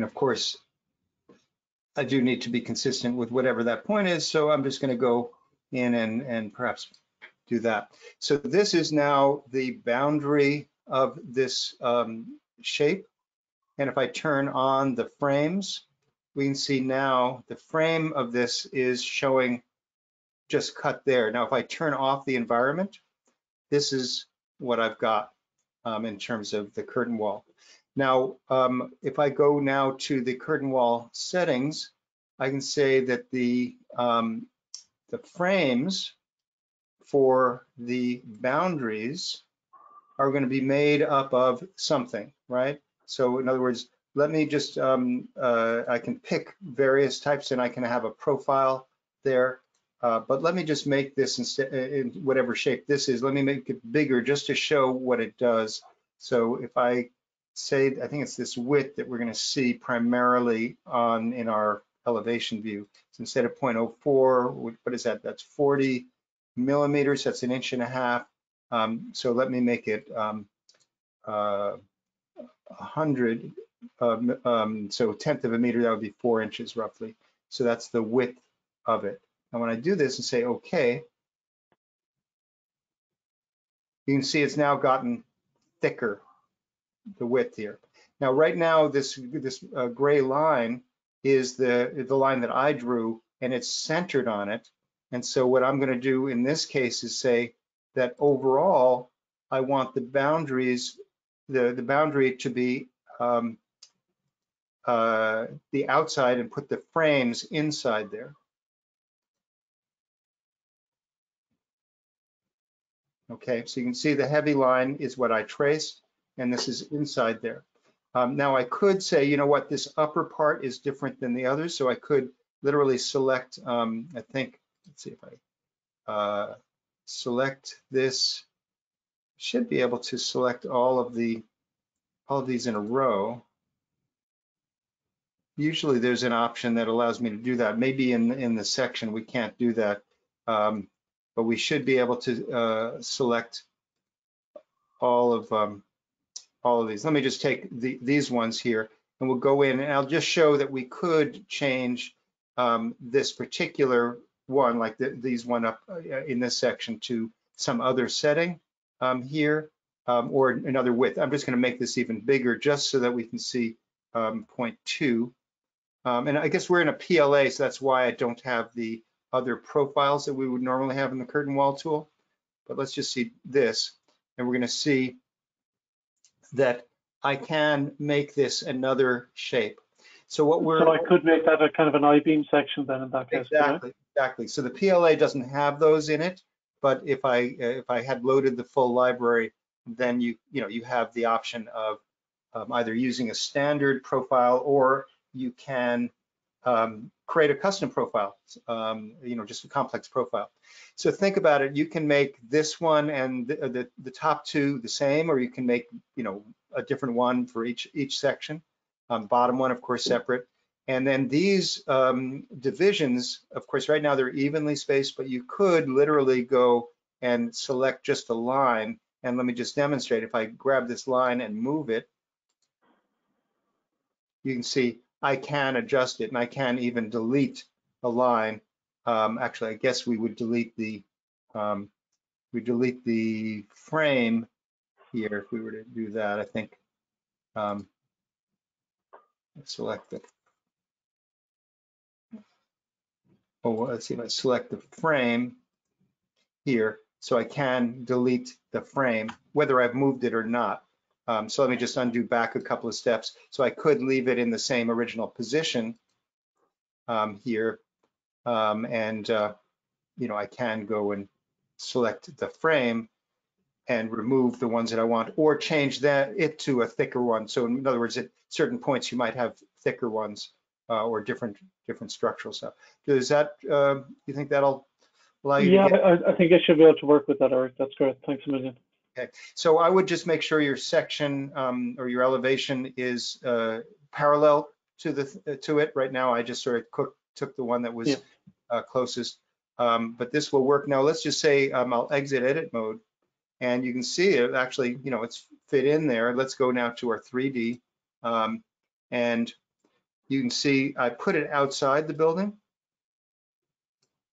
of course, I do need to be consistent with whatever that point is, so I'm just going to go in and perhaps do that. So this is now the boundary of this shape, and if I turn on the frames, we can see now the frame of this is showing just cut there. Now if I turn off the environment, this is what I've got in terms of the curtain wall. Now, if I go now to the curtain wall settings, I can say that the frames for the boundaries are going to be made up of something, right? So in other words, let me just, I can pick various types and I can have a profile there, but let me just make this instead in whatever shape this is. Let me make it bigger just to show what it does. So if I say, I think it's this width that we're going to see primarily on in our elevation view. So instead of 0.04, what is that? That's 40 millimeters. That's 1.5 inches. So let me make it 100. So 1/10 of a meter, that would be 4 inches roughly. So that's the width of it. And when I do this and say OK, you can see it's now gotten thicker, the width here. Now, right now, this gray line is the line that I drew, and it's centered on it. And so what I'm going to do in this case is say that overall, I want the boundaries, the boundary to be the outside, and put the frames inside there. Okay, so you can see the heavy line is what I traced, and this is inside there. Now I could say, you know what, this upper part is different than the others, so I could literally select, I think, let's see if I select this, should be able to select all of these in a row. Usually there's an option that allows me to do that. Maybe in the section we can't do that, but we should be able to select all of these. Let me just take these ones here, and we'll go in, and I'll just show that we could change this particular one, like these one up in this section, to some other setting here, or another width. I'm just going to make this even bigger just so that we can see 0.2. And I guess we're in a PLA, so that's why I don't have the other profiles that we would normally have in the curtain wall tool. But let's just see this, and we're going to see that I can make this another shape. So what we're... So I could make that a kind of an I-beam section then in that case. Exactly, exactly. So the PLA doesn't have those in it, but if I had loaded the full library, then you have the option of either using a standard profile, or you can create a custom profile, just a complex profile. So think about it. You can make this one and the top two the same, or you can make a different one for each section. Bottom one, of course, separate. And then these divisions, of course, right now they're evenly spaced, but you could literally go and select just a line. And let me just demonstrate. If I grab this line and move it, you can see I can adjust it, and I can even delete a line. Actually, I guess we would delete the frame here if we were to do that. I think select it. Oh, let's see if I select the frame here, so I can delete the frame, whether I've moved it or not. So let me just undo back a couple of steps. So I could leave it in the same original position here, you know, I can go and select the frame and remove the ones that I want, or change it to a thicker one. So in other words, at certain points you might have thicker ones or different structural stuff. Does that you think that'll allow you? Yeah, I think I should be able to work with that, Eric. That's correct. Thanks a million. Okay, so I would just make sure your section or your elevation is parallel to it. Right now, I just sort of took the one that was closest, but this will work. Now, let's just say I'll exit edit mode, and you can see it actually, you know, it's fit in there. Let's go now to our 3D, and you can see I put it outside the building.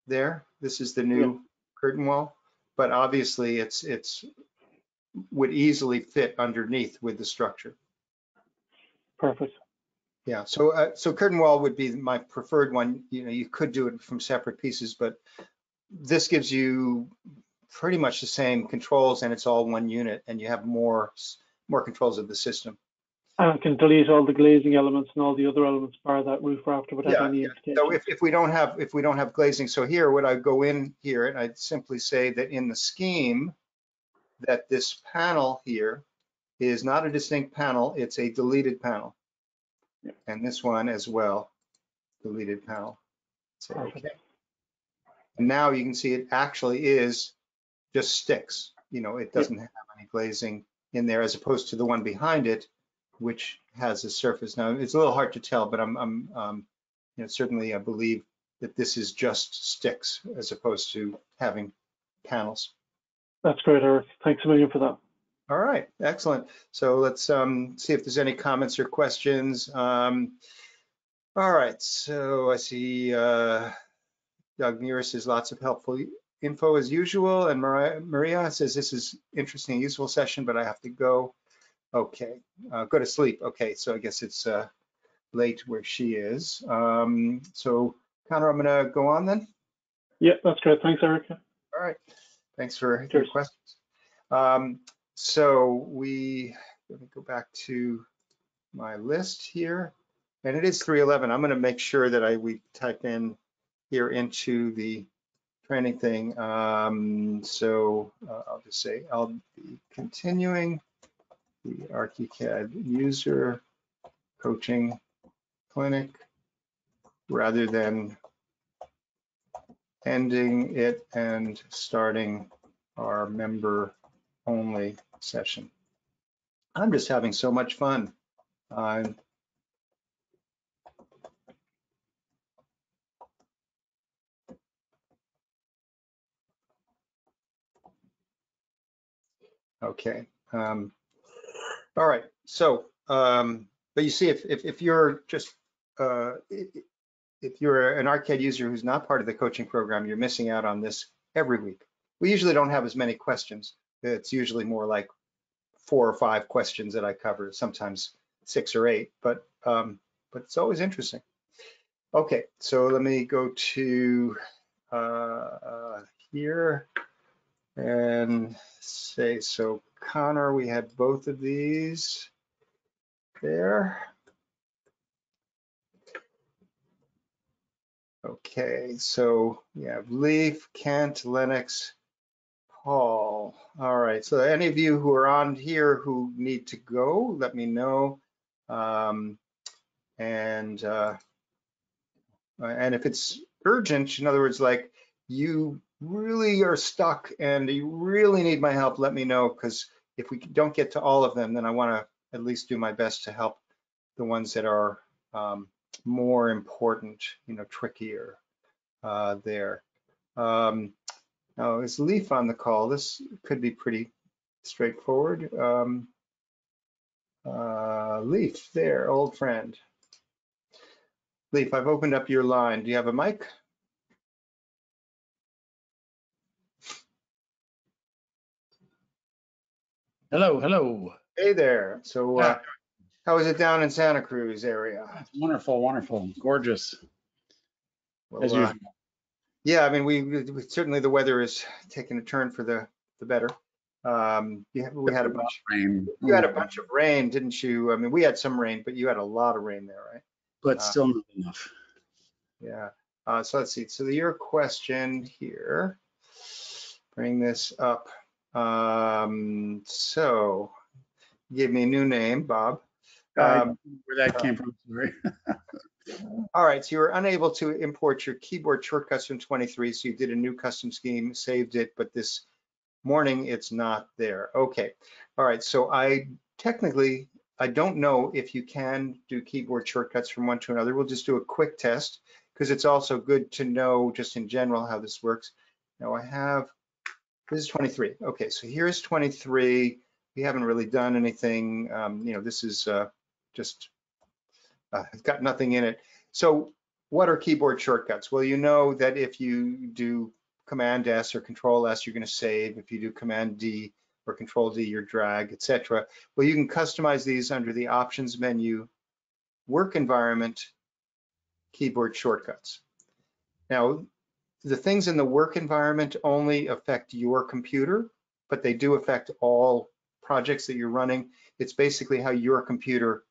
There, this is the new curtain wall, but obviously it's would easily fit underneath with the structure. Perfect. Yeah, so so curtain wall would be my preferred one. You know, you could do it from separate pieces, but this gives you pretty much the same controls, and it's all one unit, and you have more controls of the system. And can delete all the glazing elements and all the other elements, bar that roof rafter without any indication. So if we don't have glazing, so here would I go in here and I'd simply say that in the scheme that this panel here is not a distinct panel, it's a deleted panel. Yeah. And this one as well, deleted panel. So, okay. And now you can see it actually is just sticks. You know, it doesn't have any glazing in there, as opposed to the one behind it, which has a surface. Now it's a little hard to tell, but I'm you know, certainly I believe that this is just sticks as opposed to having panels. That's great, Eric. Thanks a million for that. All right, excellent. So let's see if there's any comments or questions. All right, so I see Doug Muir says lots of helpful info as usual, and Maria says this is interesting and useful session, but I have to go. Okay, go to sleep. Okay, so I guess it's late where she is. So Connor, I'm gonna go on then. Yeah, that's good. Thanks, Erica. All right, thanks for your questions. So let me go back to my list here, and it is 3:11. I'm gonna make sure that we type in here into the training thing. So I'll just say I'll be continuing the ArchiCAD user coaching clinic rather than ending it and starting our member only session. I'm just having so much fun. Okay. All right, so, but you see, if you're just, if you're an ArchiCAD user who's not part of the coaching program, you're missing out on this every week. We usually don't have as many questions. It's usually more like 4 or 5 questions that I cover, sometimes 6 or 8, but it's always interesting. Okay, so let me go to here and say, so Connor, we had both of these there. Okay, so we have Leaf, Kent, Lennox, Paul. All right, so any of you who are on here who need to go, let me know. And if it's urgent, in other words, like you really are stuck and you really need my help, let me know, because if we don't get to all of them, then I want to at least do my best to help the ones that are more important, trickier there. Now, is Leaf on the call? This could be pretty straightforward. Leaf, there, old friend. Leaf, I've opened up your line. Do you have a mic? Hello, hello. Hey there. So how is it down in Santa Cruz area? It's wonderful, wonderful, gorgeous. Well, as usual. Yeah, I mean, we certainly the weather is taking a turn for the better. We had a bunch of rain. You had a bunch of rain, didn't you? I mean, we had some rain, but you had a lot of rain there, right? But still not enough. Yeah. So let's see. So your question here, bring this up. So give me a new name, Bob. Where that came from, sorry. All right, so you were unable to import your keyboard shortcuts from 23, so you did a new custom scheme, saved it, but this morning it's not there. Okay, all right, so I don't know if you can do keyboard shortcuts from one to another. We'll just do a quick test, because it's also good to know just in general how this works. Now this is 23. Okay, so here's 23. We haven't really done anything. This is just, it's got nothing in it. So what are keyboard shortcuts? Well, you know that if you do Command S or Control S, you're going to save. If you do Command D or Control D, your drag, etc. Well, you can customize these under the Options menu, Work Environment, Keyboard Shortcuts. Now, the things in the work environment only affect your computer, but they do affect all projects that you're running. It's basically how your computer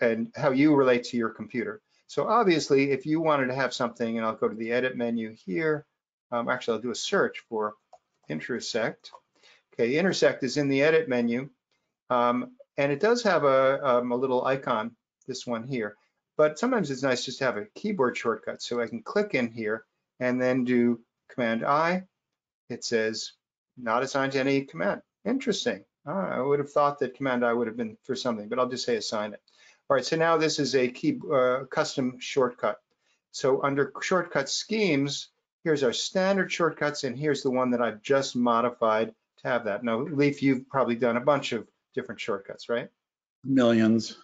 and how you relate to your computer. So obviously, if you wanted to have something, and I'll go to the edit menu here. Actually, I'll do a search for intersect. Okay, intersect is in the edit menu, and it does have a little icon, this one here. But sometimes it's nice just to have a keyboard shortcut, so I can click in here and then do Command I. It says not assigned to any command. Interesting. I would have thought that Command I would have been for something, but I'll just say assign it. All right, so now this is a custom shortcut. So under shortcut schemes, here's our standard shortcuts, and here's the one that I've just modified to have that. Now, Leaf, you've probably done a bunch of different shortcuts, right? Millions.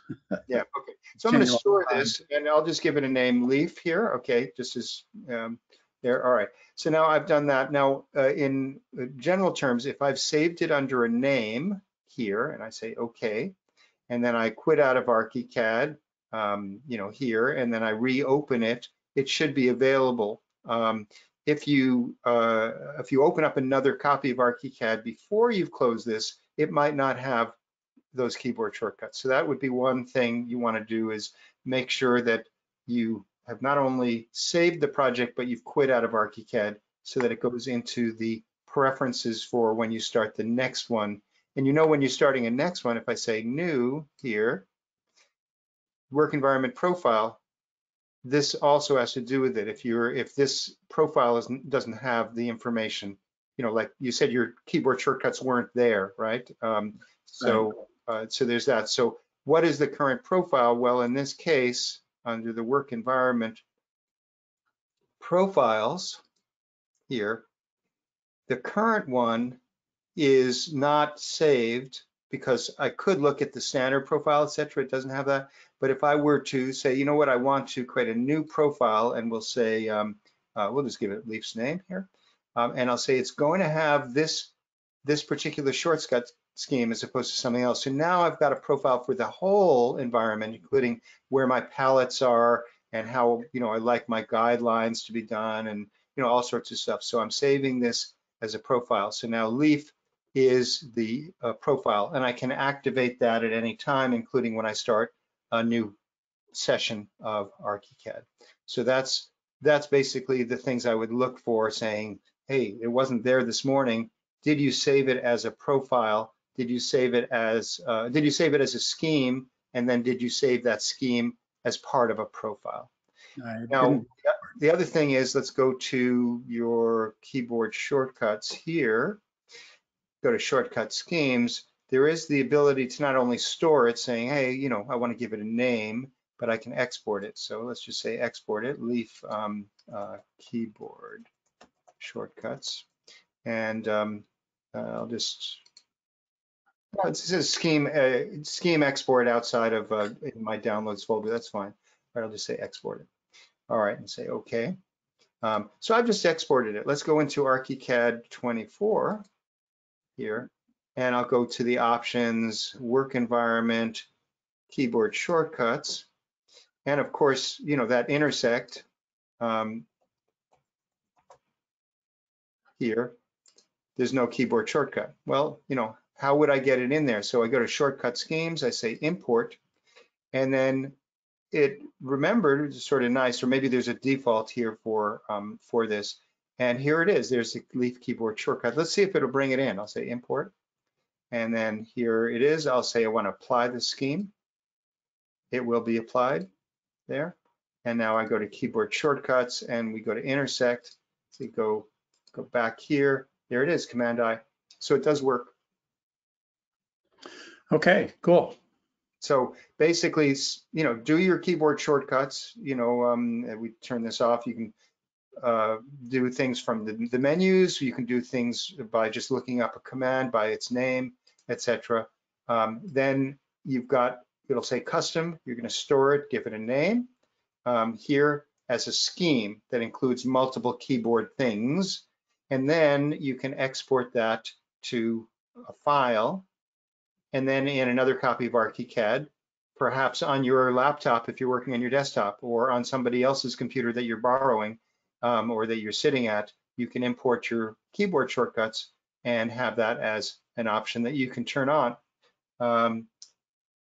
Yeah, okay. So I'm going to store this, and I'll just give it a name, Leaf here. Okay, just as there. All right. So now I've done that. Now, in general terms, if I've saved it under a name here, and I say okay, and then I quit out of ArchiCAD, here, and then I reopen it, it should be available. If you open up another copy of ArchiCAD before you've closed this, it might not have those keyboard shortcuts. So that would be one thing you want to do, is make sure that you have not only saved the project, but you've quit out of ArchiCAD so that it goes into the preferences for when you start the next one. And you know when you're starting a next one, if I say new here, work environment profile, this also has to do with it. If this profile doesn't have the information, like you said, your keyboard shortcuts weren't there, right? So there's that. So what is the current profile? Well, in this case, under the work environment profiles here, the current one is not saved, because I could look at the standard profile, etc. It doesn't have that. But if I were to say, you know what, I want to create a new profile, and we'll say, we'll just give it Leaf's name here. And I'll say it's going to have this particular shortcut scheme as opposed to something else. So now I've got a profile for the whole environment, including where my palettes are and how I like my guidelines to be done, and all sorts of stuff. So I'm saving this as a profile. So now Leaf is the profile, and I can activate that at any time, including when I start a new session of ArchiCAD. So that's basically the things I would look for, saying, hey, it wasn't there this morning. Did you save it as a profile? Did you save it as a scheme? And then did you save that scheme as part of a profile? Now, the other thing is, let's go to your keyboard shortcuts here. Go to shortcut schemes. There is the ability to not only store it, saying, hey, I want to give it a name, but I can export it. So let's just say export it, Leaf keyboard shortcuts. And I'll just, well, it says scheme export outside of in my downloads folder, that's fine. But I'll just say export it. All right, and say okay. So I've just exported it. Let's go into ArchiCAD 24 here, and I'll go to the options, work environment, keyboard shortcuts. And of course, you know, that intersect here, there's no keyboard shortcut. Well, you know, how would I get it in there? So I go to shortcut schemes, I say import, and then it remembered, it's sort of nice, or maybe there's a default here for this. And here it is, there's the Leaf keyboard shortcut. Let's see if it'll bring it in. I'll say import. And then here it is, I'll say I want to apply the scheme. It will be applied there. And now I go to keyboard shortcuts and we go to intersect. So you go back here. There it is, Command I. So it does work. Okay, cool. So basically, you know, do your keyboard shortcuts, you know, we turn this off, you can do things from the menus, you can do things by just looking up a command by its name, etc. Then you've got, it'll say custom, you're gonna store it, give it a name here as a scheme that includes multiple keyboard things. And then you can export that to a file. And then in another copy of ArchiCAD, perhaps on your laptop if you're working on your desktop or on somebody else's computer that you're borrowing or that you're sitting at, you can import your keyboard shortcuts and have that as an option that you can turn on.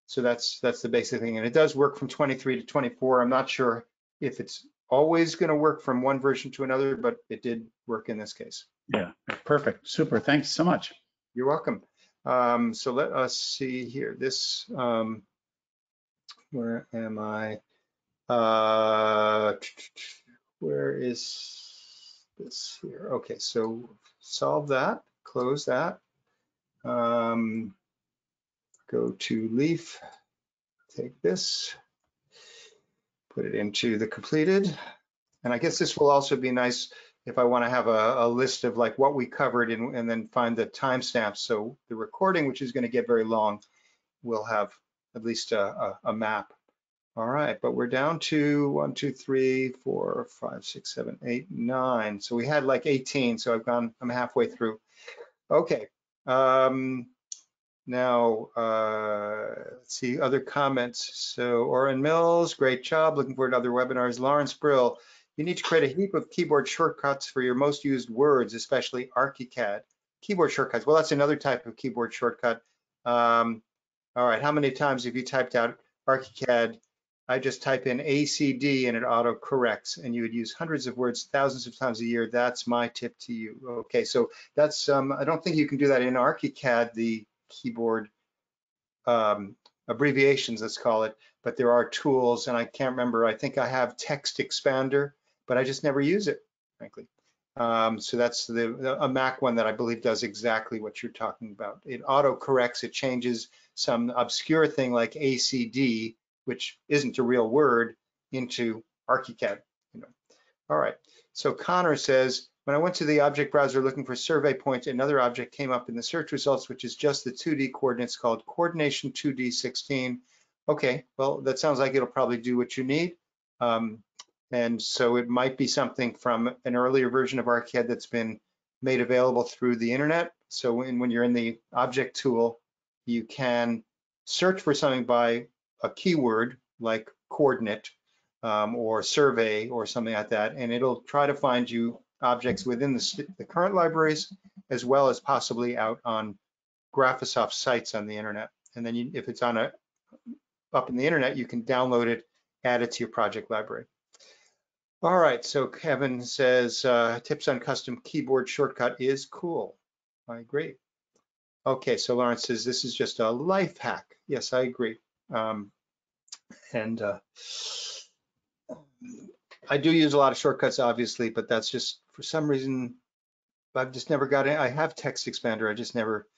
So that's the basic thing. And it does work from 23 to 24. I'm not sure if it's always going to work from one version to another, but it did work in this case. Yeah, perfect. Super. Thanks so much. You're welcome. So let us see here, this, where am I, where is this here? Okay, so solve that, close that, go to Leaf, take this, put it into the completed, and I guess this will also be nice if I want to have a list of like what we covered and then find the timestamps. So the recording, which is going to get very long, will have at least a map. All right, but we're down to 1, 2, 3, 4, 5, 6, 7, 8, 9. So we had like 18. So I'm halfway through. Okay. Now, let's see other comments. So Oren Mills, great job. Looking forward to other webinars. Lawrence Brill. You need to create a heap of keyboard shortcuts for your most used words, especially ArchiCAD. Keyboard shortcuts, well, that's another type of keyboard shortcut. All right, how many times have you typed out ArchiCAD? I just type in ACD and it auto corrects, and you would use hundreds of words, thousands of times a year. That's my tip to you. Okay, so that's, I don't think you can do that in ArchiCAD, the keyboard abbreviations, let's call it, but there are tools, and I can't remember, I think I have Text Expander, but I just never use it, frankly. So that's a Mac one that I believe does exactly what you're talking about. It auto-corrects, it changes some obscure thing like ACD, which isn't a real word, into ArchiCAD. You know. All right, so Connor says, when I went to the object browser looking for survey points, another object came up in the search results, which is just the 2D coordinates called coordination 2D16. Okay, well, that sounds like it'll probably do what you need. And so it might be something from an earlier version of ArchiCAD that's been made available through the internet. So when you're in the object tool, you can search for something by a keyword like coordinate or survey or something like that, and it'll try to find you objects within the current libraries as well as possibly out on Graphisoft sites on the internet. And then if it's on up in the internet, you can download it, add it to your project library. All right, so Kevin says, tips on custom keyboard shortcut is cool. I agree. Okay, so Lawrence says, this is just a life hack. Yes, I agree. And I do use a lot of shortcuts, obviously, but that's just, for some reason, I've just never got it. I have Text Expander, I just never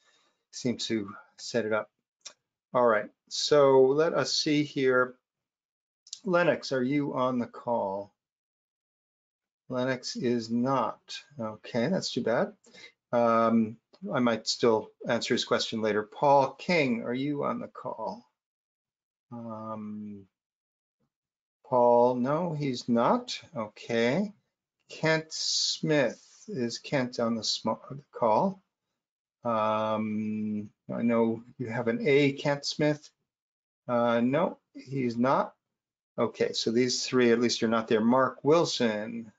seem to set it up. All right, so let us see here. Lennox, are you on the call? Lennox is not. Okay, that's too bad. I might still answer his question later. Paul King, are you on the call? Paul, no, he's not. Okay. Kent Smith, is Kent on the call? I know you have an A, Kent Smith. No, he's not. Okay, so these three, at least you're not there. Mark Wilson.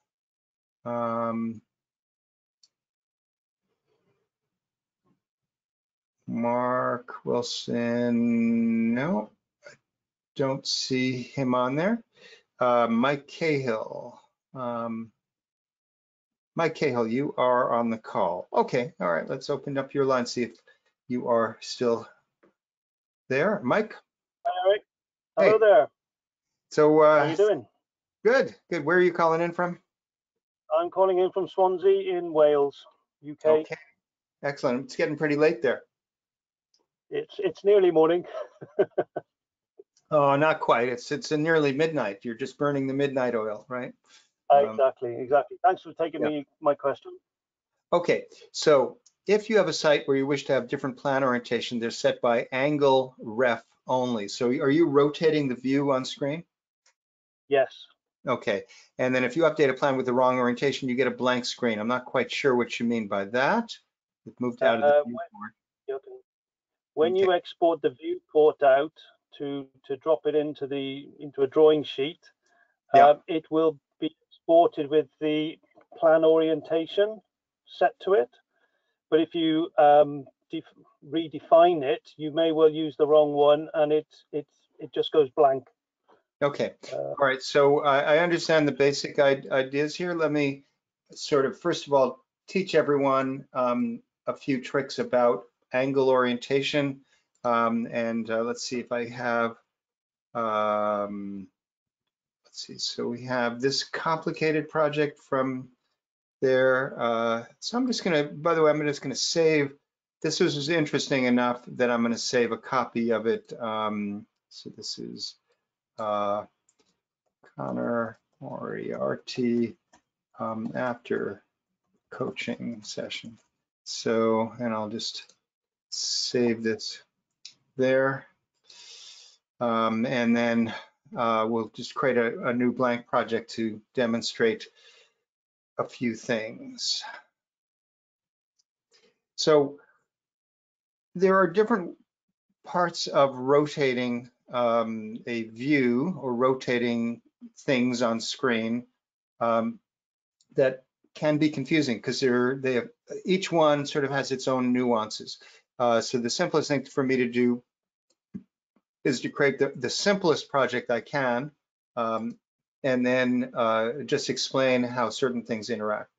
Mark Wilson, no, I don't see him on there. Mike Cahill. Mike Cahill, you are on the call. Okay, all right, let's open up your line, see if you are still there. Mike? Hi, Eric. Hello hey. There. So, how are you doing? Good, good. Where are you calling in from? I'm calling in from Swansea in Wales, UK. Okay, excellent. It's getting pretty late there. It's nearly morning. Oh, not quite. It's a nearly midnight. You're just burning the midnight oil, right? Exactly. Thanks for taking my question. Okay, so if you have a site where you wish to have different plan orientation, they're set by angle ref only. So are you rotating the view on screen? Yes. Okay, and then if you update a plan with the wrong orientation, you get a blank screen. I'm not quite sure what you mean by that. It moved out of the viewport. When you export the viewport out to drop it into a drawing sheet, it will be exported with the plan orientation set to it. But if you redefine it, you may well use the wrong one, and it just goes blank. Okay, all right, so I understand the basic ideas here. Let me sort of, first of all, teach everyone a few tricks about angle orientation. Let's see if I have, let's see, so we have this complicated project from there. So I'm just gonna, by the way, I'm just gonna save, this was interesting enough that I'm gonna save a copy of it. So this is, Connor Moriarty after coaching session. So, and I'll just save this there. And then we'll just create a new blank project to demonstrate a few things. So there are different parts of rotating a view or rotating things on screen that can be confusing because each one sort of has its own nuances. So the simplest thing for me to do is to create the simplest project I can and then just explain how certain things interact.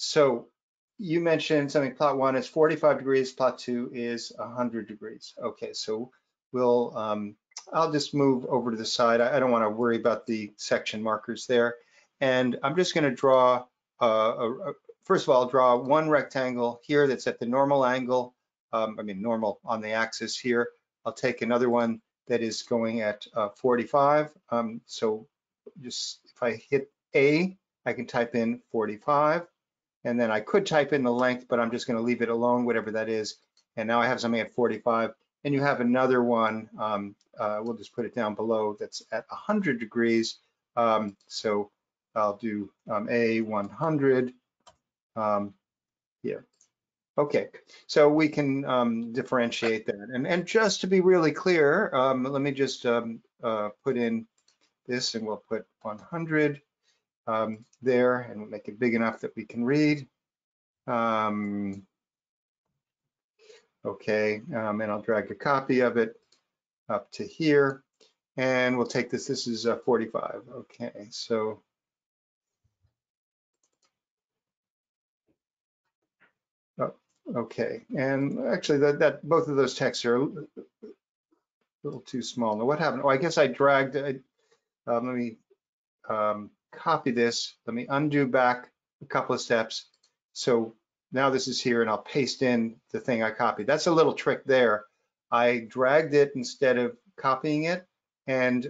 So you mentioned something, plot one is 45 degrees, plot two is 100 degrees. Okay, so we'll, I'll just move over to the side. I don't wanna worry about the section markers there. And I'm just gonna draw, first of all, I'll draw one rectangle here that's at the normal angle, normal on the axis here. I'll take another one that is going at 45. So just if I hit A, I can type in 45. And then I could type in the length, but I'm just going to leave it alone, whatever that is. And now I have something at 45, and you have another one. We'll just put it down below. That's at 100 degrees. So I'll do A 100 here. Okay, so we can differentiate that. And just to be really clear, let me just put in this, and we'll put 100. There, and we'll make it big enough that we can read. Okay, and I'll drag a copy of it up to here, and we'll take this. This is 45. Okay, so okay, and actually that both of those texts are a little too small. Now what happened? Oh, I guess I dragged. Let me. Copy this, let me undo back a couple of steps. So now this is here and I'll paste in the thing I copied. That's a little trick there. I dragged it instead of copying it. And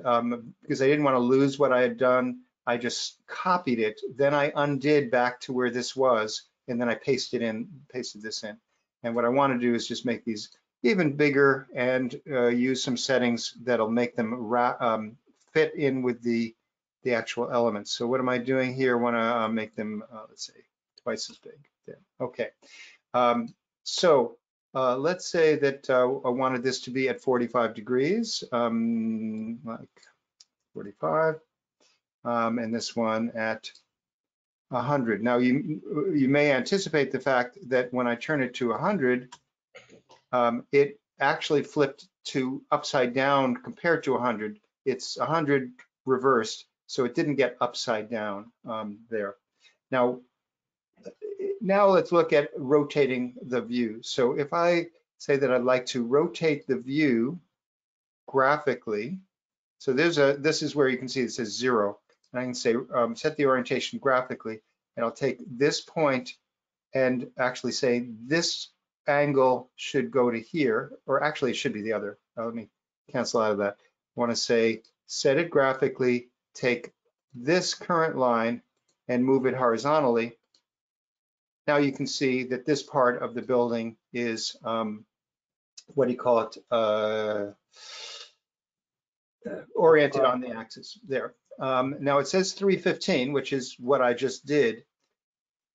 because I didn't want to lose what I had done, I just copied it. Then I undid back to where this was, and then I pasted this in. And what I want to do is just make these even bigger and use some settings that'll make them fit in with the actual elements. So what am I doing here? I want to make them, let's say, twice as big. There. Okay. Let's say that I wanted this to be at 45 degrees, like 45, and this one at 100. Now, you may anticipate the fact that when I turn it to 100, it actually flipped to upside down compared to 100. It's 100 reversed, so it didn't get upside down there. Now let's look at rotating the view. So if I say that I'd like to rotate the view graphically, so this is where you can see it says 0, and I can say set the orientation graphically, and I'll take this point and actually say this angle should go to here, or actually it should be the other. Let me cancel out of that. I want to say set it graphically, take this current line and move it horizontally. Now you can see that this part of the building is, what do you call it, oriented on the axis there. Now it says 315, which is what I just did.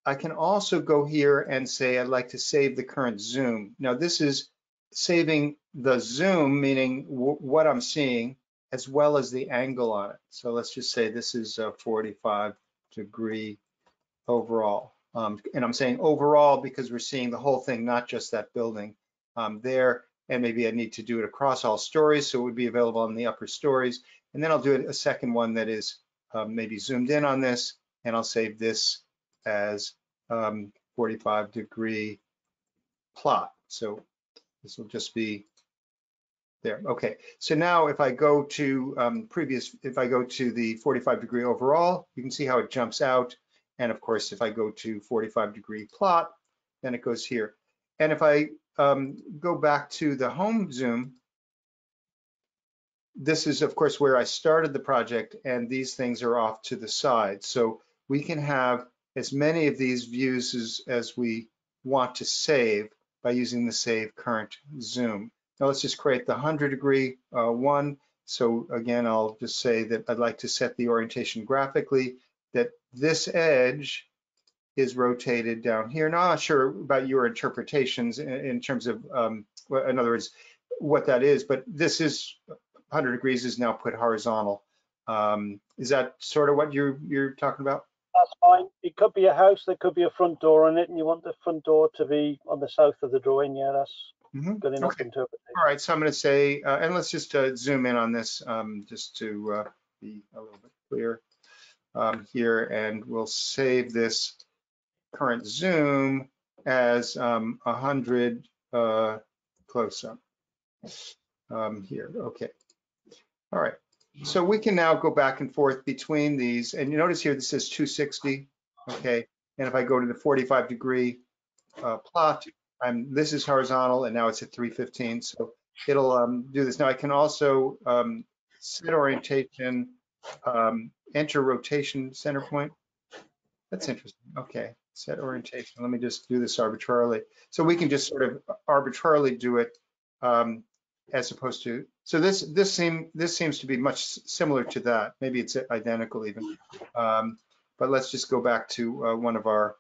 I can also go here and say I'd like to save the current zoom. Now this is saving the zoom, meaning what I'm seeing, as well as the angle on it. So let's just say this is a 45 degree overall. And I'm saying overall because we're seeing the whole thing, not just that building there. And maybe I need to do it across all stories, so it would be available on the upper stories. And then I'll do a second one that is maybe zoomed in on this, and I'll save this as 45 degree plot. So this will just be there. Okay, so now if I go to if I go to the 45 degree overall, you can see how it jumps out. And of course, if I go to 45 degree plot, then it goes here. And if I go back to the home zoom, this is of course where I started the project, and these things are off to the side. So we can have as many of these views as we want to save by using the save current zoom. Now let's just create the 100 degree one. So again, I'll just say that I'd like to set the orientation graphically, that this edge is rotated down here. Now, I'm not sure about your interpretations in terms of, in other words, what that is, but this is 100 degrees is now put horizontal. Is that sort of what you're talking about? That's fine. It could be a house, there could be a front door in it, and you want the front door to be on the south of the drawing. Yeah, that's good enough interpretation. All right, so I'm going to say, and let's just zoom in on this just to be a little bit clear. Here, and we'll save this current zoom as 100 close up here. Okay. All right. So we can now go back and forth between these. And you notice here this says 260. Okay. And if I go to the 45 degree plot, this is horizontal, and now it's at 315. So it'll do this. Now I can also set orientation. Enter rotation center point. That's interesting. Okay, set orientation. Let me just do this arbitrarily. So we can just sort of arbitrarily do it as opposed to. So this seems to be much similar to that. Maybe it's identical even. But let's just go back to one of our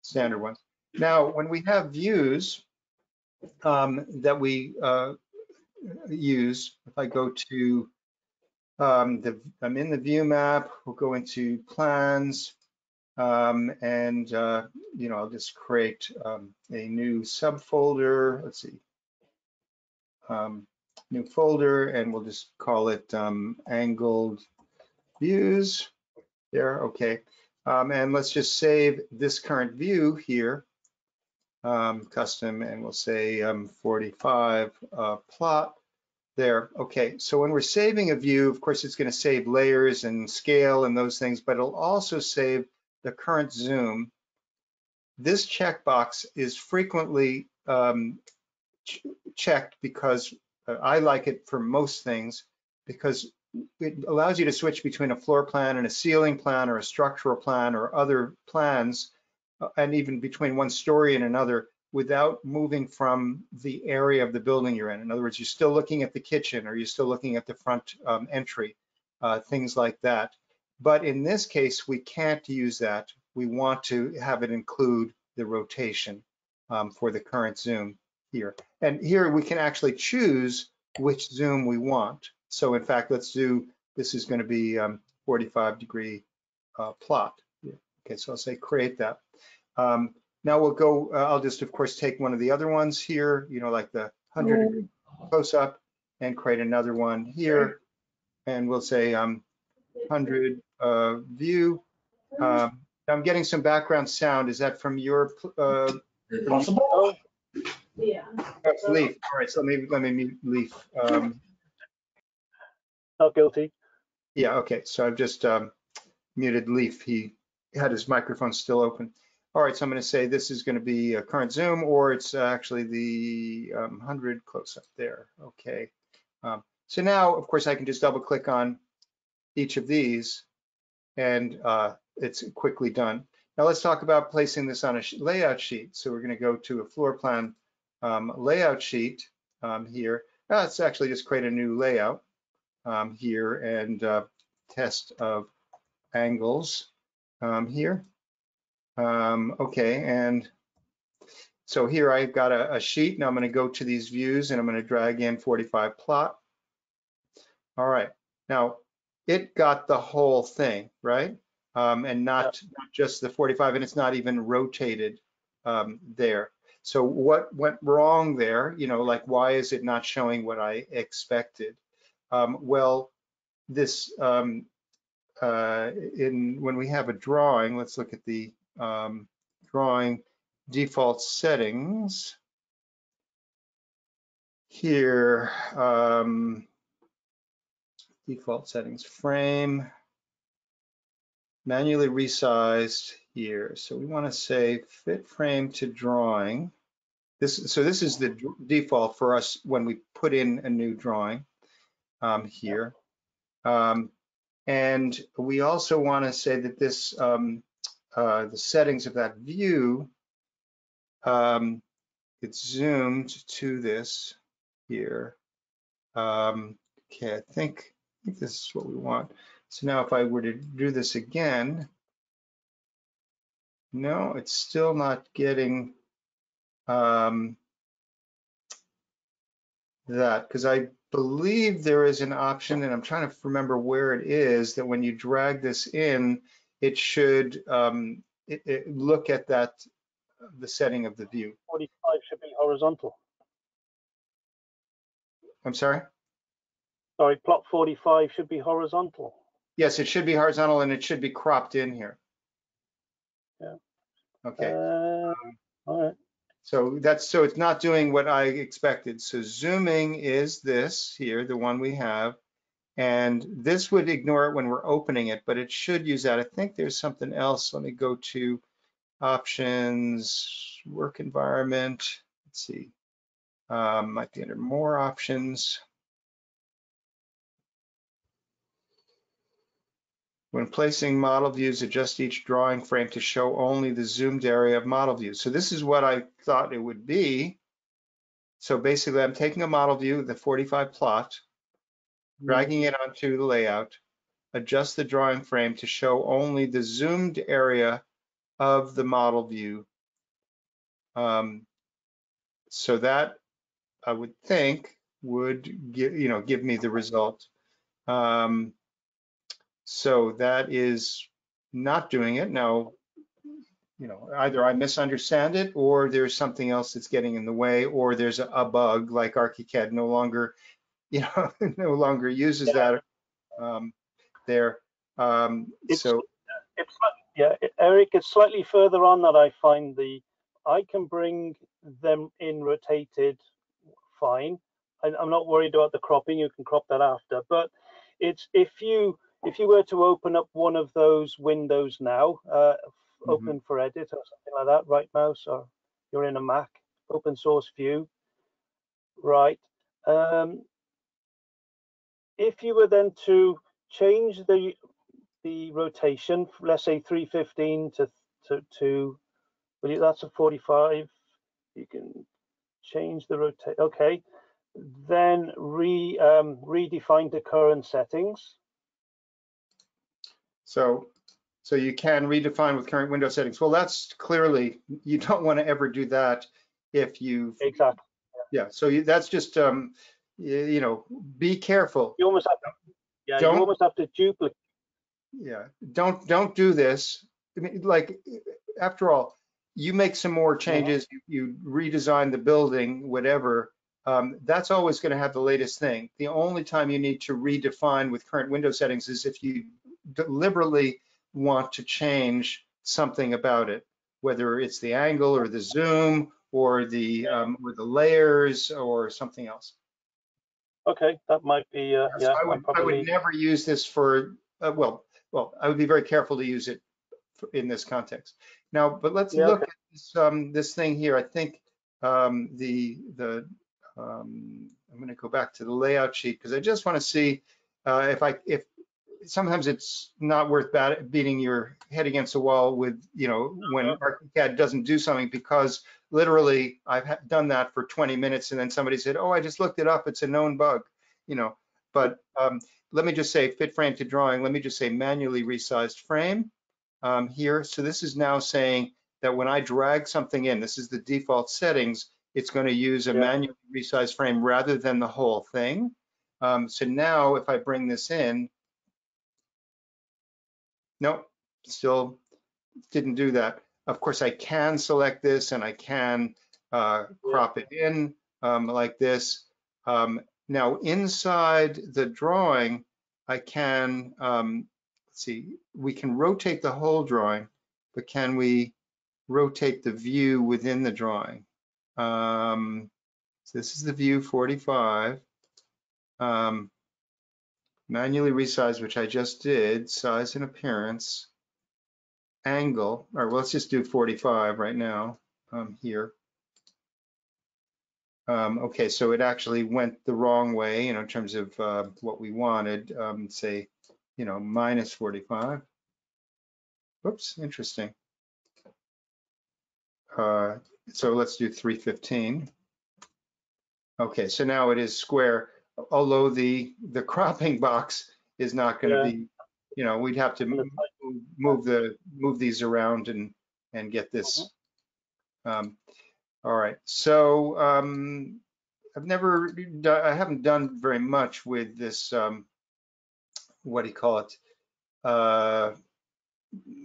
standard ones. Now, when we have views that we use, if I go to I'm in the view map, we'll go into plans, and you know, I'll just create a new subfolder. Let's see, new folder, and we'll just call it angled views there. Okay, and let's just save this current view here, custom, and we'll say 45 plot. There. Okay, so when we're saving a view, of course, it's going to save layers and scale and those things, but it'll also save the current zoom. This checkbox is frequently checked because I like it for most things because it allows you to switch between a floor plan and a ceiling plan or a structural plan or other plans, and even between one story and another without moving from the area of the building you're in. In other words, you're still looking at the kitchen or you're still looking at the front entry, things like that. But in this case, we can't use that. We want to have it include the rotation for the current zoom here. And here we can actually choose which zoom we want. So in fact, let's do, this is going to be 45-degree plot. Yeah. Okay, so I'll say create that. Now we'll go, I'll just of course take one of the other ones here, you know, like the 100-degree close up, and create another one here. And we'll say 100 view. I'm getting some background sound. Is that from your possible? Yeah. That's Leaf. All right, so let me mute Leaf. Not guilty. Yeah, okay, so I've just muted Leaf. He had his microphone still open. All right, so I'm gonna say this is gonna be a current zoom, or it's actually the 100 close up there, okay. So now, of course, I can just double click on each of these and it's quickly done. Now let's talk about placing this on a layout sheet. So we're gonna go to a floor plan layout sheet here. Let's actually just create a new layout. Here and test of angles here. Okay, and so here I've got a sheet. Now I'm going to go to these views and I'm going to drag in 45 plot. All right, now it got the whole thing, right? And not just the 45, and it's not even rotated there. So what went wrong there? You know, like why is it not showing what I expected? Well, this when we have a drawing, let's look at the drawing default settings here. Default settings, frame, manually resized here. So we want to say fit frame to drawing. This, so this is the default for us when we put in a new drawing. Here. And we also want to say that this, the settings of that view, it's zoomed to this here. Okay, I think this is what we want. So now if I were to do this again, no, it's still not getting that, because I believe there is an option, and I'm trying to remember where it is, that when you drag this in, it should it look at that, the setting of the view. 45 should be horizontal. I'm sorry? Sorry, plot 45 should be horizontal. Yes, it should be horizontal, and it should be cropped in here. Yeah. Okay. All right. So that's, so it's not doing what I expected. So zooming is this here, the one we have, and this would ignore it when we're opening it, but it should use that. I think there's something else. Let me go to options, work environment. Let's see, might be under more options. When placing model views, adjust each drawing frame to show only the zoomed area of model views. So this is what I thought it would be. So basically, I'm taking a model view, the 45 plot, dragging it onto the layout, adjust the drawing frame to show only the zoomed area of the model view. So that, I would think, would give me the result. So that is not doing it. Now, you know, either I misunderstand it, or there's something else that's getting in the way, or there's a bug like Archicad no longer, you know, no longer uses that there. Eric, it's slightly further on that I find I can bring them in rotated fine. I'm not worried about the cropping. You can crop that after, but it's if you were to open up one of those windows now, open for edit or something like that, right mouse, or you're in a Mac, open source view, right? If you were then to change the rotation, let's say 315 to well, that's a 45. You can change the rotation. Okay, then redefine the current settings. So you can redefine with current window settings. Well, that's clearly, you don't want to ever do that if you've... Exactly. Yeah, so you, that's just, you know, be careful. You almost have to, yeah, you almost have to duplicate. Yeah, don't do this. I mean, like, after all, you make some more changes, you redesign the building, whatever, that's always going to have the latest thing. The only time you need to redefine with current window settings is if you deliberately want to change something about it, whether it's the angle or the zoom or the layers or something else. Okay, that might be yeah. I would never use this for well, I would be very careful to use it for, in this context. Now, but let's look at this, this thing here. I think I'm going to go back to the layout sheet because I just want to see if sometimes it's not worth beating your head against the wall with, you know, when ArchiCAD doesn't do something, because literally I've done that for 20 minutes and then somebody said, oh, I just looked it up, it's a known bug, you know. But let me just say fit frame to drawing, let me just say manually resized frame here. So this is now saying that when I drag something in, this is the default settings, it's going to use a manually resized frame rather than the whole thing. So now if I bring this in, nope, still didn't do that. Of course, I can select this and I can crop it in like this. Now, inside the drawing, I can, let's see, we can rotate the whole drawing, but can we rotate the view within the drawing? So this is the view 45. Manually resize, which I just did, size and appearance, angle, all right, well, let's just do 45 right now here. Okay, so it actually went the wrong way, you know, in terms of what we wanted, say, you know, minus 45. Whoops, interesting. So let's do 315. Okay, so now it is square. Although the cropping box is not going to be, you know, we'd have to move these around and get this. All right, so I haven't done very much with this. What do you call it?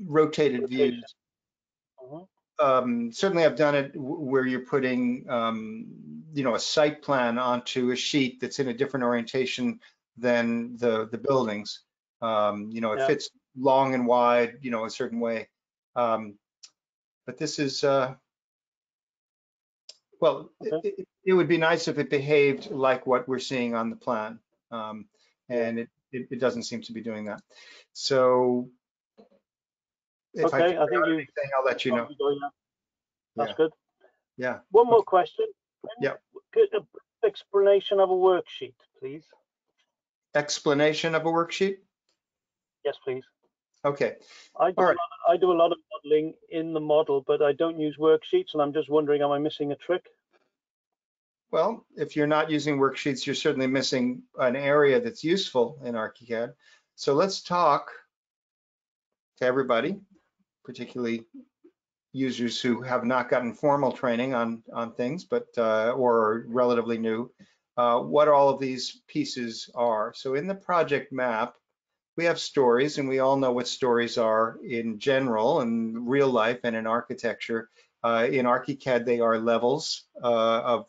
Rotated views. Certainly, I've done it where you're putting, you know, a site plan onto a sheet that's in a different orientation than the buildings. You know, it fits long and wide, you know, a certain way. But this is, well, it would be nice if it behaved like what we're seeing on the plan. And it doesn't seem to be doing that. So if I think you, I'll let you know. That's good. Yeah. One more question. Yeah. Explanation of a worksheet, please. Explanation of a worksheet? Yes, please. Okay. I do a lot of modeling in the model, but I don't use worksheets, and I'm just wondering, am I missing a trick? Well, if you're not using worksheets, you're certainly missing an area that's useful in ArchiCAD. So let's talk to everybody, particularly users who have not gotten formal training on things, but or are relatively new, what all of these pieces are. So in the project map, we have stories, and we all know what stories are in general, in real life, and in architecture. In ArchiCAD, they are levels of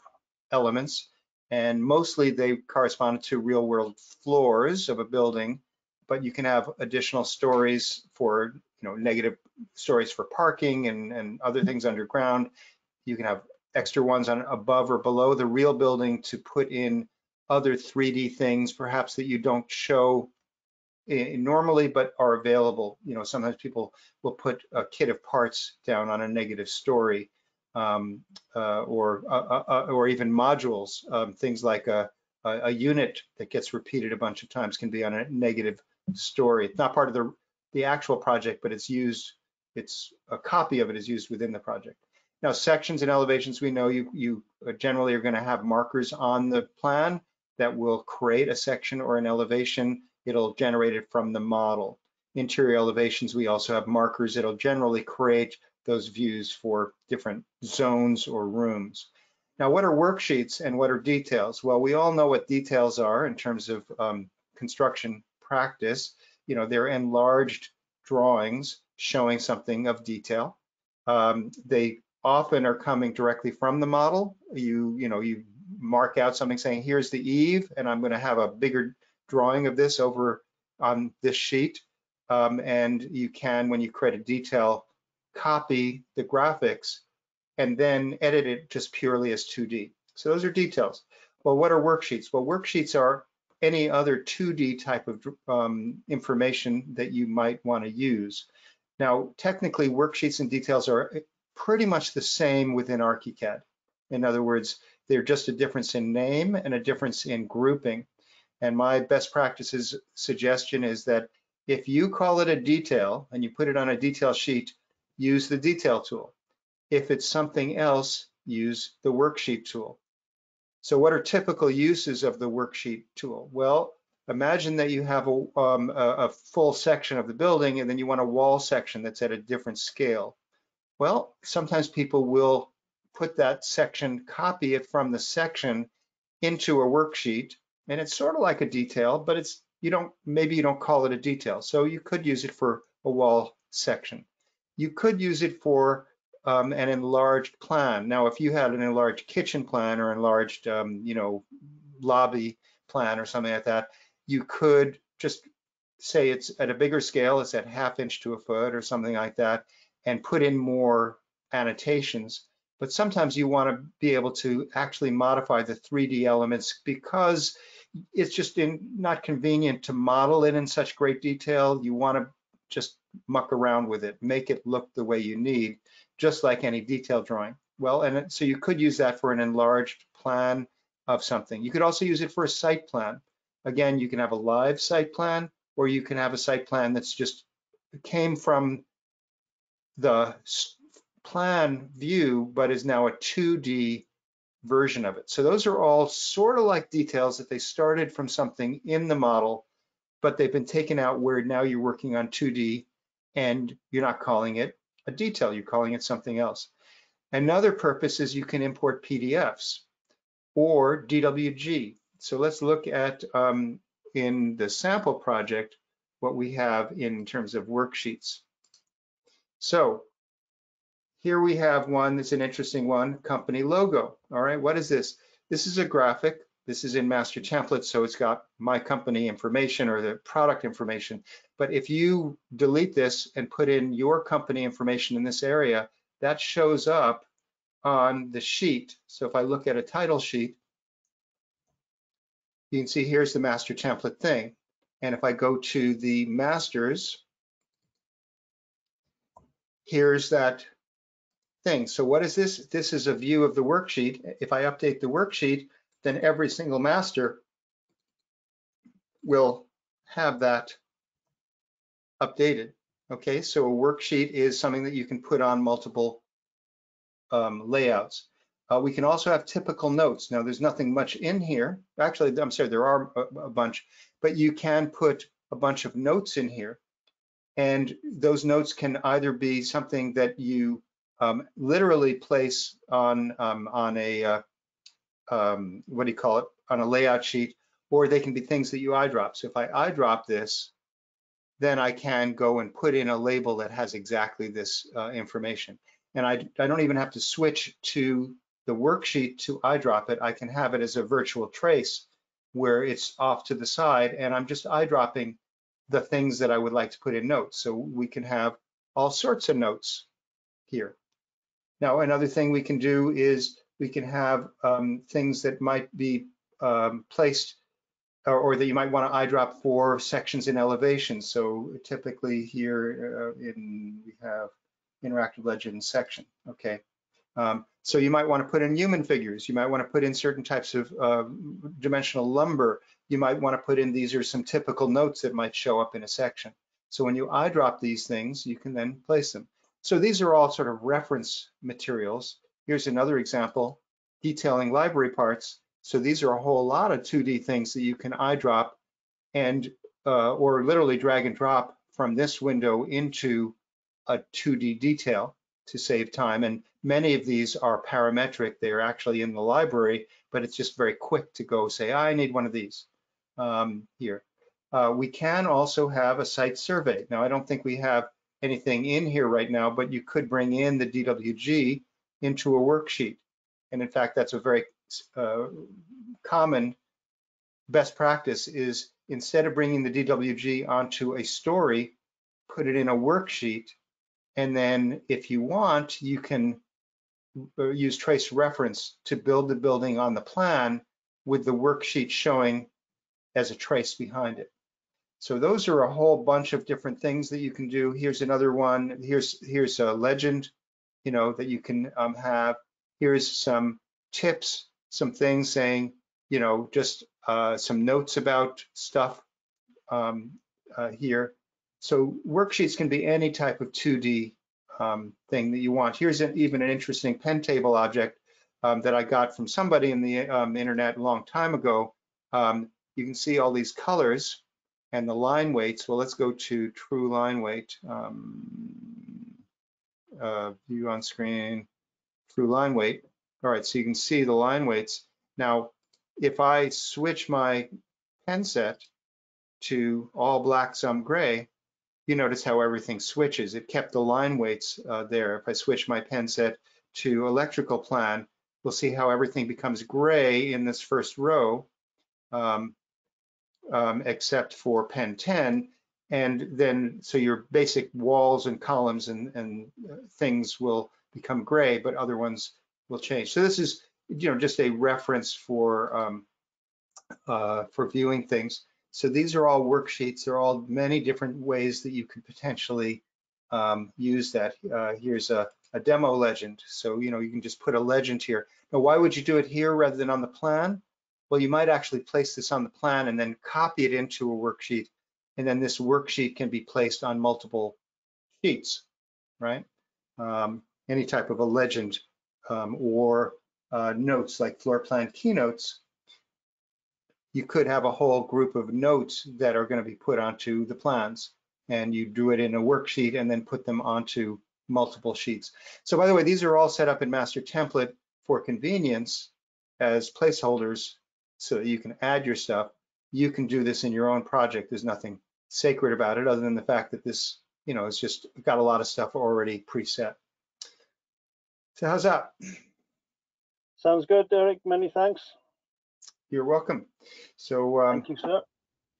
elements, and mostly they correspond to real-world floors of a building. But you can have additional stories for, you know, negative stories for parking and other things underground. You can have extra ones on above or below the real building to put in other 3D things, perhaps that you don't show normally but are available. You know, sometimes people will put a kit of parts down on a negative story, or even modules, things like a unit that gets repeated a bunch of times can be on a negative story. It's not part of the actual project, but it's used, it's a copy of it is used within the project. Now, sections and elevations, we know you generally are going to have markers on the plan that will create a section or an elevation. It'll generate it from the model. Interior elevations, we also have markers. It'll generally create those views for different zones or rooms. Now, what are worksheets and what are details? Well, we all know what details are in terms of construction practice. You know, they're enlarged drawings showing something of detail. They often are coming directly from the model. You mark out something saying, here's the eave, and I'm going to have a bigger drawing of this over on this sheet. And you can, when you create a detail, copy the graphics and then edit it just purely as 2D. So those are details. Well, what are worksheets? Well, worksheets are any other 2D type of information that you might want to use. Now, technically, worksheets and details are pretty much the same within ArchiCAD. In other words, they're just a difference in name and a difference in grouping. And my best practices suggestion is that if you call it a detail and you put it on a detail sheet, use the detail tool. If it's something else, use the worksheet tool. So what are typical uses of the worksheet tool? Well, imagine that you have a full section of the building and then you want a wall section that's at a different scale. Well, sometimes people will put that section, copy it from the section into a worksheet, and it's sort of like a detail, but it's maybe you don't call it a detail. So you could use it for a wall section. You could use it for an enlarged plan. Now, if you had an enlarged kitchen plan or enlarged, lobby plan or something like that, you could just say it's at a bigger scale, it's at 1/2 inch to a foot or something like that, and put in more annotations. But sometimes you want to be able to actually modify the 3D elements because it's just not convenient to model it in such great detail. You want to just muck around with it, make it look the way you need, just like any detail drawing. Well, and so you could use that for an enlarged plan of something. You could also use it for a site plan. Again, you can have a live site plan, or you can have a site plan that's just came from the plan view, but is now a 2D version of it. So those are all sort of like details that they started from something in the model, but they've been taken out where now you're working on 2D and you're not calling it a detail, you're calling it something else. Another purpose is you can import PDFs or DWG. So let's look at in the sample project, what we have in terms of worksheets. So here we have one that's an interesting one, company logo. All right, what is this? This is a graphic. This is in master template, so it's got my company information or the product information. But if you delete this and put in your company information in this area, that shows up on the sheet. So if I look at a title sheet, you can see here's the master template thing. And if I go to the masters, here's that thing. So what is this? This is a view of the worksheet. If I update the worksheet, then every single master will have that updated. Okay, so a worksheet is something that you can put on multiple layouts. We can also have typical notes. Now, there's nothing much in here. Actually, I'm sorry, there are a bunch, but you can put a bunch of notes in here. And those notes can either be something that you literally place on a on a layout sheet, or they can be things that you eye drop. So if I eye drop this, then I can go and put in a label that has exactly this information. And I don't even have to switch to the worksheet to eye drop it. I can have it as a virtual trace where it's off to the side and I'm just eye dropping the things that I would like to put in notes. So we can have all sorts of notes here. Now, another thing we can do is we can have things that might be placed or that you might want to eye drop for sections in elevations. So typically here we have interactive legend section. Okay, So you might want to put in human figures. You might want to put in certain types of dimensional lumber. You might want to put in, these are some typical notes that might show up in a section. So when you eyedrop these things, you can then place them. So these are all sort of reference materials. Here's another example, detailing library parts. So these are a whole lot of 2D things that you can eyedrop and or literally drag and drop from this window into a 2D detail to save time. And many of these are parametric. They are actually in the library, but it's just very quick to go say, I need one of these here. We can also have a site survey. Now, I don't think we have anything in here right now, but you could bring in the DWG into a worksheet. And in fact, that's a very common best practice is instead of bringing the DWG onto a story, put it in a worksheet. And then if you want, you can use trace reference to build the building on the plan with the worksheet showing as a trace behind it. So those are a whole bunch of different things that you can do. Here's another one. Here's a legend, you know, that you can have. Here's some tips, some things saying, you know, just some notes about stuff here. So worksheets can be any type of 2D thing that you want. Here's even an interesting pen table object that I got from somebody in the internet a long time ago. You can see all these colors and the line weights. Well, let's go to true line weight. View on screen, true line weight. All right, so you can see the line weights. Now, if I switch my pen set to all black, some gray, you notice how everything switches. It kept the line weights there. If I switch my pen set to electrical plan, we'll see how everything becomes gray in this first row. Except for pen 10, and then so your basic walls and columns and things will become gray, but other ones will change. So this is, you know, just a reference for viewing things. So these are all worksheets. There are all many different ways that you could potentially use that. Here's a demo legend. So, you know, you can just put a legend here. Now, why would you do it here rather than on the plan? Well, you might actually place this on the plan and then copy it into a worksheet. And then this worksheet can be placed on multiple sheets, right? Any type of a legend or notes like floor plan keynotes. You could have a whole group of notes that are going to be put onto the plans, and you do it in a worksheet and then put them onto multiple sheets. So by the way, these are all set up in master template for convenience as placeholders, so that you can add your stuff. You can do this in your own project. There's nothing sacred about it other than the fact that this, you know, it's just got a lot of stuff already preset. So how's that? Sounds good, Derek. Many thanks. You're welcome. So thank you, sir.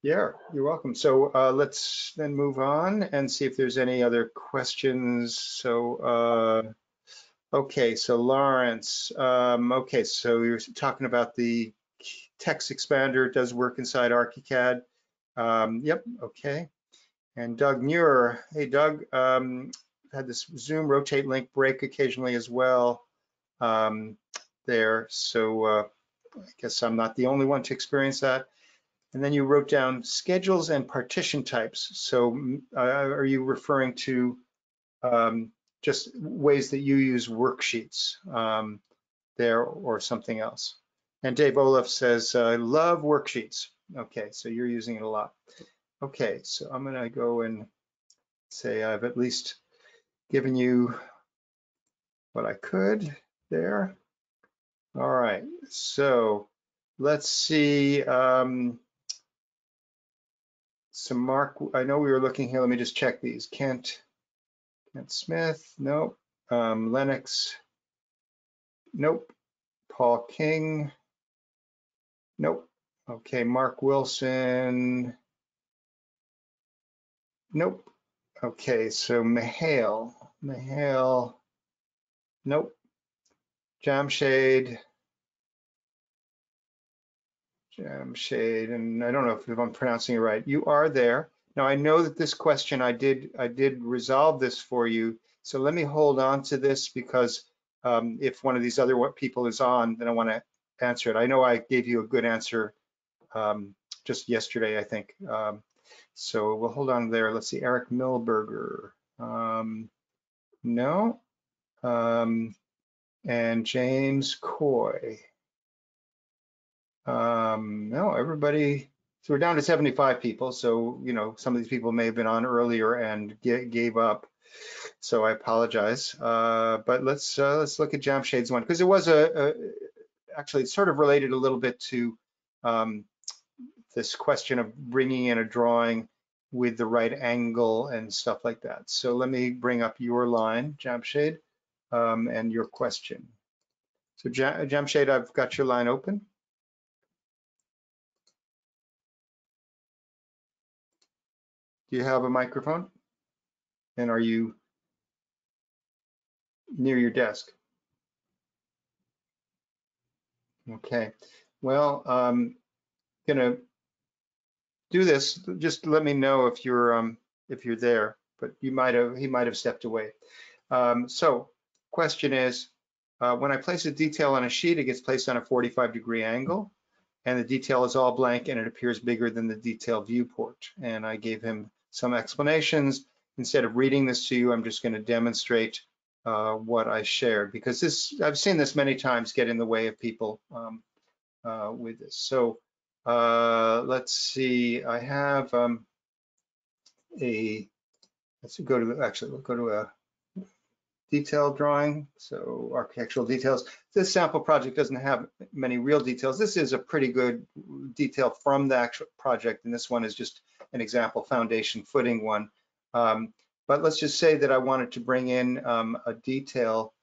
Yeah, you're welcome. So let's then move on and see if there's any other questions. So okay, so Lawrence, okay, so you're talking about the text expander. It does work inside ArchiCAD. Yep, okay. And Doug Muir, hey Doug, had this Zoom rotate link break occasionally as well there. So I guess I'm not the only one to experience that. And then you wrote down schedules and partition types. So are you referring to just ways that you use worksheets there or something else? And Dave Olaf says, I love worksheets. Okay, so you're using it a lot. Okay, so I'm gonna go and say I've at least given you what I could there. All right, so let's see. So Mark, I know we were looking here, let me just check these. Kent Smith, nope. Lennox, nope. Paul King, nope. Okay, Mark Wilson, nope. Okay, so Mihail, nope. Jamshade, and I don't know if I'm pronouncing it right. You are there. Now, I know that this question, I did resolve this for you. So let me hold on to this because if one of these other people is on, then I want to answer it. I know I gave you a good answer just yesterday, I think. So we'll hold on there. Let's see, Eric Milberger. No. And James Coy. No, everybody. So we're down to 75 people. So, you know, some of these people may have been on earlier and gave up. So I apologize. But let's look at Jamshed's one, because it was actually it's sort of related a little bit to this question of bringing in a drawing with the right angle and stuff like that. So let me bring up your line, Jamshed, and your question. So Jamshed, I've got your line open. Do you have a microphone? And are you near your desk? Okay, well, gonna do this. Just let me know if you're there, but you might have, he might have stepped away. So question is, when I place a detail on a sheet, it gets placed on a 45-degree angle, and the detail is all blank and it appears bigger than the detail viewport. And I gave him some explanations. Instead of reading this to you, I'm just going to demonstrate what I shared, because this, I've seen this many times get in the way of people with this. So let's see, I have we'll go to a detailed drawing. So architectural details. This sample project doesn't have many real details. This is a pretty good detail from the actual project, and this one is just an example foundation footing one. But let's just say that I wanted to bring in a detail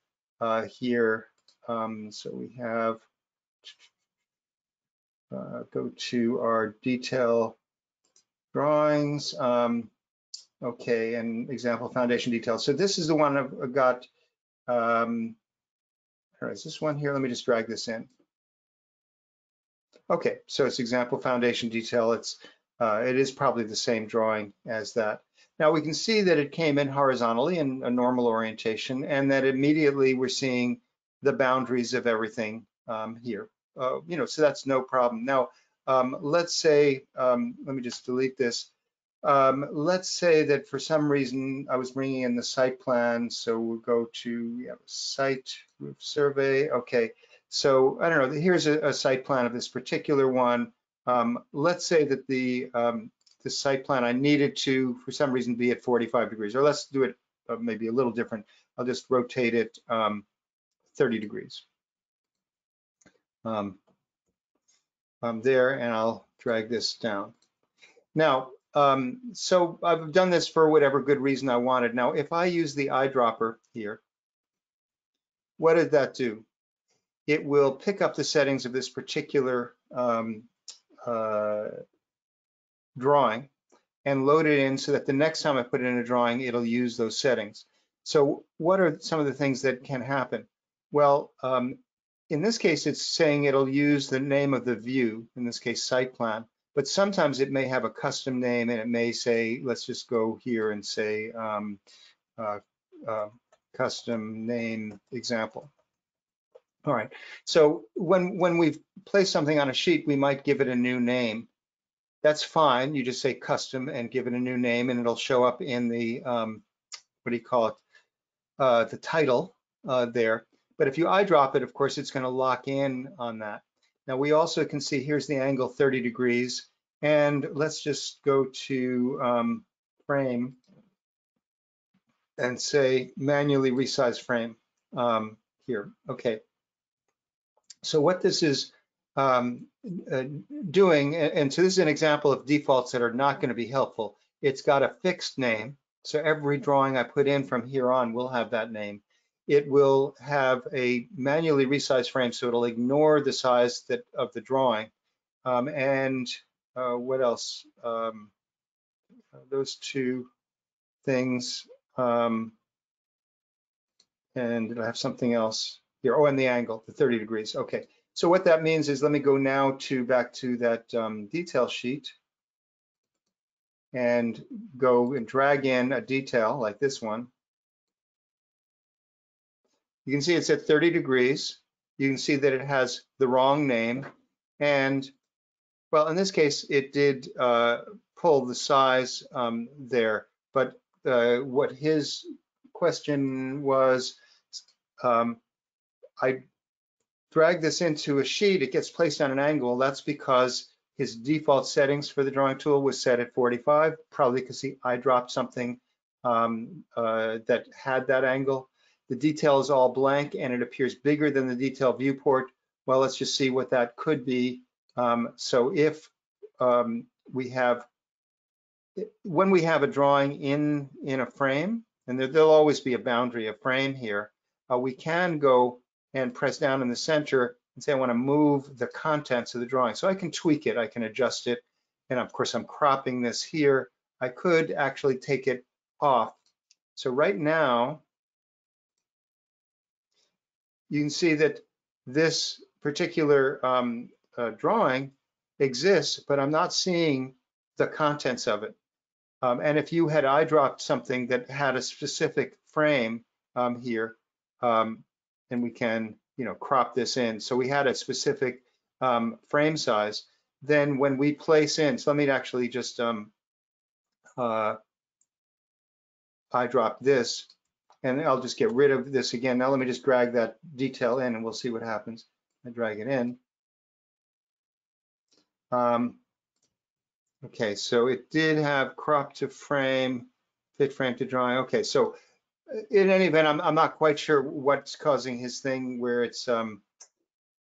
here. So we have, go to our detail drawings. Okay, and example foundation details. So this is the one I've got. All right, is this one here? Let me just drag this in. Okay, so it's example foundation detail. It's it is probably the same drawing as that. Now we can see that it came in horizontally in a normal orientation, and that immediately we're seeing the boundaries of everything here. You know, so that's no problem. Now, let's say, let me just delete this. Let's say that for some reason I was bringing in the site plan. So we'll go to site roof survey. Okay, so I don't know, here's a site plan of this particular one. Let's say that the site plan, I needed to, for some reason, be at 45 degrees, or let's do it maybe a little different. I'll just rotate it 30 degrees there, and I'll drag this down. Now, so I've done this for whatever good reason I wanted. Now, if I use the eyedropper here, what did that do? It will pick up the settings of this particular drawing and load it in so that the next time I put it in a drawing, it'll use those settings. So what are some of the things that can happen? Well, in this case, it's saying it'll use the name of the view, in this case, site plan, but sometimes it may have a custom name, and it may say, let's just go here and say custom name example. All right, so when we've placed something on a sheet, we might give it a new name. That's fine. You just say custom and give it a new name, and it'll show up in the, what do you call it, the title there. But if you eyedrop it, of course, it's going to lock in on that. Now, we also can see here's the angle 30 degrees. And let's just go to frame and say manually resize frame here. Okay. So what this is doing, and so this is an example of defaults that are not going to be helpful. It's got a fixed name, so every drawing I put in from here on will have that name. It will have a manually resized frame, so it'll ignore the size that of the drawing. What else? Those two things, and it'll have something else here. Oh, and the angle, the 30 degrees. Okay. So what that means is, let me go now to back to that detail sheet and go and drag in a detail like this one. You can see it's at 30 degrees. You can see that it has the wrong name. And well, in this case, it did pull the size there. But what his question was, I drag this into a sheet, it gets placed on an angle. That's because his default settings for the drawing tool was set at 45, probably because I dropped something that had that angle. The detail is all blank and it appears bigger than the detail viewport. Well, let's just see what that could be. So if when we have a drawing in a frame, and there'll always be a boundary of frame here, we can go and press down in the center and say I want to move the contents of the drawing. So I can tweak it, I can adjust it, and of course I'm cropping this here. I could actually take it off. So right now, you can see that this particular drawing exists, but I'm not seeing the contents of it. And if you had eyedropped something that had a specific frame here, and we can, you know, crop this in. So we had a specific frame size. Then when we place in, so let me actually just eyedrop this, and I'll just get rid of this again. Now let me just drag that detail in, and we'll see what happens. I drag it in. Okay, so it did have crop to frame, fit frame to drawing. Okay, so in any event, I'm not quite sure what's causing his thing where it's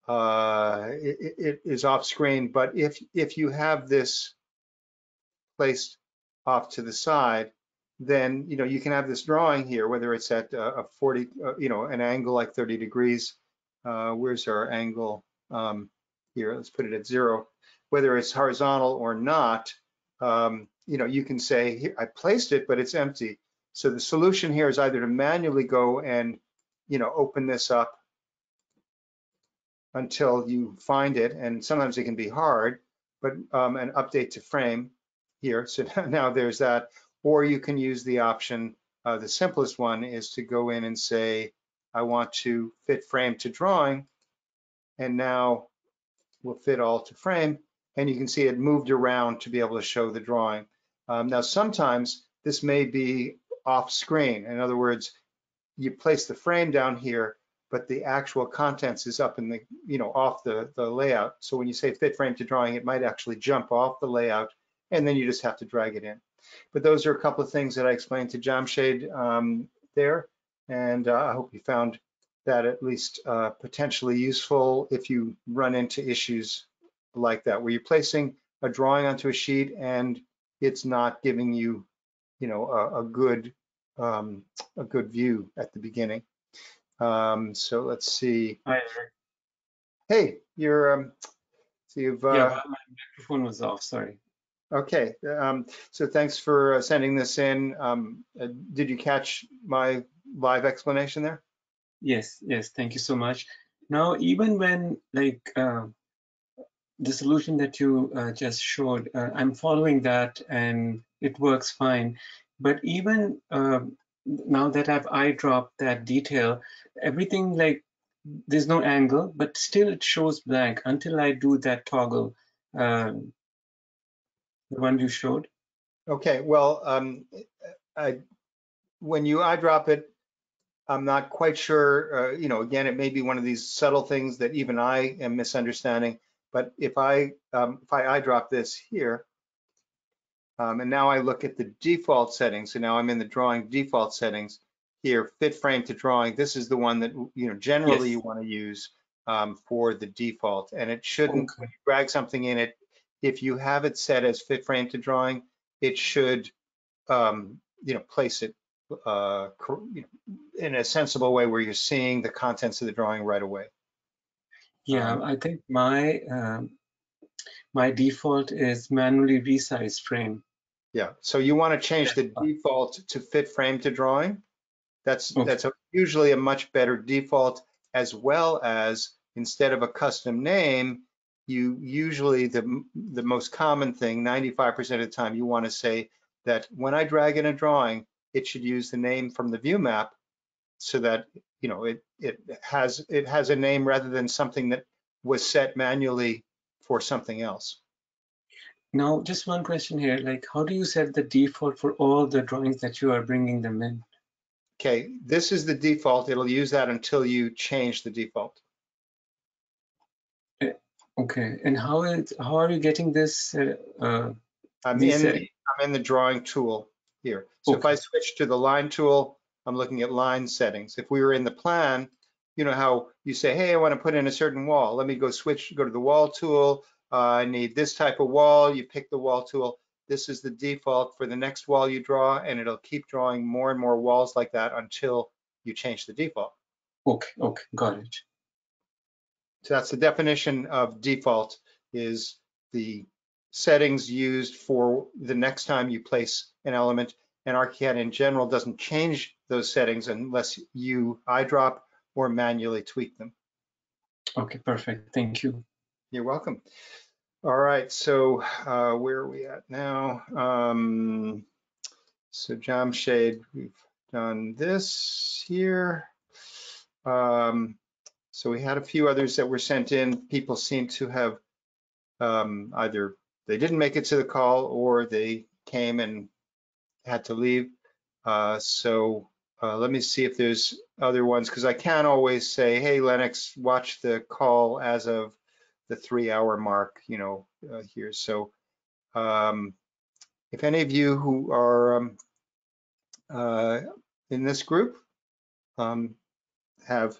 it is off screen. But if you have this placed off to the side, then you know you can have this drawing here, whether it's at a 40, you know, an angle like 30 degrees. Where's our angle here? Let's put it at 0. Whether it's horizontal or not, you know, you can say here, I placed it, but it's empty. So the solution here is either to manually go and, you know, open this up until you find it, and sometimes it can be hard, but an update to frame here. So now there's that, or you can use the option, the simplest one is to go in and say, I want to fit frame to drawing, and now we'll fit all to frame, and you can see it moved around to be able to show the drawing. Now sometimes this may be off screen. In other words, you place the frame down here, but the actual contents is up in the, you know, off the layout. So when you say fit frame to drawing, it might actually jump off the layout, and then you just have to drag it in. But those are a couple of things that I explained to Jamshed there, and I hope you found that at least potentially useful if you run into issues like that, where you're placing a drawing onto a sheet and it's not giving you, you know, a good view at the beginning. So let's see. Hi, Eric. Hey, you're so you've yeah, my microphone was off. Sorry. Okay. So thanks for sending this in. Did you catch my live explanation there? Yes. Yes. Thank you so much. Now, even when like the solution that you just showed, I'm following that and it works fine. But even now that I've eyedropped that detail, everything like there's no angle, but still it shows blank until I do that toggle, the one you showed. Okay. Well, when you eyedrop it, I'm not quite sure, you know, again, it may be one of these subtle things that even I am misunderstanding, but if I eyedrop this here, and now I look at the default settings, so now I'm in the drawing default settings here, fit frame to drawing, this is the one that, you know, generally you want to use for the default, and it shouldn't, when you drag something in it, if you have it set as fit frame to drawing, it should, you know, place it in a sensible way where you're seeing the contents of the drawing right away. Yeah, I think my default is manually resize frame. Yeah, so you want to change the default to fit frame to drawing. That's okay. That's usually a much better default, as well as instead of a custom name, you usually the most common thing, 95% of the time, you want to say that when I drag in a drawing, it should use the name from the view map so that you know, it has a name rather than something that was set manually for something else. Now, just one question here, like, how do you set the default for all the drawings that you are bringing them in? Okay, this is the default. It'll use that until you change the default. Okay, and how are you getting this? I'm in the drawing tool here. So okay. If I switch to the line tool, I'm looking at line settings. If we were in the plan, you know how you say, hey, I want to put in a certain wall. Let me go to the wall tool. I need this type of wall. You pick the wall tool. This is the default for the next wall you draw, and it'll keep drawing more and more walls like that until you change the default. Okay, okay, got it. So that's the definition of default, is the settings used for the next time you place an element. And ArchiCAD in general doesn't change those settings unless you eyedrop or manually tweak them. Okay, perfect. Thank you. You're welcome. All right, so where are we at now? So Jamshade, we've done this here. So we had a few others that were sent in. People seem to have either they didn't make it to the call or they came and had to leave. Let me see if there's other ones, because I can't always say, hey, Lennox, watch the call as of the 3 hour mark, you know, here. So if any of you who are in this group have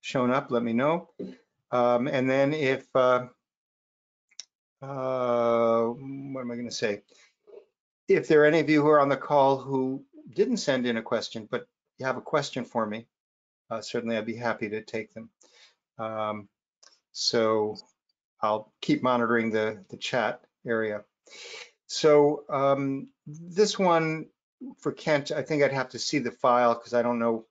shown up, let me know. And then if, what am I gonna say? If there are any of you who are on the call who didn't send in a question, but you have a question for me, certainly I'd be happy to take them. So I'll keep monitoring the chat area. So this one for Kent, I think I'd have to see the file because I don't know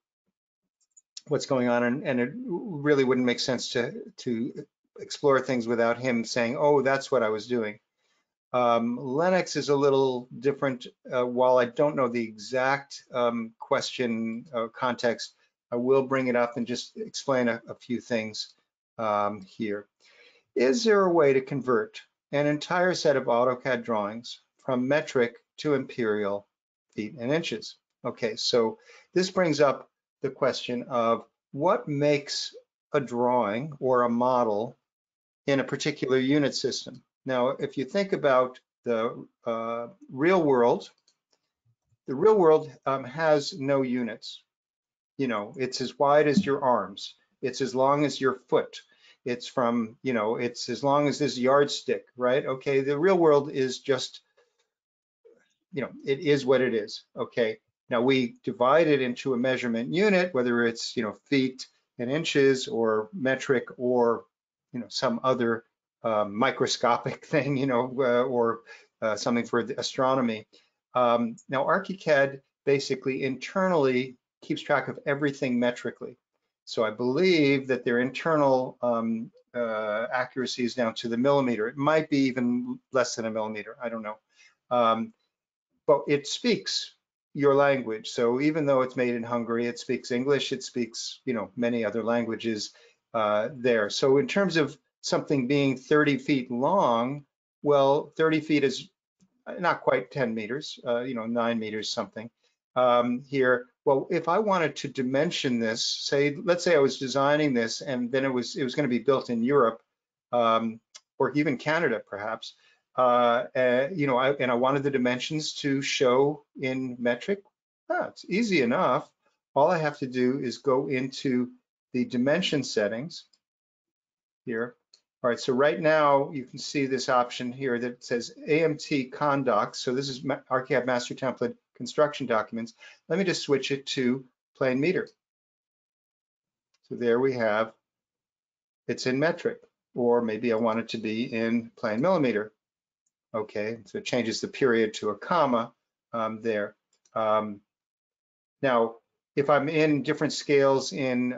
what's going on, and it really wouldn't make sense to explore things without him saying, oh, that's what I was doing. Lennox is a little different. While I don't know the exact question context, I will bring it up and just explain a few things. Here. Is there a way to convert an entire set of AutoCAD drawings from metric to imperial feet and inches? Okay, so this brings up the question of what makes a drawing or a model in a particular unit system. Now, if you think about the real world has no units. You know, it's as wide as your arms. It's as long as your foot. It's from, you know, it's as long as this yardstick, right? Okay, the real world is just, you know, it is what it is, okay? Now we divide it into a measurement unit, whether it's, you know, feet and inches or metric or, you know, some other microscopic thing, you know, or something for the astronomy. Now ArchiCAD basically internally keeps track of everything metrically. So I believe that their internal accuracy is down to the millimeter. It might be even less than a millimeter, I don't know. But it speaks your language. So even though it's made in Hungary, it speaks English, it speaks, you know, many other languages there. So in terms of something being 30 feet long, well, 30 feet is not quite 10 meters, you know, 9 meters something here. Well, if I wanted to dimension this, say, let's say I was designing this and then it was going to be built in Europe or even Canada, perhaps, you know, and I wanted the dimensions to show in metric. It's easy enough. All I have to do is go into the dimension settings here. All right, so right now you can see this option here that says AMT Condocs. So this is ArchiCAD Master Template Construction Documents. Let me just switch it to plain meter. So there we have, it's in metric, or maybe I want it to be in plain millimeter. Okay, so it changes the period to a comma there. Now, if I'm in different scales in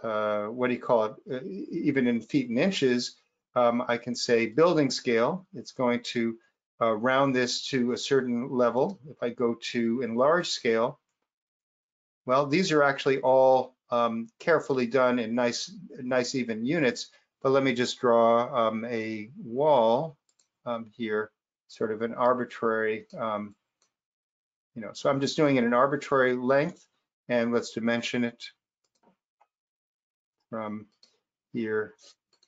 what do you call it? Even in feet and inches, I can say building scale. It's going to round this to a certain level. If I go to enlarge scale, well, these are actually all carefully done in nice even units. But let me just draw a wall here, sort of an arbitrary, so I'm just doing it an arbitrary length, and let's dimension it from here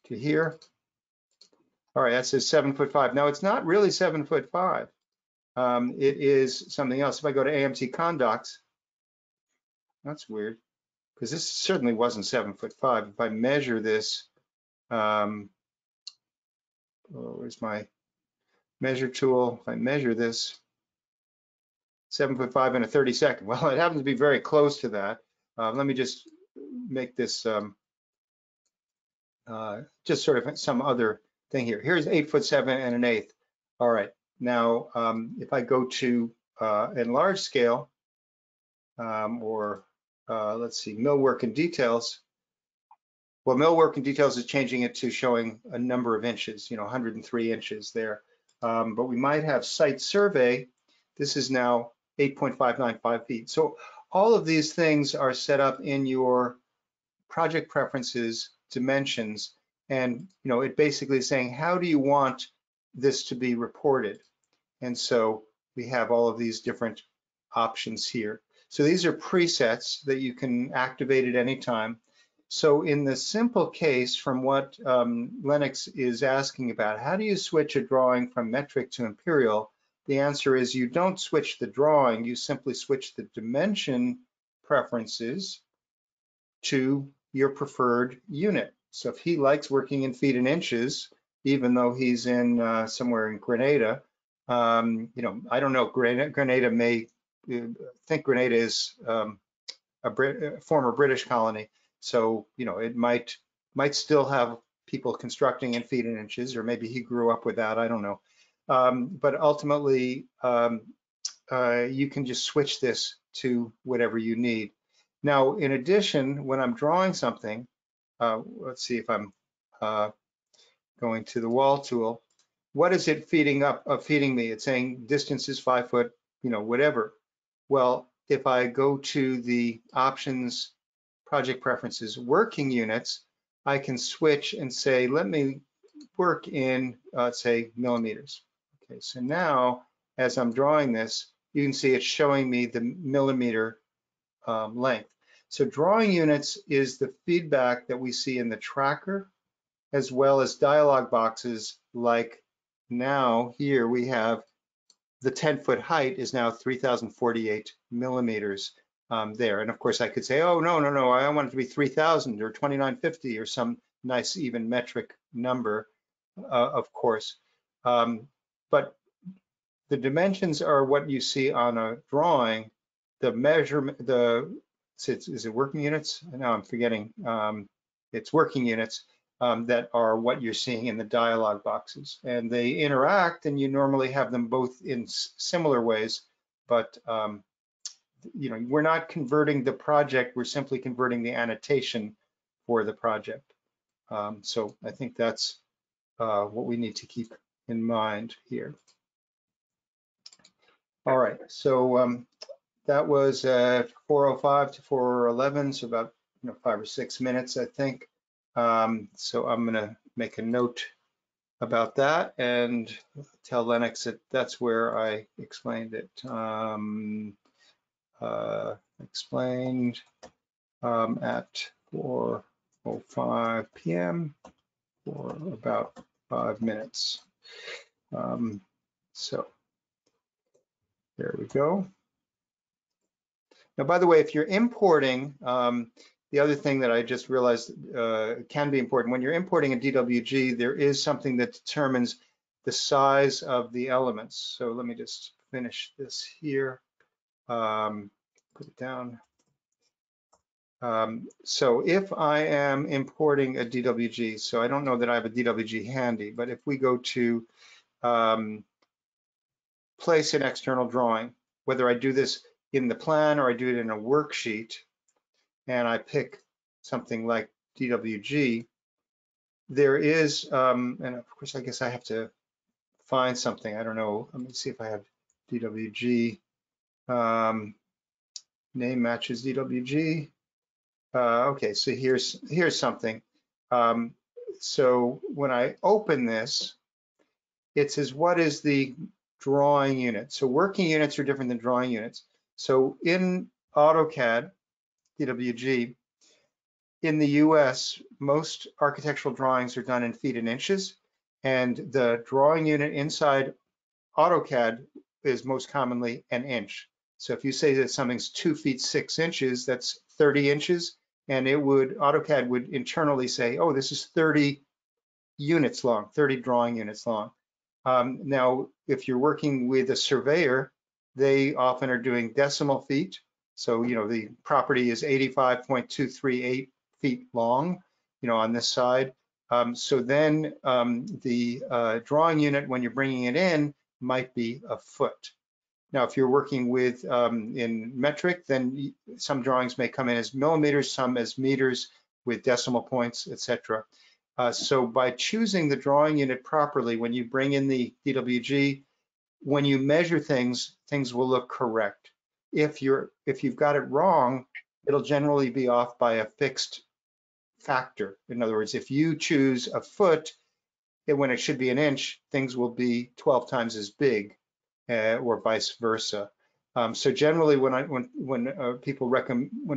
to here. All right, that says 7'5". Now it's not really 7'5". It is something else. If I go to AMC Condocs, that's weird, because this certainly wasn't 7'5". If I measure this, where's my measure tool? If I measure this, 7'5" in a 32nd. Well, it happens to be very close to that. Let me just make this just sort of some other thing here. Here's 8'7½". All right. Now, if I go to enlarge scale, let's see, millwork and details. Well, millwork and details is changing it to showing a number of inches, 103 inches there. But we might have site survey. This is now 8.595 feet. So all of these things are set up in your project preferences, dimensions, and it basically is saying, how do you want this to be reported? And so we have all of these different options here. So these are presets that you can activate at any time. So in the simple case, from what Lennox is asking about, how do you switch a drawing from metric to imperial? The answer is you don't switch the drawing, you simply switch the dimension preferences to your preferred unit. So if he likes working in feet and inches, even though he's in somewhere in Grenada, I don't know, Grenada may think Grenada is a former British colony. So, it might still have people constructing in feet and inches, or maybe he grew up with that, I don't know. But ultimately, you can just switch this to whatever you need. Now, in addition, when I'm drawing something, let's see if I'm going to the wall tool. What is it feeding me? It's saying distance is 5 foot, whatever. Well, if I go to the options, project preferences, working units, I can switch and say, let me work in, say, millimeters. Okay, so now as I'm drawing this, you can see it's showing me the millimeter length. So drawing units is the feedback that we see in the tracker, as well as dialog boxes like now here we have the 10-foot height is now 3,048 millimeters there. And of course I could say, oh, no, I want it to be 3,000 or 2,950 or some nice even metric number, of course. But the dimensions are what you see on a drawing. The measurement, is it working units? No, I'm forgetting. It's working units that are what you're seeing in the dialog boxes. And they interact, and you normally have them both in similar ways, but we're not converting the project, we're simply converting the annotation for the project. So I think that's what we need to keep in mind here. All right, so that was 4:05 to 4:11, so about 5 or 6 minutes, I think. So I'm gonna make a note about that and tell Lennox that that's where I explained it. Explained at 4:05 p.m. for about 5 minutes. So there we go. Now, by the way, if you're importing, the other thing that I just realized can be important, when you're importing a DWG, there is something that determines the size of the elements. So let me just finish this here. Put it down. So if I am importing a DWG, so I don't know that I have a DWG handy, but if we go to place an external drawing, whether I do this in the plan or I do it in a worksheet, and I pick something like DWG, there is, and of course, I guess I have to find something. I don't know. Let me see if I have DWG. Name matches DWG. Okay, so here's something. So when I open this, it says, what is the drawing unit? So working units are different than drawing units. So in AutoCAD, DWG, in the US, most architectural drawings are done in feet and inches, and the drawing unit inside AutoCAD is most commonly an inch. So if you say that something's 2 feet 6 inches, that's 30 inches, and it would, AutoCAD would internally say, oh, this is 30 units long, 30 drawing units long. Now, if you're working with a surveyor, they often are doing decimal feet. So, you know, the property is 85.238 feet long, you know, on this side. So then the drawing unit, when you're bringing it in, might be a foot. Now, if you're working with in metric, then some drawings may come in as millimeters, some as meters with decimal points, etc. So by choosing the drawing unit properly, when you bring in the DWG, when you measure things, things will look correct. If you've got it wrong, it'll generally be off by a fixed factor. In other words, if you choose a foot when it should be an inch, things will be 12 times as big, or vice versa. So generally, when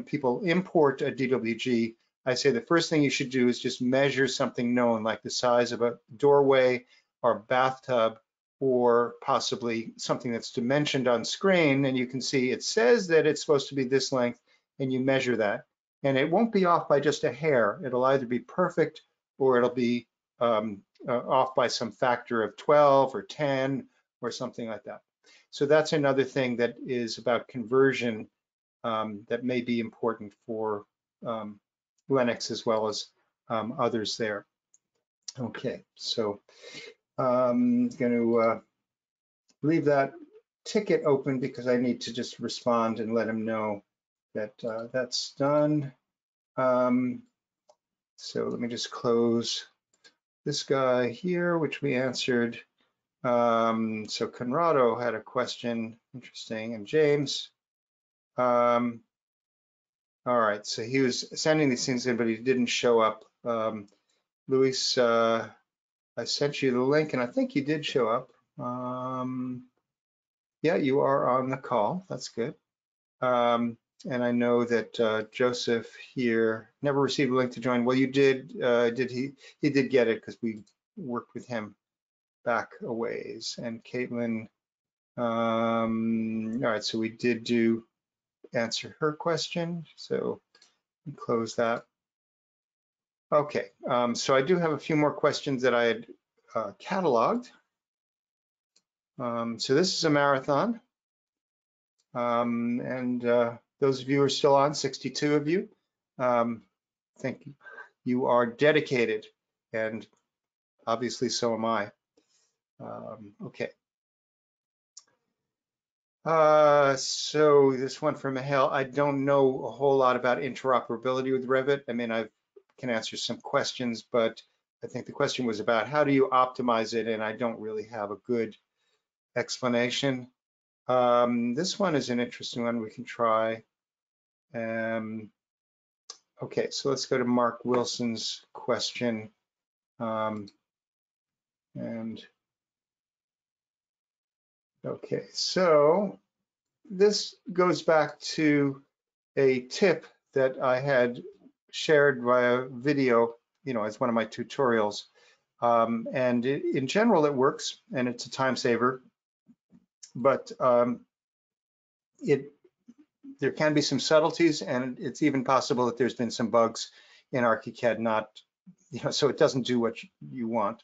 people import a DWG, I say the first thing you should do is just measure something known, like the size of a doorway or bathtub, or possibly something that's dimensioned on screen, and you can see it says that it's supposed to be this length, and you measure that, and it won't be off by just a hair. It'll either be perfect, or it'll be off by some factor of 12 or 10 or something like that. So that's another thing that is about conversion that may be important for Lennox as well as others there. Okay, so I'm going to leave that ticket open because I need to just respond and let him know that that's done. So let me just close this guy here, which we answered. So Conrado had a question, interesting, and James. All right, so he was sending these things in, but he didn't show up. Luis, I sent you the link, and I think you did show up. Yeah, you are on the call. That's good. And I know that Joseph here never received a link to join. Well, you did. Did he? He did get it because we worked with him back a ways. And Caitlin. All right, so we did answer her question. So close that. Okay, so I do have a few more questions that I had cataloged. So this is a marathon. And those of you who are still on, 62 of you, thank you. You are dedicated, and obviously so am I. Okay. So this one from Mihail, I don't know a whole lot about interoperability with Revit. I mean, I can answer some questions, but I think the question was about how do you optimize it, and I don't really have a good explanation. This one is an interesting one we can try. Okay, so let's go to Mark Wilson's question. And okay, so this goes back to a tip that I had shared via video, you know, as one of my tutorials. And in general, it works, and it's a time saver. But there can be some subtleties, and it's even possible that there's been some bugs in ArchiCAD, so it doesn't do what you want.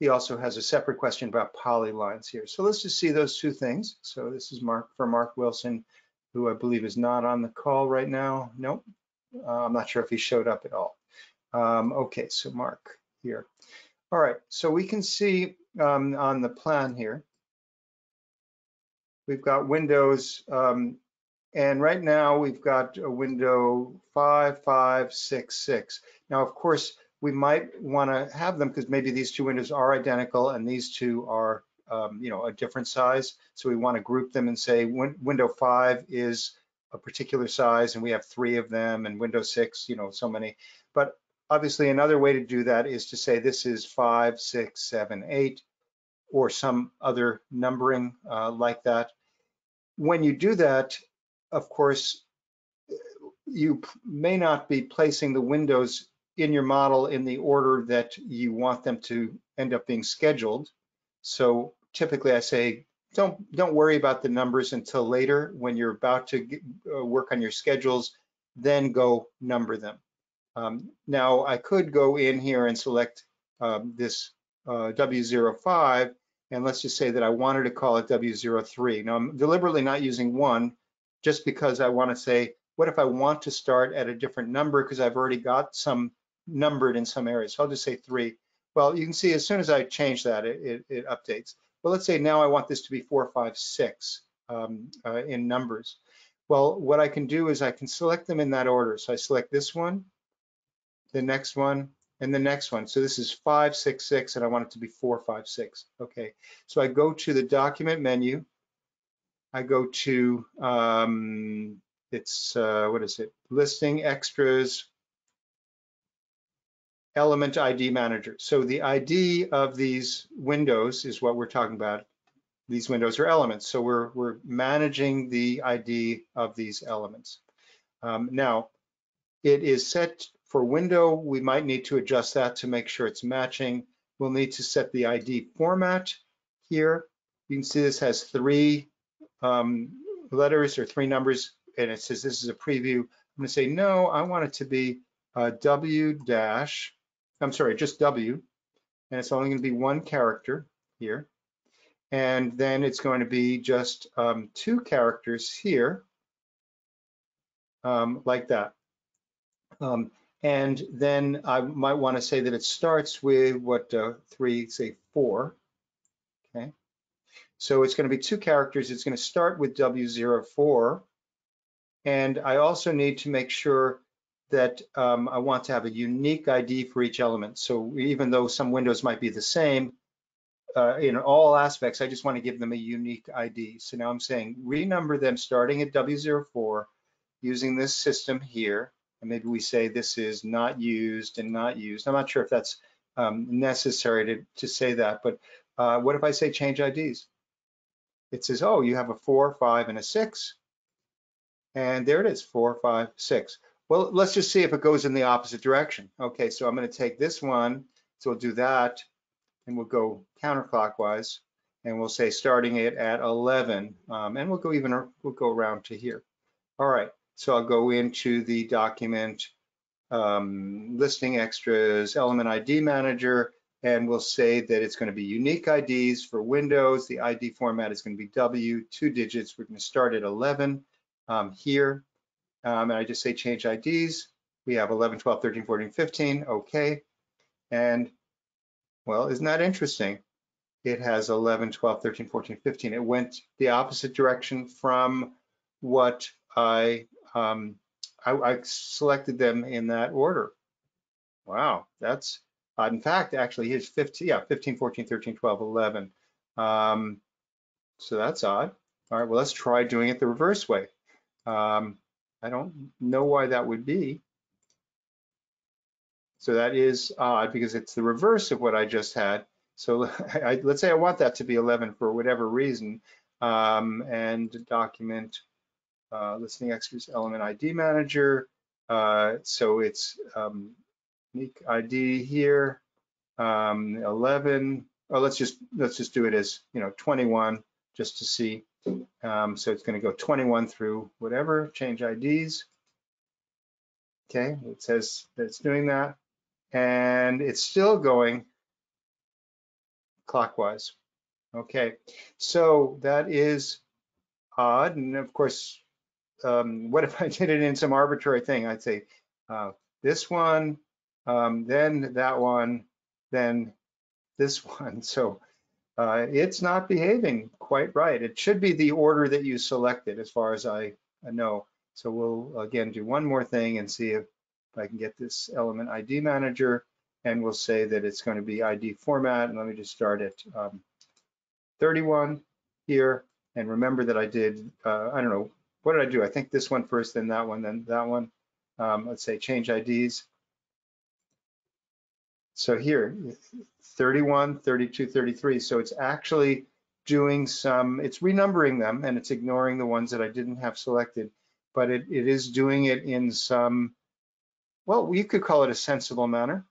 He also has a separate question about polylines here. So let's just see those two things. So this is Mark Wilson, who I believe is not on the call right now. Nope. I'm not sure if he showed up at all. Okay, so Mark here. All right, so we can see on the plan here, we've got windows, and right now we've got a window 5, 5, 6, 6. Now, of course, we might want to have them because maybe these two windows are identical and these two are, a different size. So we want to group them and say window 5 is a particular size, and we have 3 of them, and Windows 6, you know, so many. But obviously another way to do that is to say this is 5, 6, 7, 8, or some other numbering like that. When you do that, of course, you may not be placing the windows in your model in the order that you want them to end up being scheduled. So typically I say, don't worry about the numbers until later when you're about to work on your schedules, then go number them. Now I could go in here and select this W05, and let's just say that I wanted to call it W03. Now I'm deliberately not using 1 just because I want to say, what if I want to start at a different number because I've already got some numbered in some areas? So I'll just say 3. Well, you can see as soon as I change that, it updates. But let's say now I want this to be 4, 5, 6 in numbers. Well, what I can do is I can select them in that order. So I select this one, the next one, and the next one. So this is 5, 6, 6, and I want it to be 4, 5, 6. Okay, so I go to the document menu. I go to, what is it? Listing, extras, element ID manager. So the ID of these windows is what we're talking about. These windows are elements. So we're managing the ID of these elements. Now, it is set for window. We might need to adjust that to make sure it's matching. We'll need to set the ID format here. You can see this has 3 letters or 3 numbers, and it says this is a preview. I'm gonna say, no, I want it to be just W, and it's only gonna be 1 character here. And then it's going to be just 2 characters here, like that. And then I might want to say that it starts with 4. Okay, so it's going to be 2 characters. It's going to start with W04, and I also need to make sure that I want to have a unique ID for each element. So even though some windows might be the same in all aspects, I just want to give them a unique ID. So now I'm saying renumber them starting at W04 using this system here. And maybe we say this is not used and not used. I'm not sure if that's necessary to say that, but what if I say change IDs? It says, oh, you have a 4, 5, and a 6. And there it is, 4, 5, 6. Well, let's just see if it goes in the opposite direction. Okay, so I'm gonna take this one, so we'll do that, and we'll go counterclockwise, and we'll say starting it at 11, and we'll go around to here. All right. So I'll go into the document, listing extras, element ID manager, and we'll say that it's going to be unique IDs for Windows. The ID format is going to be W, 2 digits. We're going to start at 11 here. And I just say change IDs. We have 11, 12, 13, 14, 15. Okay. And well, isn't that interesting? It has 11, 12, 13, 14, 15. It went the opposite direction from what I selected them in that order. Wow, that's odd. In fact, actually, here's 15, 14, 13, 12, 11. So that's odd. All right, well, let's try doing it the reverse way. I don't know why that would be. So that is odd because it's the reverse of what I just had. So let's say I want that to be 11 for whatever reason, and document listing extras element ID manager. So it's unique ID here, 11. Oh, let's just do it as 21 just to see. So it's going to go 21 through whatever. Change IDs. Okay, it says that it's doing that, and it's still going clockwise. Okay, so that is odd, and of course. What if I did it in some arbitrary thing? I'd say this one, then that one, then this one. So it's not behaving quite right. It should be the order that you selected as far as I know. So we'll again do one more thing and see if I can get this element ID manager, and we'll say that it's going to be ID format. And let me just start at 31 here. And remember that I did, what did I do? I think this one first, then that one, then that one. Let's say change IDs. So here, 31, 32, 33. So it's actually doing some, it's renumbering them and it's ignoring the ones that I didn't have selected, but it is doing it in some, well, you could call it a sensible manner,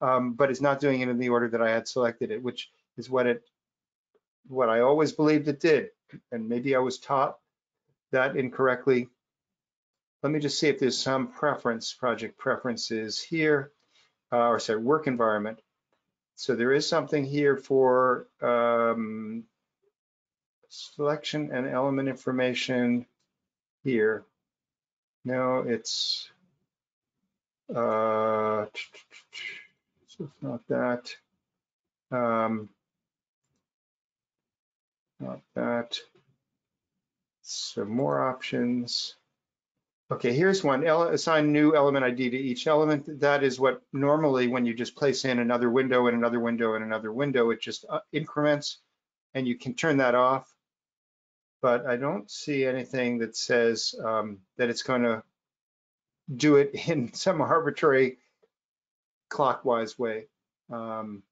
but it's not doing it in the order that I had selected it, which is what I always believed it did. And maybe I was taught that incorrectly. Let me just see if there's some preference, project preferences here. Or sorry, work environment. So there is something here for selection and element information here. No, it's not that. Not that. So more options. Okay, here's one, assign new element ID to each element. That is what normally when you just place in another window and another window and another window, it just increments, and you can turn that off. But I don't see anything that says that it's going to do it in some arbitrary clockwise way. And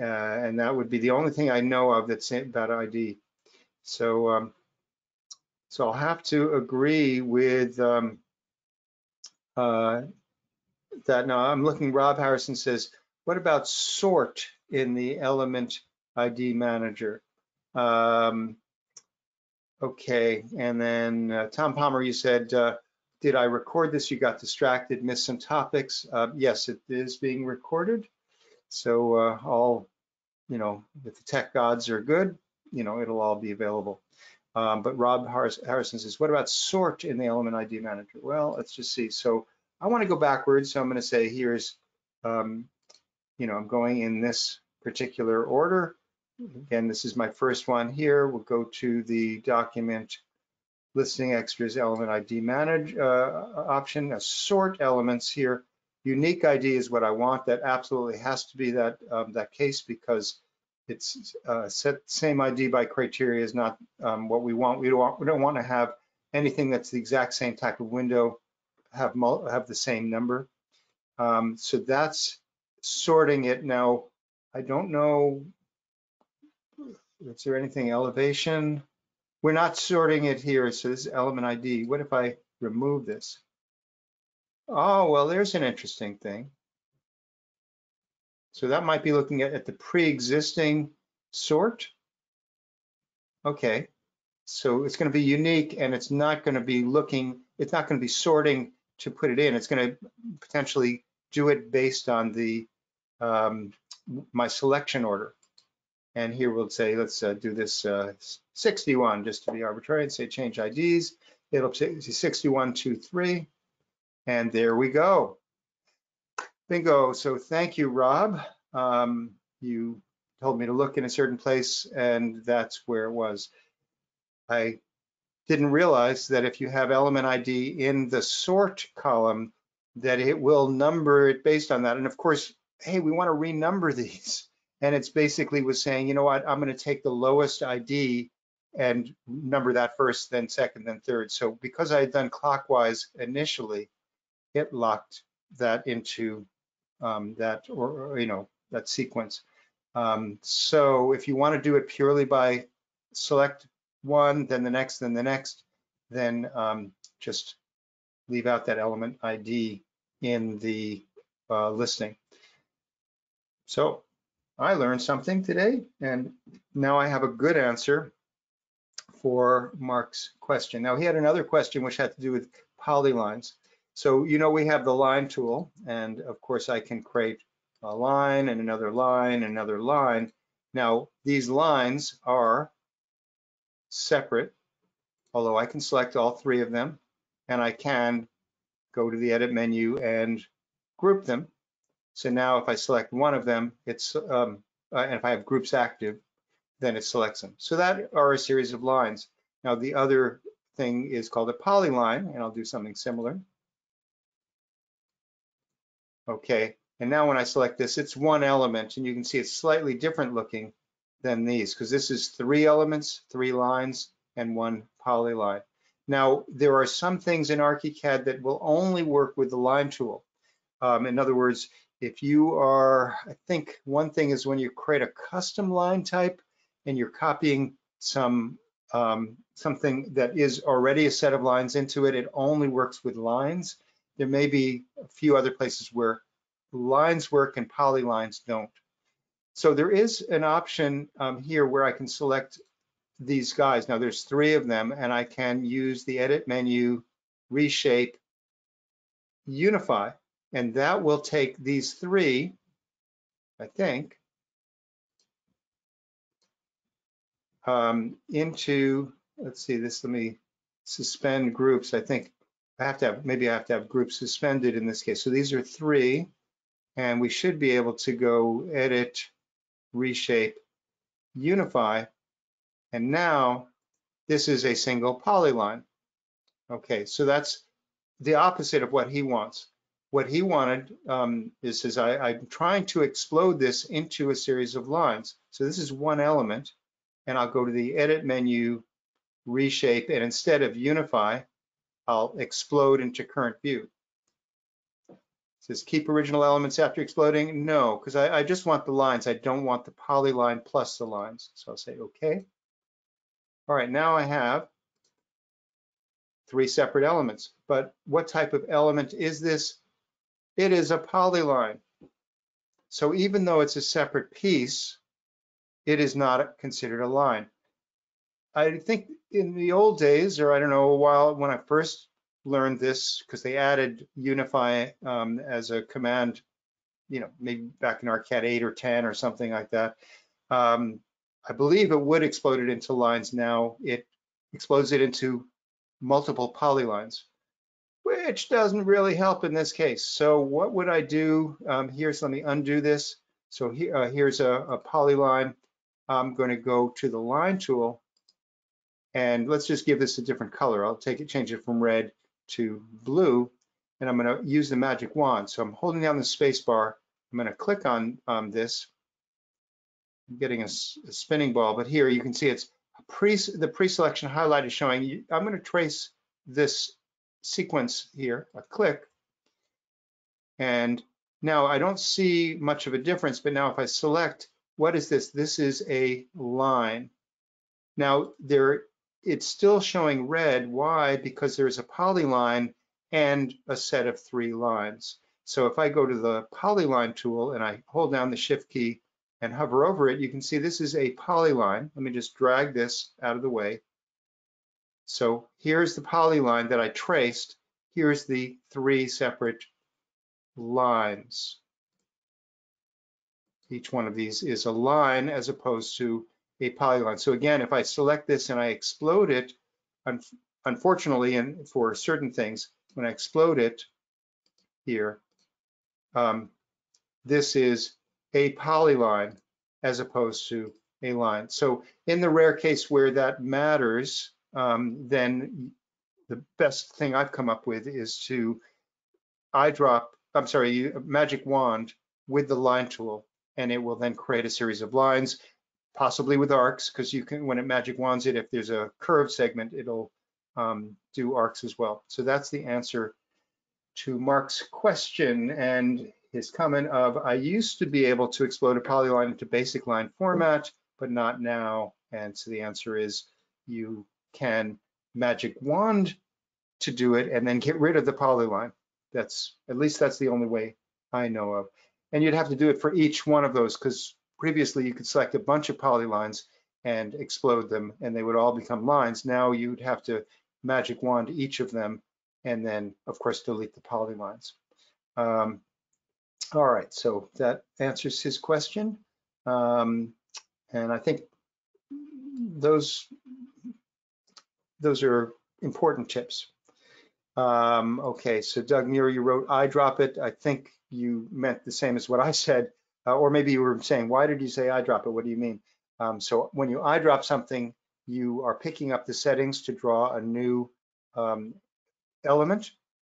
that would be the only thing I know of that's about ID. So, so I'll have to agree with that. Now I'm looking, Rob Harrison says, what about sort in the element ID manager? Okay, and then Tom Palmer, you said, did I record this? You got distracted, missed some topics. Yes, it is being recorded. So all, you know, if the tech gods are good, you know, it'll all be available. But Rob Harrison says, what about sort in the element ID manager? Well, let's just see. So I want to go backwards. So I'm going to say, here's, you know, I'm going in this particular order. Again, this is my first one here. We'll go to the document listing extras element ID manage option, sort elements here. Unique ID is what I want. That absolutely has to be that, that case, because it's set same ID by criteria is not what we want. We don't want to have anything that's the exact same type of window have the same number. So that's sorting it. Now, I don't know, is there anything elevation? We're not sorting it here, so this is element ID. What if I remove this? Oh, well, there's an interesting thing. So that might be looking at the pre-existing sort. Okay, so it's going to be unique, and it's not going to be looking, it's not going to be sorting to put it in. It's going to potentially do it based on the my selection order. And here we'll say, let's do this 61 just to be arbitrary and say change IDs. It'll say 6123, and there we go. Bingo. So thank you, Rob. You told me to look in a certain place, and that's where it was. I didn't realize that if you have element ID in the sort column, that it will number it based on that. And of course, hey, we want to renumber these. And it's basically was saying, you know what, I'm going to take the lowest ID and number that first, then second, then third. So because I had done clockwise initially, it locked that into that, or you know, that sequence. So if you want to do it purely by select one, then the next, then the next, then just leave out that element ID in the listing. So I learned something today, and now I have a good answer for Mark's question. Now he had another question which had to do with polylines. So, you know, we have the line tool, and of course I can create a line and another line and another line. Now, these lines are separate, although I can select all three of them, and I can go to the edit menu and group them. So now if I select one of them, it's, and if I have groups active, then it selects them. So that are a series of lines. Now, the other thing is called a polyline, and I'll do something similar. Okay, and now when I select this, it's one element, and you can see it's slightly different looking than these, because this is three elements, three lines, and one polyline. Now, there are some things in ArchiCAD that will only work with the line tool. In other words, if you are, I think one thing is when you create a custom line type and you're copying some something that is already a set of lines into it, it only works with lines. There may be a few other places where lines work and polylines don't. So there is an option here where I can select these guys. Now there's three of them, and I can use the edit menu, reshape, unify, and that will take these three, I think, into, let's see this, let me suspend groups. I think I have to have, maybe I have to have groups suspended in this case. So these are three, and we should be able to go edit, reshape, unify. And now this is a single polyline. Okay, so that's the opposite of what he wants. What he wanted is I'm trying to explode this into a series of lines. So this is one element, and I'll go to the edit menu, reshape, and instead of unify, I'll explode into current view. It says keep original elements after exploding. No, because I just want the lines. I don't want the polyline plus the lines. So I'll say okay. All right, now I have three separate elements, but what type of element is this? It is a polyline. So even though it's a separate piece, it is not considered a line. I think in the old days, or I don't know, a while when I first learned this, because they added unify as a command, you know, maybe back in ArchiCAD 8 or 10 or something like that. I believe it would explode it into lines. Now it explodes it into multiple polylines, which doesn't really help in this case. So what would I do? Let me undo this. So here, here's a polyline. I'm going to go to the line tool, and let's just give this a different color. I'll take it, change it from red to blue, and I'm going to use the magic wand. So I'm holding down the space bar. I'm going to click on this. I'm getting a spinning ball, but here you can see it's the pre-selection highlight is showing you. I'm going to trace this sequence here. I click, and now I don't see much of a difference, but now if I select, what is this? This is a line. Now there, it's still showing red. Why? Because there is a polyline and a set of three lines. So if I go to the polyline tool and I hold down the shift key and hover over it, you can see this is a polyline. Let me just drag this out of the way. So here's the polyline that I traced. Here's the three separate lines. Each one of these is a line as opposed to a polyline. So again, if I select this and I explode it, unfortunately, and for certain things, when I explode it here, this is a polyline as opposed to a line. So in the rare case where that matters, then the best thing I've come up with is to magic wand with the line tool, and it will then create a series of lines, possibly with arcs, because you can, when it magic wands it, if there's a curved segment, it'll do arcs as well. So that's the answer to Mark's question and his comment of, I used to be able to explode a polyline into basic line format, but not now. And so the answer is you can magic wand to do it and then get rid of the polyline. That's, at least that's the only way I know of. And you'd have to do it for each one of those, because previously you could select a bunch of polylines and explode them and they would all become lines. Now you'd have to magic wand each of them and then of course delete the polylines. All right, so that answers his question. And I think those are important tips. Okay, so Doug Muir, you wrote, I drop it. I think you meant the same as what I said, or maybe you were saying, why did you say I drop it? What do you mean? So when you I drop something, you are picking up the settings to draw a new element.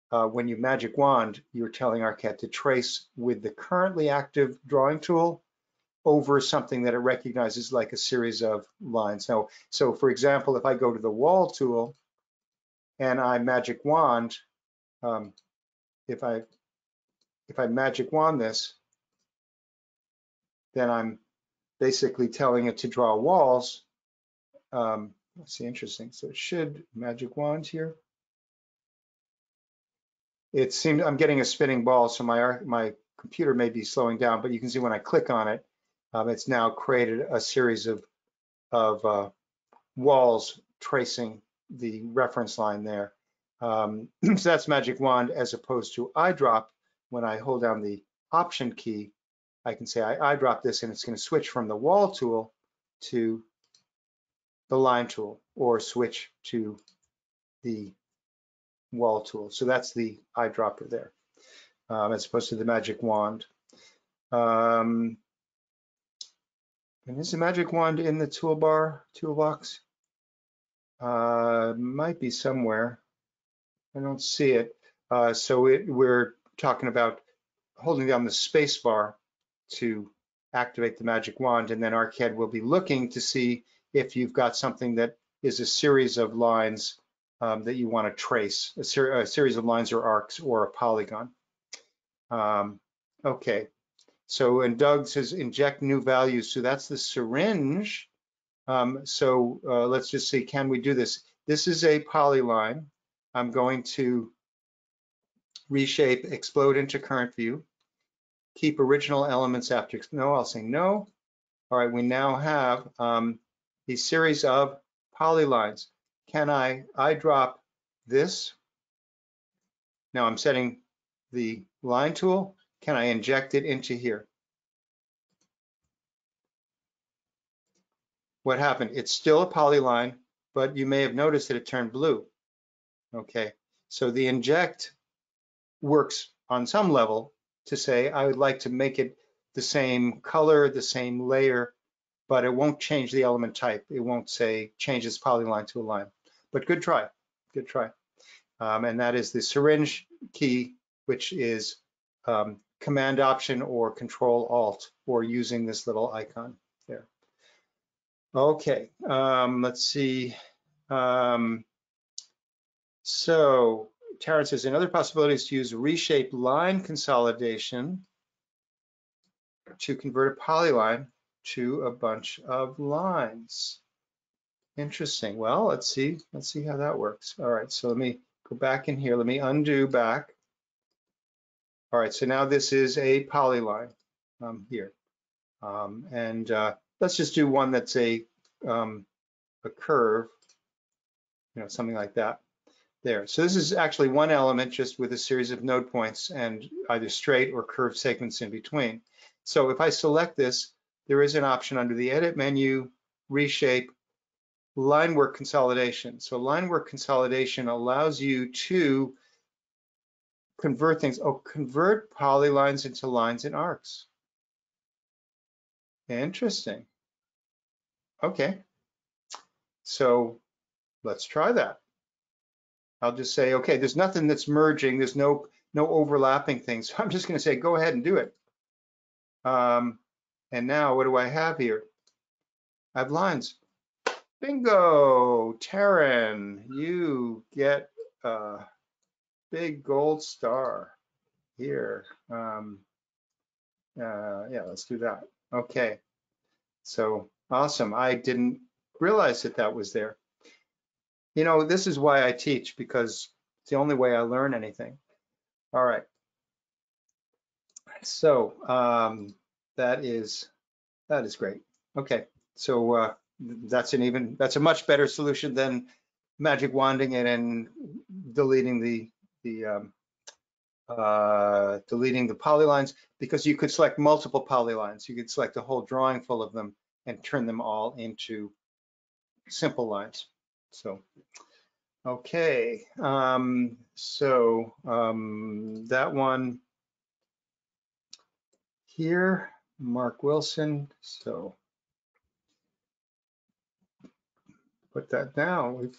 When you magic wand, you're telling ArchiCAD to trace with the currently active drawing tool over something that it recognizes like a series of lines. Now, so for example, if I go to the wall tool and I magic wand, if I magic wand this, then I'm basically telling it to draw walls. Let's see, interesting. So it should magic wand here. It seems I'm getting a spinning ball, so my computer may be slowing down, but you can see when I click on it, it's now created a series of walls tracing the reference line there. So that's magic wand, as opposed to eyedrop. When I hold down the option key, I can say I eyedrop this, and it's going to switch from the wall tool to the line tool, or switch to the wall tool. So that's the eyedropper there, as opposed to the magic wand. And is the magic wand in the toolbox? Might be somewhere. I don't see it. We're talking about holding down the space bar to activate the magic wand, and then Arcad will be looking to see if you've got something that is a series of lines that you want to trace, a series of lines or arcs or a polygon. Okay. So, and Doug says inject new values. So that's the syringe. Let's just see, can we do this? This is a polyline. I'm going to reshape, explode into current view, keep original elements after, no, I'll say no. All right, we now have a series of polylines. Can I eyedrop this? Now I'm setting the line tool. Can I inject it into here? What happened? It's still a polyline, but you may have noticed that it turned blue. Okay, so the inject works on some level to say, I would like to make it the same color, the same layer, but it won't change the element type. It won't say change this polyline to a line, but good try, good try. And that is the syringe key, which is Command Option or Control Alt, or using this little icon there. Okay, let's see. So Terrence says another possibility is to use reshape line consolidation to convert a polyline to a bunch of lines. Interesting. Well, let's see how that works. All right, so let me go back in here. Let me undo back. All right, so now this is a polyline here. Let's just do one that's a curve, you know, something like that. There. So this is actually one element just with a series of node points and either straight or curved segments in between. So if I select this, there is an option under the Edit menu, Reshape, Line Work Consolidation. So Line Work Consolidation allows you to convert things, convert polylines into lines and arcs. Interesting. Okay. So let's try that. I'll just say, okay, there's nothing that's merging. There's no overlapping things. So I'm just going to say, go ahead and do it. And now what do I have here? I have lines. Bingo, Taryn, you get a big gold star here. Yeah, let's do that. Okay, so awesome. I didn't realize that that was there. You know, this is why I teach, because it's the only way I learn anything. All right. So that is great. Okay. So that's a much better solution than magic wanding it and deleting the polylines, because you could select multiple polylines. You could select a whole drawing full of them and turn them all into simple lines. So, okay, that one here, Mark Wilson, so put that down. We've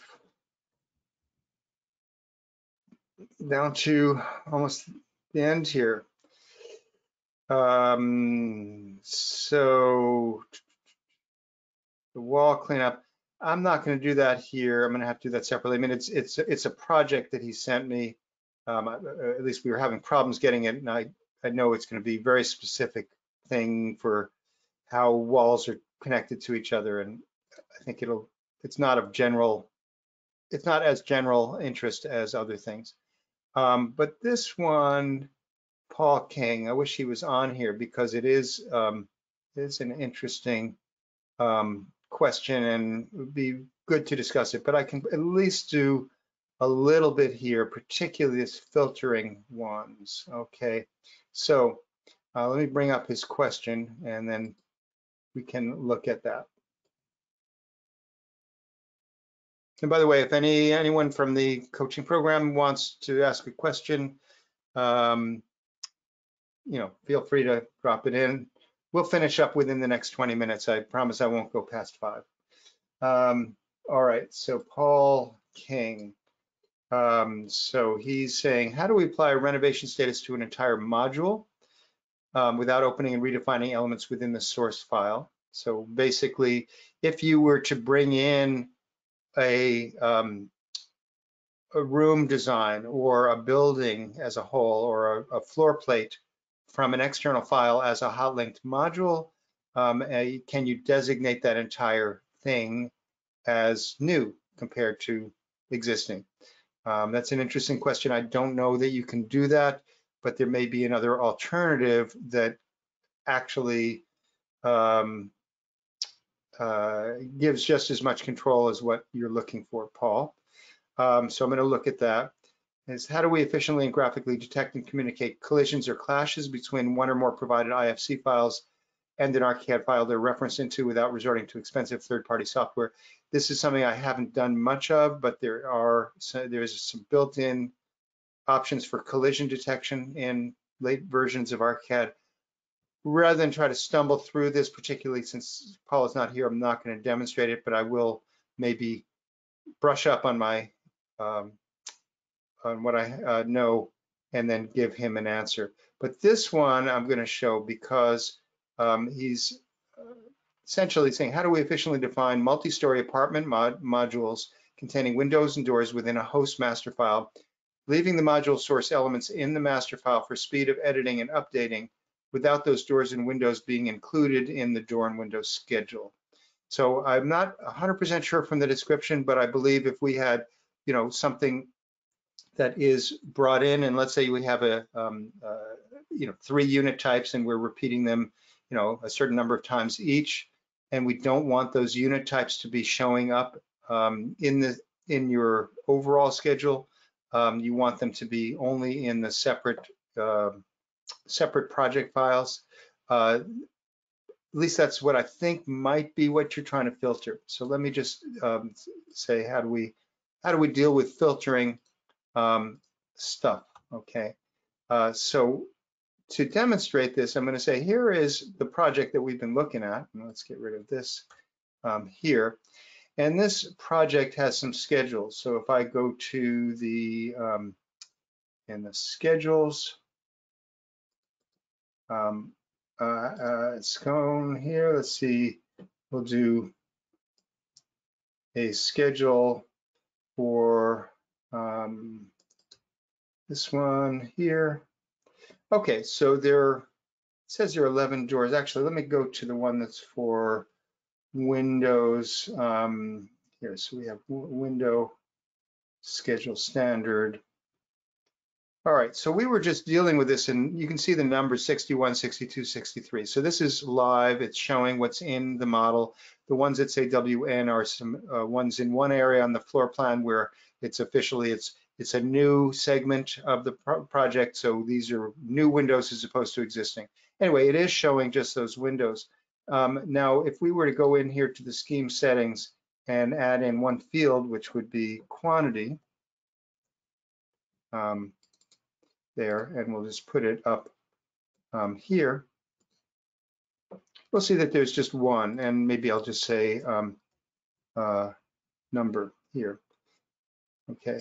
down to almost the end here. So the wall cleanup. I'm not going to do that here. I'm going to have to do that separately. I mean, it's a project that he sent me. At least we were having problems getting it, and I know it's going to be a very specific thing for how walls are connected to each other, and I think it's not as general interest as other things. But this one, Paul King, I wish he was on here because it is an interesting question, and it would be good to discuss it, but I can at least do a little bit here, particularly this filtering ones. Okay, so let me bring up his question and then we can look at that. And by the way, if anyone from the coaching program wants to ask a question, you know, feel free to drop it in. We'll finish up within the next 20 minutes. I promise I won't go past 5. All right, so Paul King. So he's saying, how do we apply renovation status to an entire module without opening and redefining elements within the source file? So basically, if you were to bring in a room design or a building as a whole or a floor plate from an external file as a hot linked module, can you designate that entire thing as new compared to existing? That's an interesting question. I don't know that you can do that, but there may be another alternative that actually gives just as much control as what you're looking for, Paul. So I'm going to look at that. Is how do we efficiently and graphically detect and communicate collisions or clashes between one or more provided IFC files and an ArchiCAD file they're referenced into without resorting to expensive third-party software? This is something I haven't done much of, but there's some built-in options for collision detection in late versions of ArchiCAD. Rather than try to stumble through this, particularly since Paul is not here, I'm not going to demonstrate it, but I will maybe brush up on my on what I know and then give him an answer. But this one I'm going to show because he's essentially saying, how do we efficiently define multi-story apartment modules containing windows and doors within a host master file, leaving the module source elements in the master file for speed of editing and updating without those doors and windows being included in the door and window schedule? So I'm not 100% sure from the description, but I believe if we had, you know, something that is brought in, and let's say we have a, you know, 3 unit types and we're repeating them, you know, a certain number of times each, and we don't want those unit types to be showing up in your overall schedule. You want them to be only in the separate project files. At least that's what I think might be what you're trying to filter. So let me just say, how do we deal with filtering stuff? Okay, so to demonstrate this, I'm going to say, here is the project that we've been looking at, and let's get rid of this here. And this project has some schedules. So if I go to the in the schedules, it's going here. Let's see, we'll do a schedule for this one here. Okay, so there, it says there are 11 doors. Actually, let me go to the one that's for windows here. So we have window schedule standard. All right, so we were just dealing with this, and you can see the numbers 61, 62, 63. So this is live. It's showing what's in the model. The ones that say WN are some ones in one area on the floor plan where it's officially, it's a new segment of the project. So these are new windows as opposed to existing. Anyway, it is showing just those windows. Now, if we were to go in here to the scheme settings and add in one field, which would be quantity, there, and we'll just put it up here, we'll see that there's just one, and maybe I'll just say number here. Okay,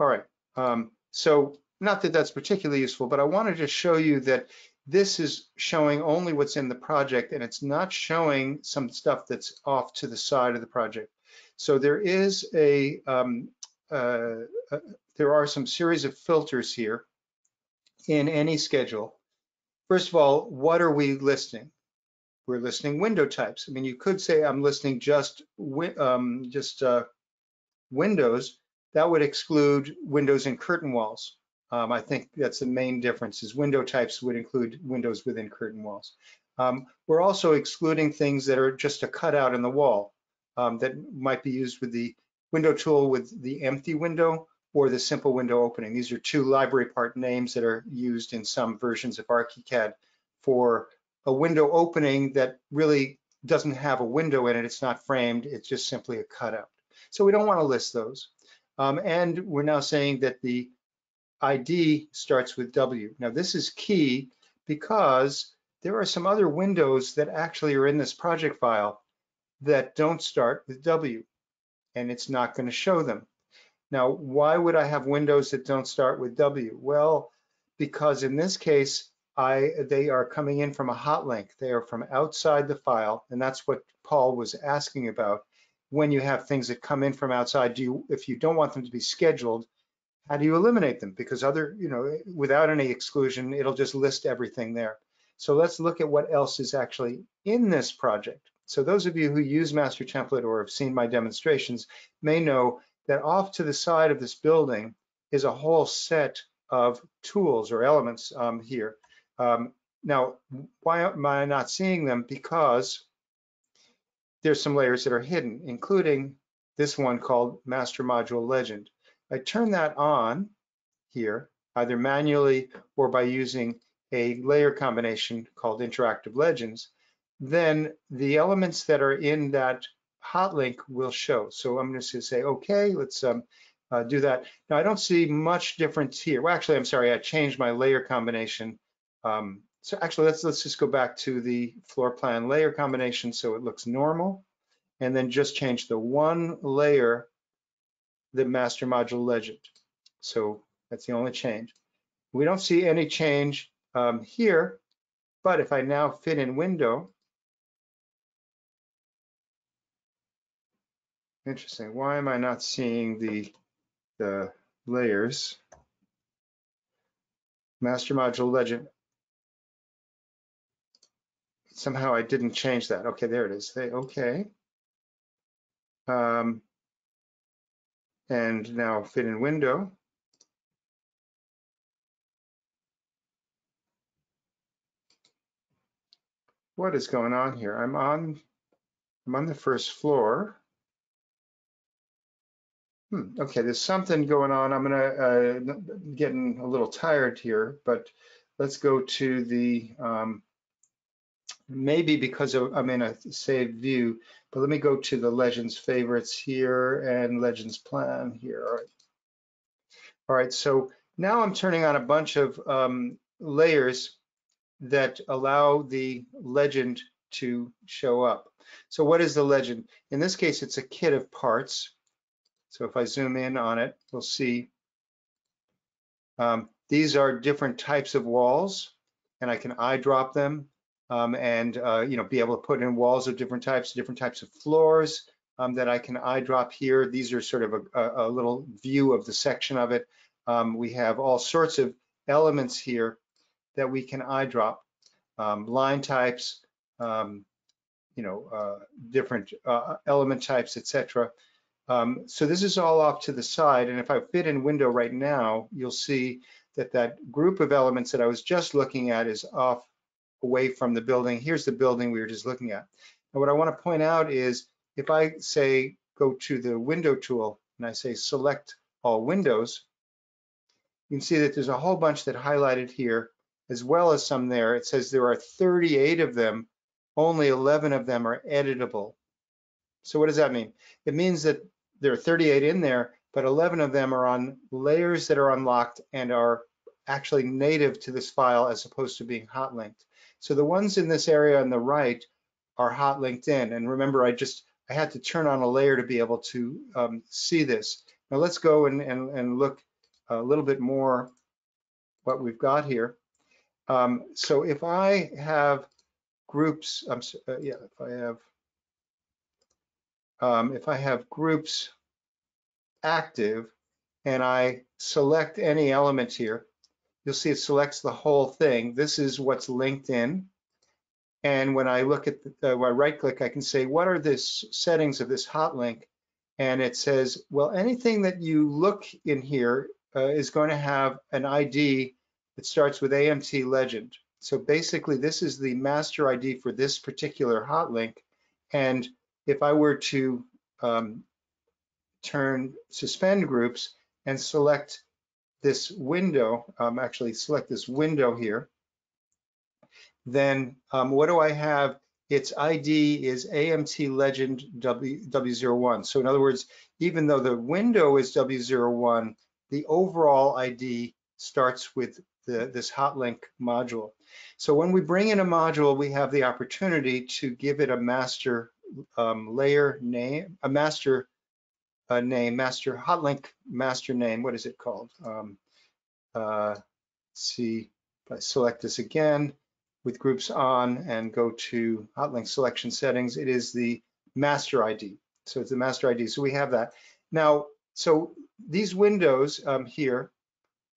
all right, so not that that's particularly useful, but I wanted to show you that this is showing only what's in the project, and it's not showing some stuff that's off to the side of the project. So there is a there are some series of filters here in any schedule. First of all, what are we listing? We're listing window types. I mean, you could say I'm listing just windows. That would exclude windows and curtain walls. I think that's the main difference, is window types would include windows within curtain walls. We're also excluding things that are just a cutout in the wall that might be used with the window tool with the empty window or the simple window opening. These are two library part names that are used in some versions of ArchiCAD for a window opening that really doesn't have a window in it. It's not framed, it's just simply a cutout. So we don't want to list those. And we're now saying that the ID starts with W. Now this is key because there are some other windows that actually are in this project file that don't start with W, and it's not going to show them. Now, why would I have windows that don't start with W? Well, because in this case, they are coming in from a hot link. They are from outside the file, and that's what Paul was asking about. When you have things that come in from outside, if you don't want them to be scheduled, how do you eliminate them? Because without any exclusion, it'll just list everything there. So let's look at what else is actually in this project. So those of you who use Master Template or have seen my demonstrations may know that off to the side of this building is a whole set of tools or elements here. Now, why am I not seeing them? Because there's some layers that are hidden, including this one called Master Module Legend. I turn that on here, either manually or by using a layer combination called Interactive Legends, then the elements that are in that hot link will show. So I'm just going to say, okay, let's do that. Now I don't see much difference here. Well, actually, I'm sorry, I changed my layer combination. So actually, let's just go back to the floor plan layer combination so it looks normal, and then just change the one layer, the master module legend. So that's the only change. We don't see any change here, but if I now fit in window, interesting, why am I not seeing the layers? Master module legend. Somehow I didn't change that. Okay, there it is. Hey, okay. And now fit in window. What is going on here? I'm on the first floor. Okay, there's something going on. I'm gonna getting a little tired here, but let's go to the maybe because I'm in a saved view, but let me go to the Legends favorites here and Legends plan here. All right. So now I'm turning on a bunch of layers that allow the legend to show up. So what is the legend? In this case, it's a kit of parts. So if I zoom in on it, we'll see these are different types of walls, and I can eyedrop them and be able to put in walls of different types of floors that I can eyedrop here. These are sort of a little view of the section of it. We have all sorts of elements here that we can eyedrop, line types, different element types, etc. So this is all off to the side, and if I fit in window right now, you'll see that that group of elements that I was just looking at is off away from the building. Here's the building we were just looking at. And what I want to point out is if I say go to the window tool and I say select all windows, you can see that there's a whole bunch that highlighted here, as well as some there. It says there are 38 of them, only 11 of them are editable. So what does that mean? It means that there are 38 in there, but 11 of them are on layers that are unlocked and are actually native to this file as opposed to being hot linked. So the ones in this area on the right are hot linked in. And remember, I had to turn on a layer to be able to see this. Now let's go and look a little bit more what we've got here. So if I have groups, if I have groups active and I select any element here, you'll see it selects the whole thing. This is what's linked in. And when I look at the when I right click, I can say, what are the settings of this hot link? And it says, well, anything that you look in here is going to have an ID that starts with AMT legend. So basically, this is the master ID for this particular hot link. And if I were to suspend groups and select this window, actually select this window here, then what do I have? Its ID is AMT legend W01. So in other words, even though the window is W01, the overall ID starts with this hot link module. So when we bring in a module, we have the opportunity to give it a master layer name, a master name, master hot link master name. What is it called? Let's see, if I select this again, with groups on and go to hotlink selection settings, it is the master ID. So it's the master ID. So we have that. Now, so these windows here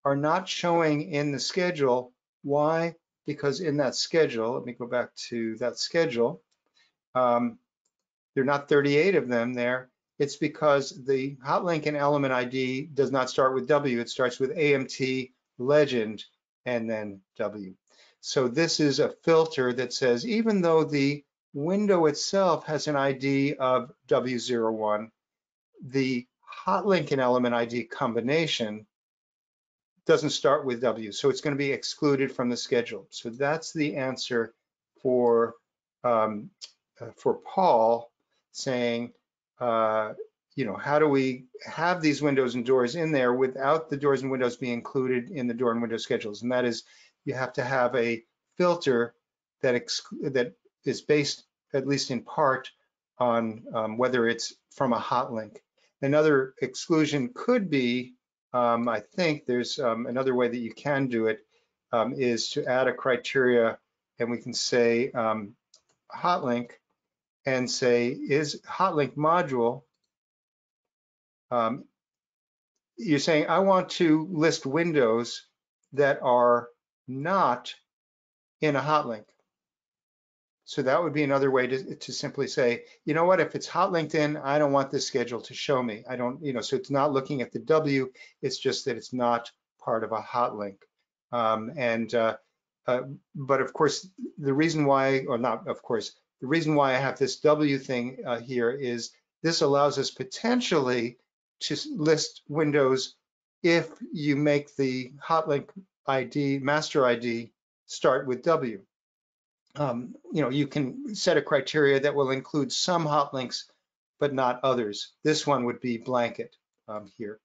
are not showing in the schedule. Why? Because in that schedule, let me go back to that schedule. There are not 38 of them there. It's because the hotlink and element ID does not start with W. It starts with AMT legend and then W. So this is a filter that says, even though the window itself has an ID of W01, the hot link and element ID combination doesn't start with W. So it's going to be excluded from the schedule. So that's the answer for Paul saying, you know, how do we have these windows and doors in there without the doors and windows being included in the door and window schedules? And that is, you have to have a filter that is based, at least in part, on whether it's from a hot link. Another exclusion could be, I think there's another way that you can do it, is to add a criteria, and we can say hot link, and say, is hot link module, you're saying, I want to list windows that are not in a hot link. So that would be another way to simply say, you know what, if it's hot linked in, I don't want this schedule to show me. I don't, you know, so it's not looking at the W, it's just that it's not part of a hot link. But of course, the reason why, or not of course, the reason why I have this W thing here is this allows us potentially to list windows if you make the hot link ID, master ID, start with W. You know, you can set a criteria that will include some hot links, but not others. This one would be blanket here.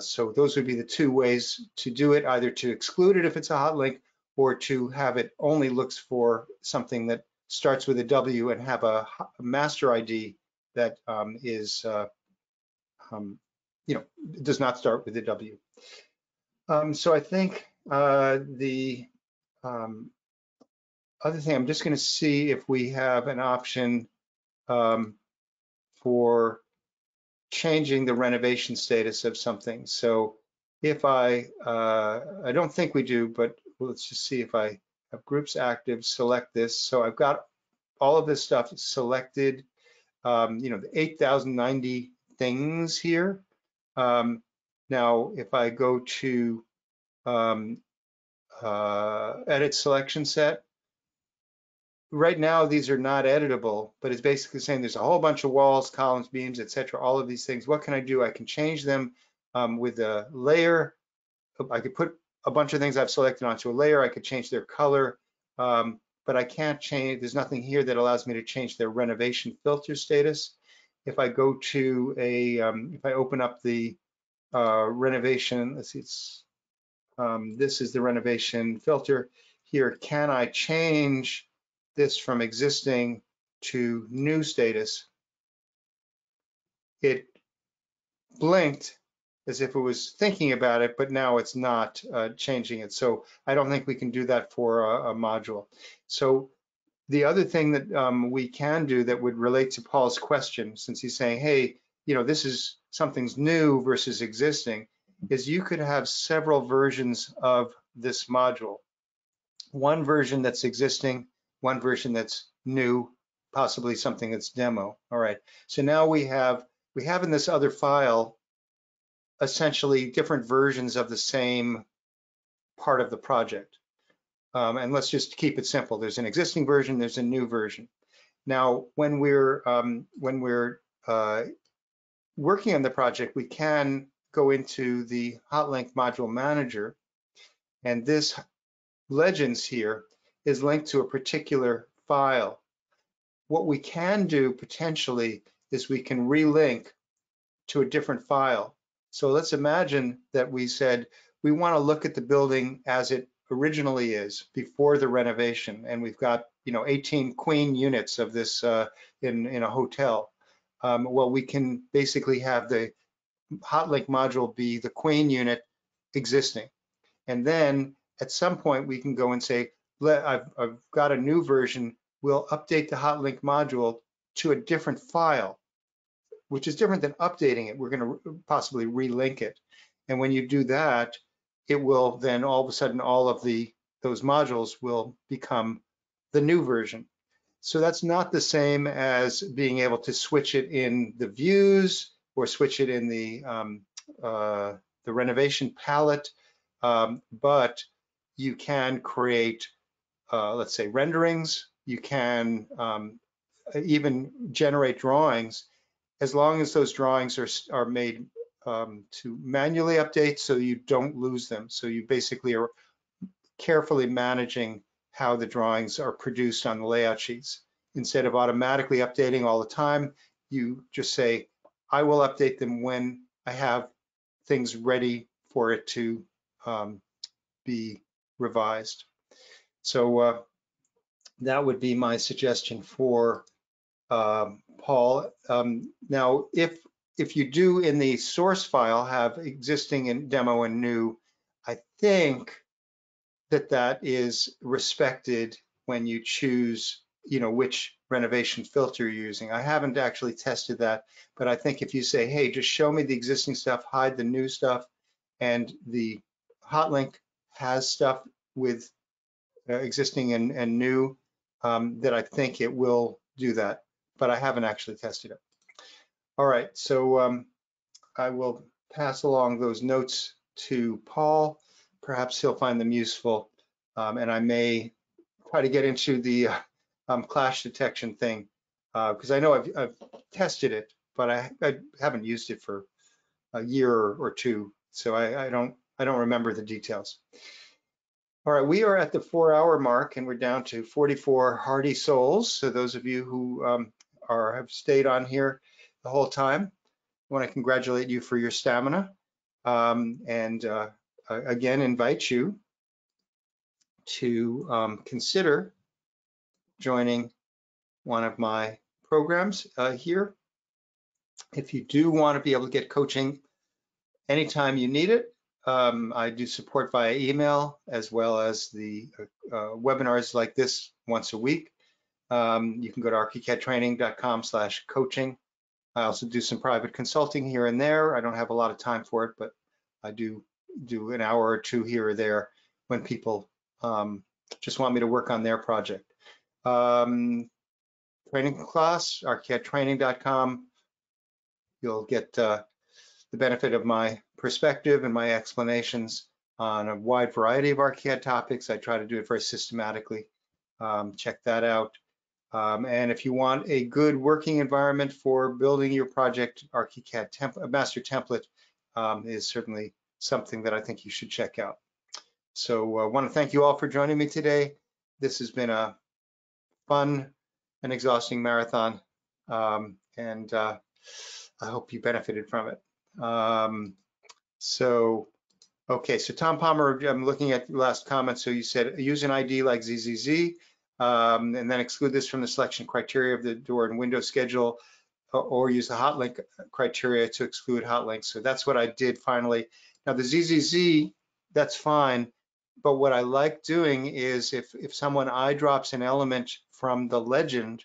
So those would be the two ways to do it, either to exclude it if it's a hot link, or to have it only looks for something that starts with a W and have a master ID that is, you know, does not start with a W. So I think the other thing, I'm just going to see if we have an option for changing the renovation status of something. So if I don't think we do, but let's just see if I have groups active, select this. So I've got all of this stuff selected, you know, the 8,090 things here. Now, if I go to edit selection set, right now these are not editable, but it's basically saying there's a whole bunch of walls, columns, beams, etc. All of these things. What can I do? I can change them with a layer. I could put a bunch of things I've selected onto a layer. I could change their color, but I can't change. There's nothing here that allows me to change their renovation filter status. If I go to a, if I open up the renovation, let's see, it's this is the renovation filter here. Can I change this from existing to new status? It blinked as if it was thinking about it, but now it's not changing it. So I don't think we can do that for a module. So The other thing that we can do that would relate to Paul's question, since he's saying, hey, you know, this is something's new versus existing, is you could have several versions of this module. One version that's existing, one version that's new, possibly something that's demo. All right, so now we have in this other file essentially different versions of the same part of the project. And let's just keep it simple. There's an existing version, there's a new version. Now, when we're working on the project, we can go into the Hotlink Module Manager, and this legends here is linked to a particular file. What we can do potentially is we can relink to a different file. So let's imagine that we said we want to look at the building as it originally is before the renovation, and we've got, you know, 18 queen units of this in a hotel. Well, we can basically have the Hotlink module be the queen unit existing, and then at some point we can go and say, I've got a new version, we'll update the Hotlink module to a different file, which is different than updating it. We're going to possibly relink it, and when you do that, it will then all of a sudden all of those modules will become the new version. So that's not the same as being able to switch it in the views or switch it in the renovation palette, but you can create, let's say, renderings. You can even generate drawings, as long as those drawings are made to manually update so you don't lose them. So you basically are carefully managing how the drawings are produced on the layout sheets. Instead of automatically updating all the time, you just say, I will update them when I have things ready for it to be revised. So that would be my suggestion for Paul. Now, if you do in the source file have existing and demo and new, I think that is respected when you choose, you know, which renovation filter you're using. I haven't actually tested that, but I think if you say, hey, just show me the existing stuff, hide the new stuff, and the Hotlink has stuff with existing and new, that I think it will do that, but I haven't actually tested it. All right, so I will pass along those notes to Paul. Perhaps he'll find them useful, and I may try to get into the clash detection thing, because I know I've tested it, but I haven't used it for a year or two, so I don't remember the details. All right, we are at the 4-hour mark, and we're down to 44 hearty souls. So those of you who have stayed on here the whole time, I want to congratulate you for your stamina, and again invite you to consider joining one of my programs here. If you do want to be able to get coaching anytime you need it, I do support via email as well as the webinars like this once a week. You can go to archicadtraining.com/coaching. I also do some private consulting here and there. I don't have a lot of time for it, but I do an hour or two here or there when people just want me to work on their project. Training class, archicadtraining.com. You'll get the benefit of my perspective and my explanations on a wide variety of Archicad topics. I try to do it very systematically. Check that out. And if you want a good working environment for building your project, Archicad Master Template is certainly something that I think you should check out. So I want to thank you all for joining me today. This has been a fun and exhausting marathon, and I hope you benefited from it. Okay, so Tom Palmer, I'm looking at the last comment. So you said use an ID like ZZZ, and then exclude this from the selection criteria of the door and window schedule, or use the Hotlink criteria to exclude Hotlinks. So that's what I did finally. Now the ZZZ, that's fine, but what I like doing is if someone eyedrops an element from the legend,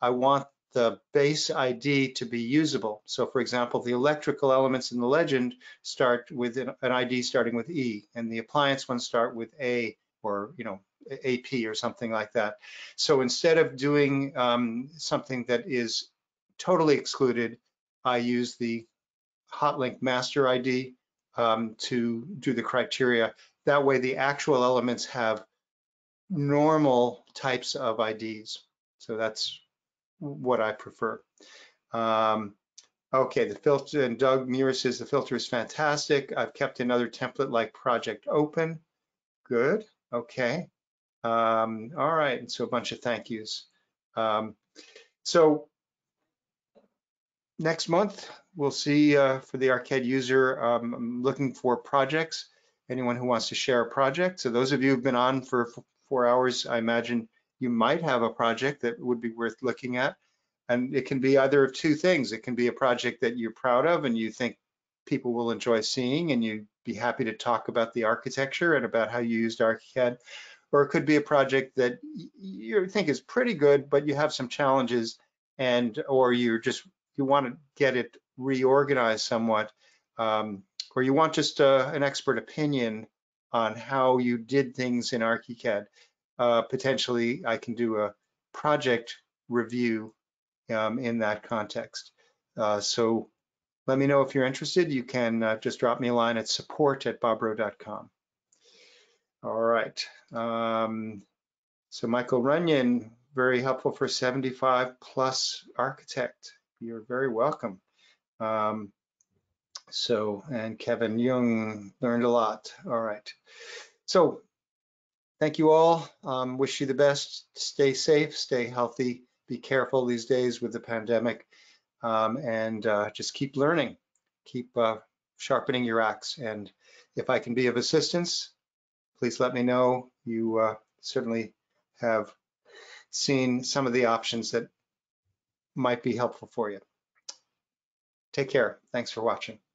I want the base ID to be usable. So for example, the electrical elements in the legend start with an ID starting with E, and the appliance ones start with A, or AP or something like that. So instead of doing something that is totally excluded, I use the hotlink master ID to do the criteria. That way the actual elements have normal types of IDs. So that's what I prefer. Okay, the filter, and Doug Muir says the filter is fantastic. I've kept another template like project open. Good, okay. All right, and so a bunch of thank yous. So next month, we'll see for the Arcade user, I'm looking for projects, anyone who wants to share a project. So those of you who've been on for 4 hours, I imagine you might have a project that would be worth looking at. And it can be either of two things. It can be a project that you're proud of and you think people will enjoy seeing, and you'd be happy to talk about the architecture and about how you used Archicad. Or it could be a project that you think is pretty good, but you have some challenges, and or you want to get it reorganized somewhat, or you want just an expert opinion on how you did things in Archicad. Potentially, I can do a project review in that context. So let me know if you're interested. You can just drop me a line at support@bobrow.com. All right. So Michael Runyon, very helpful for 75 plus architect. You're very welcome. And Kevin Jung, learned a lot. All right. So thank you all. Wish you the best. Stay safe, stay healthy, be careful these days with the pandemic, and just keep learning, keep sharpening your axe. And if I can be of assistance, please let me know. You certainly have seen some of the options that might be helpful for you. Take care. Thanks for watching.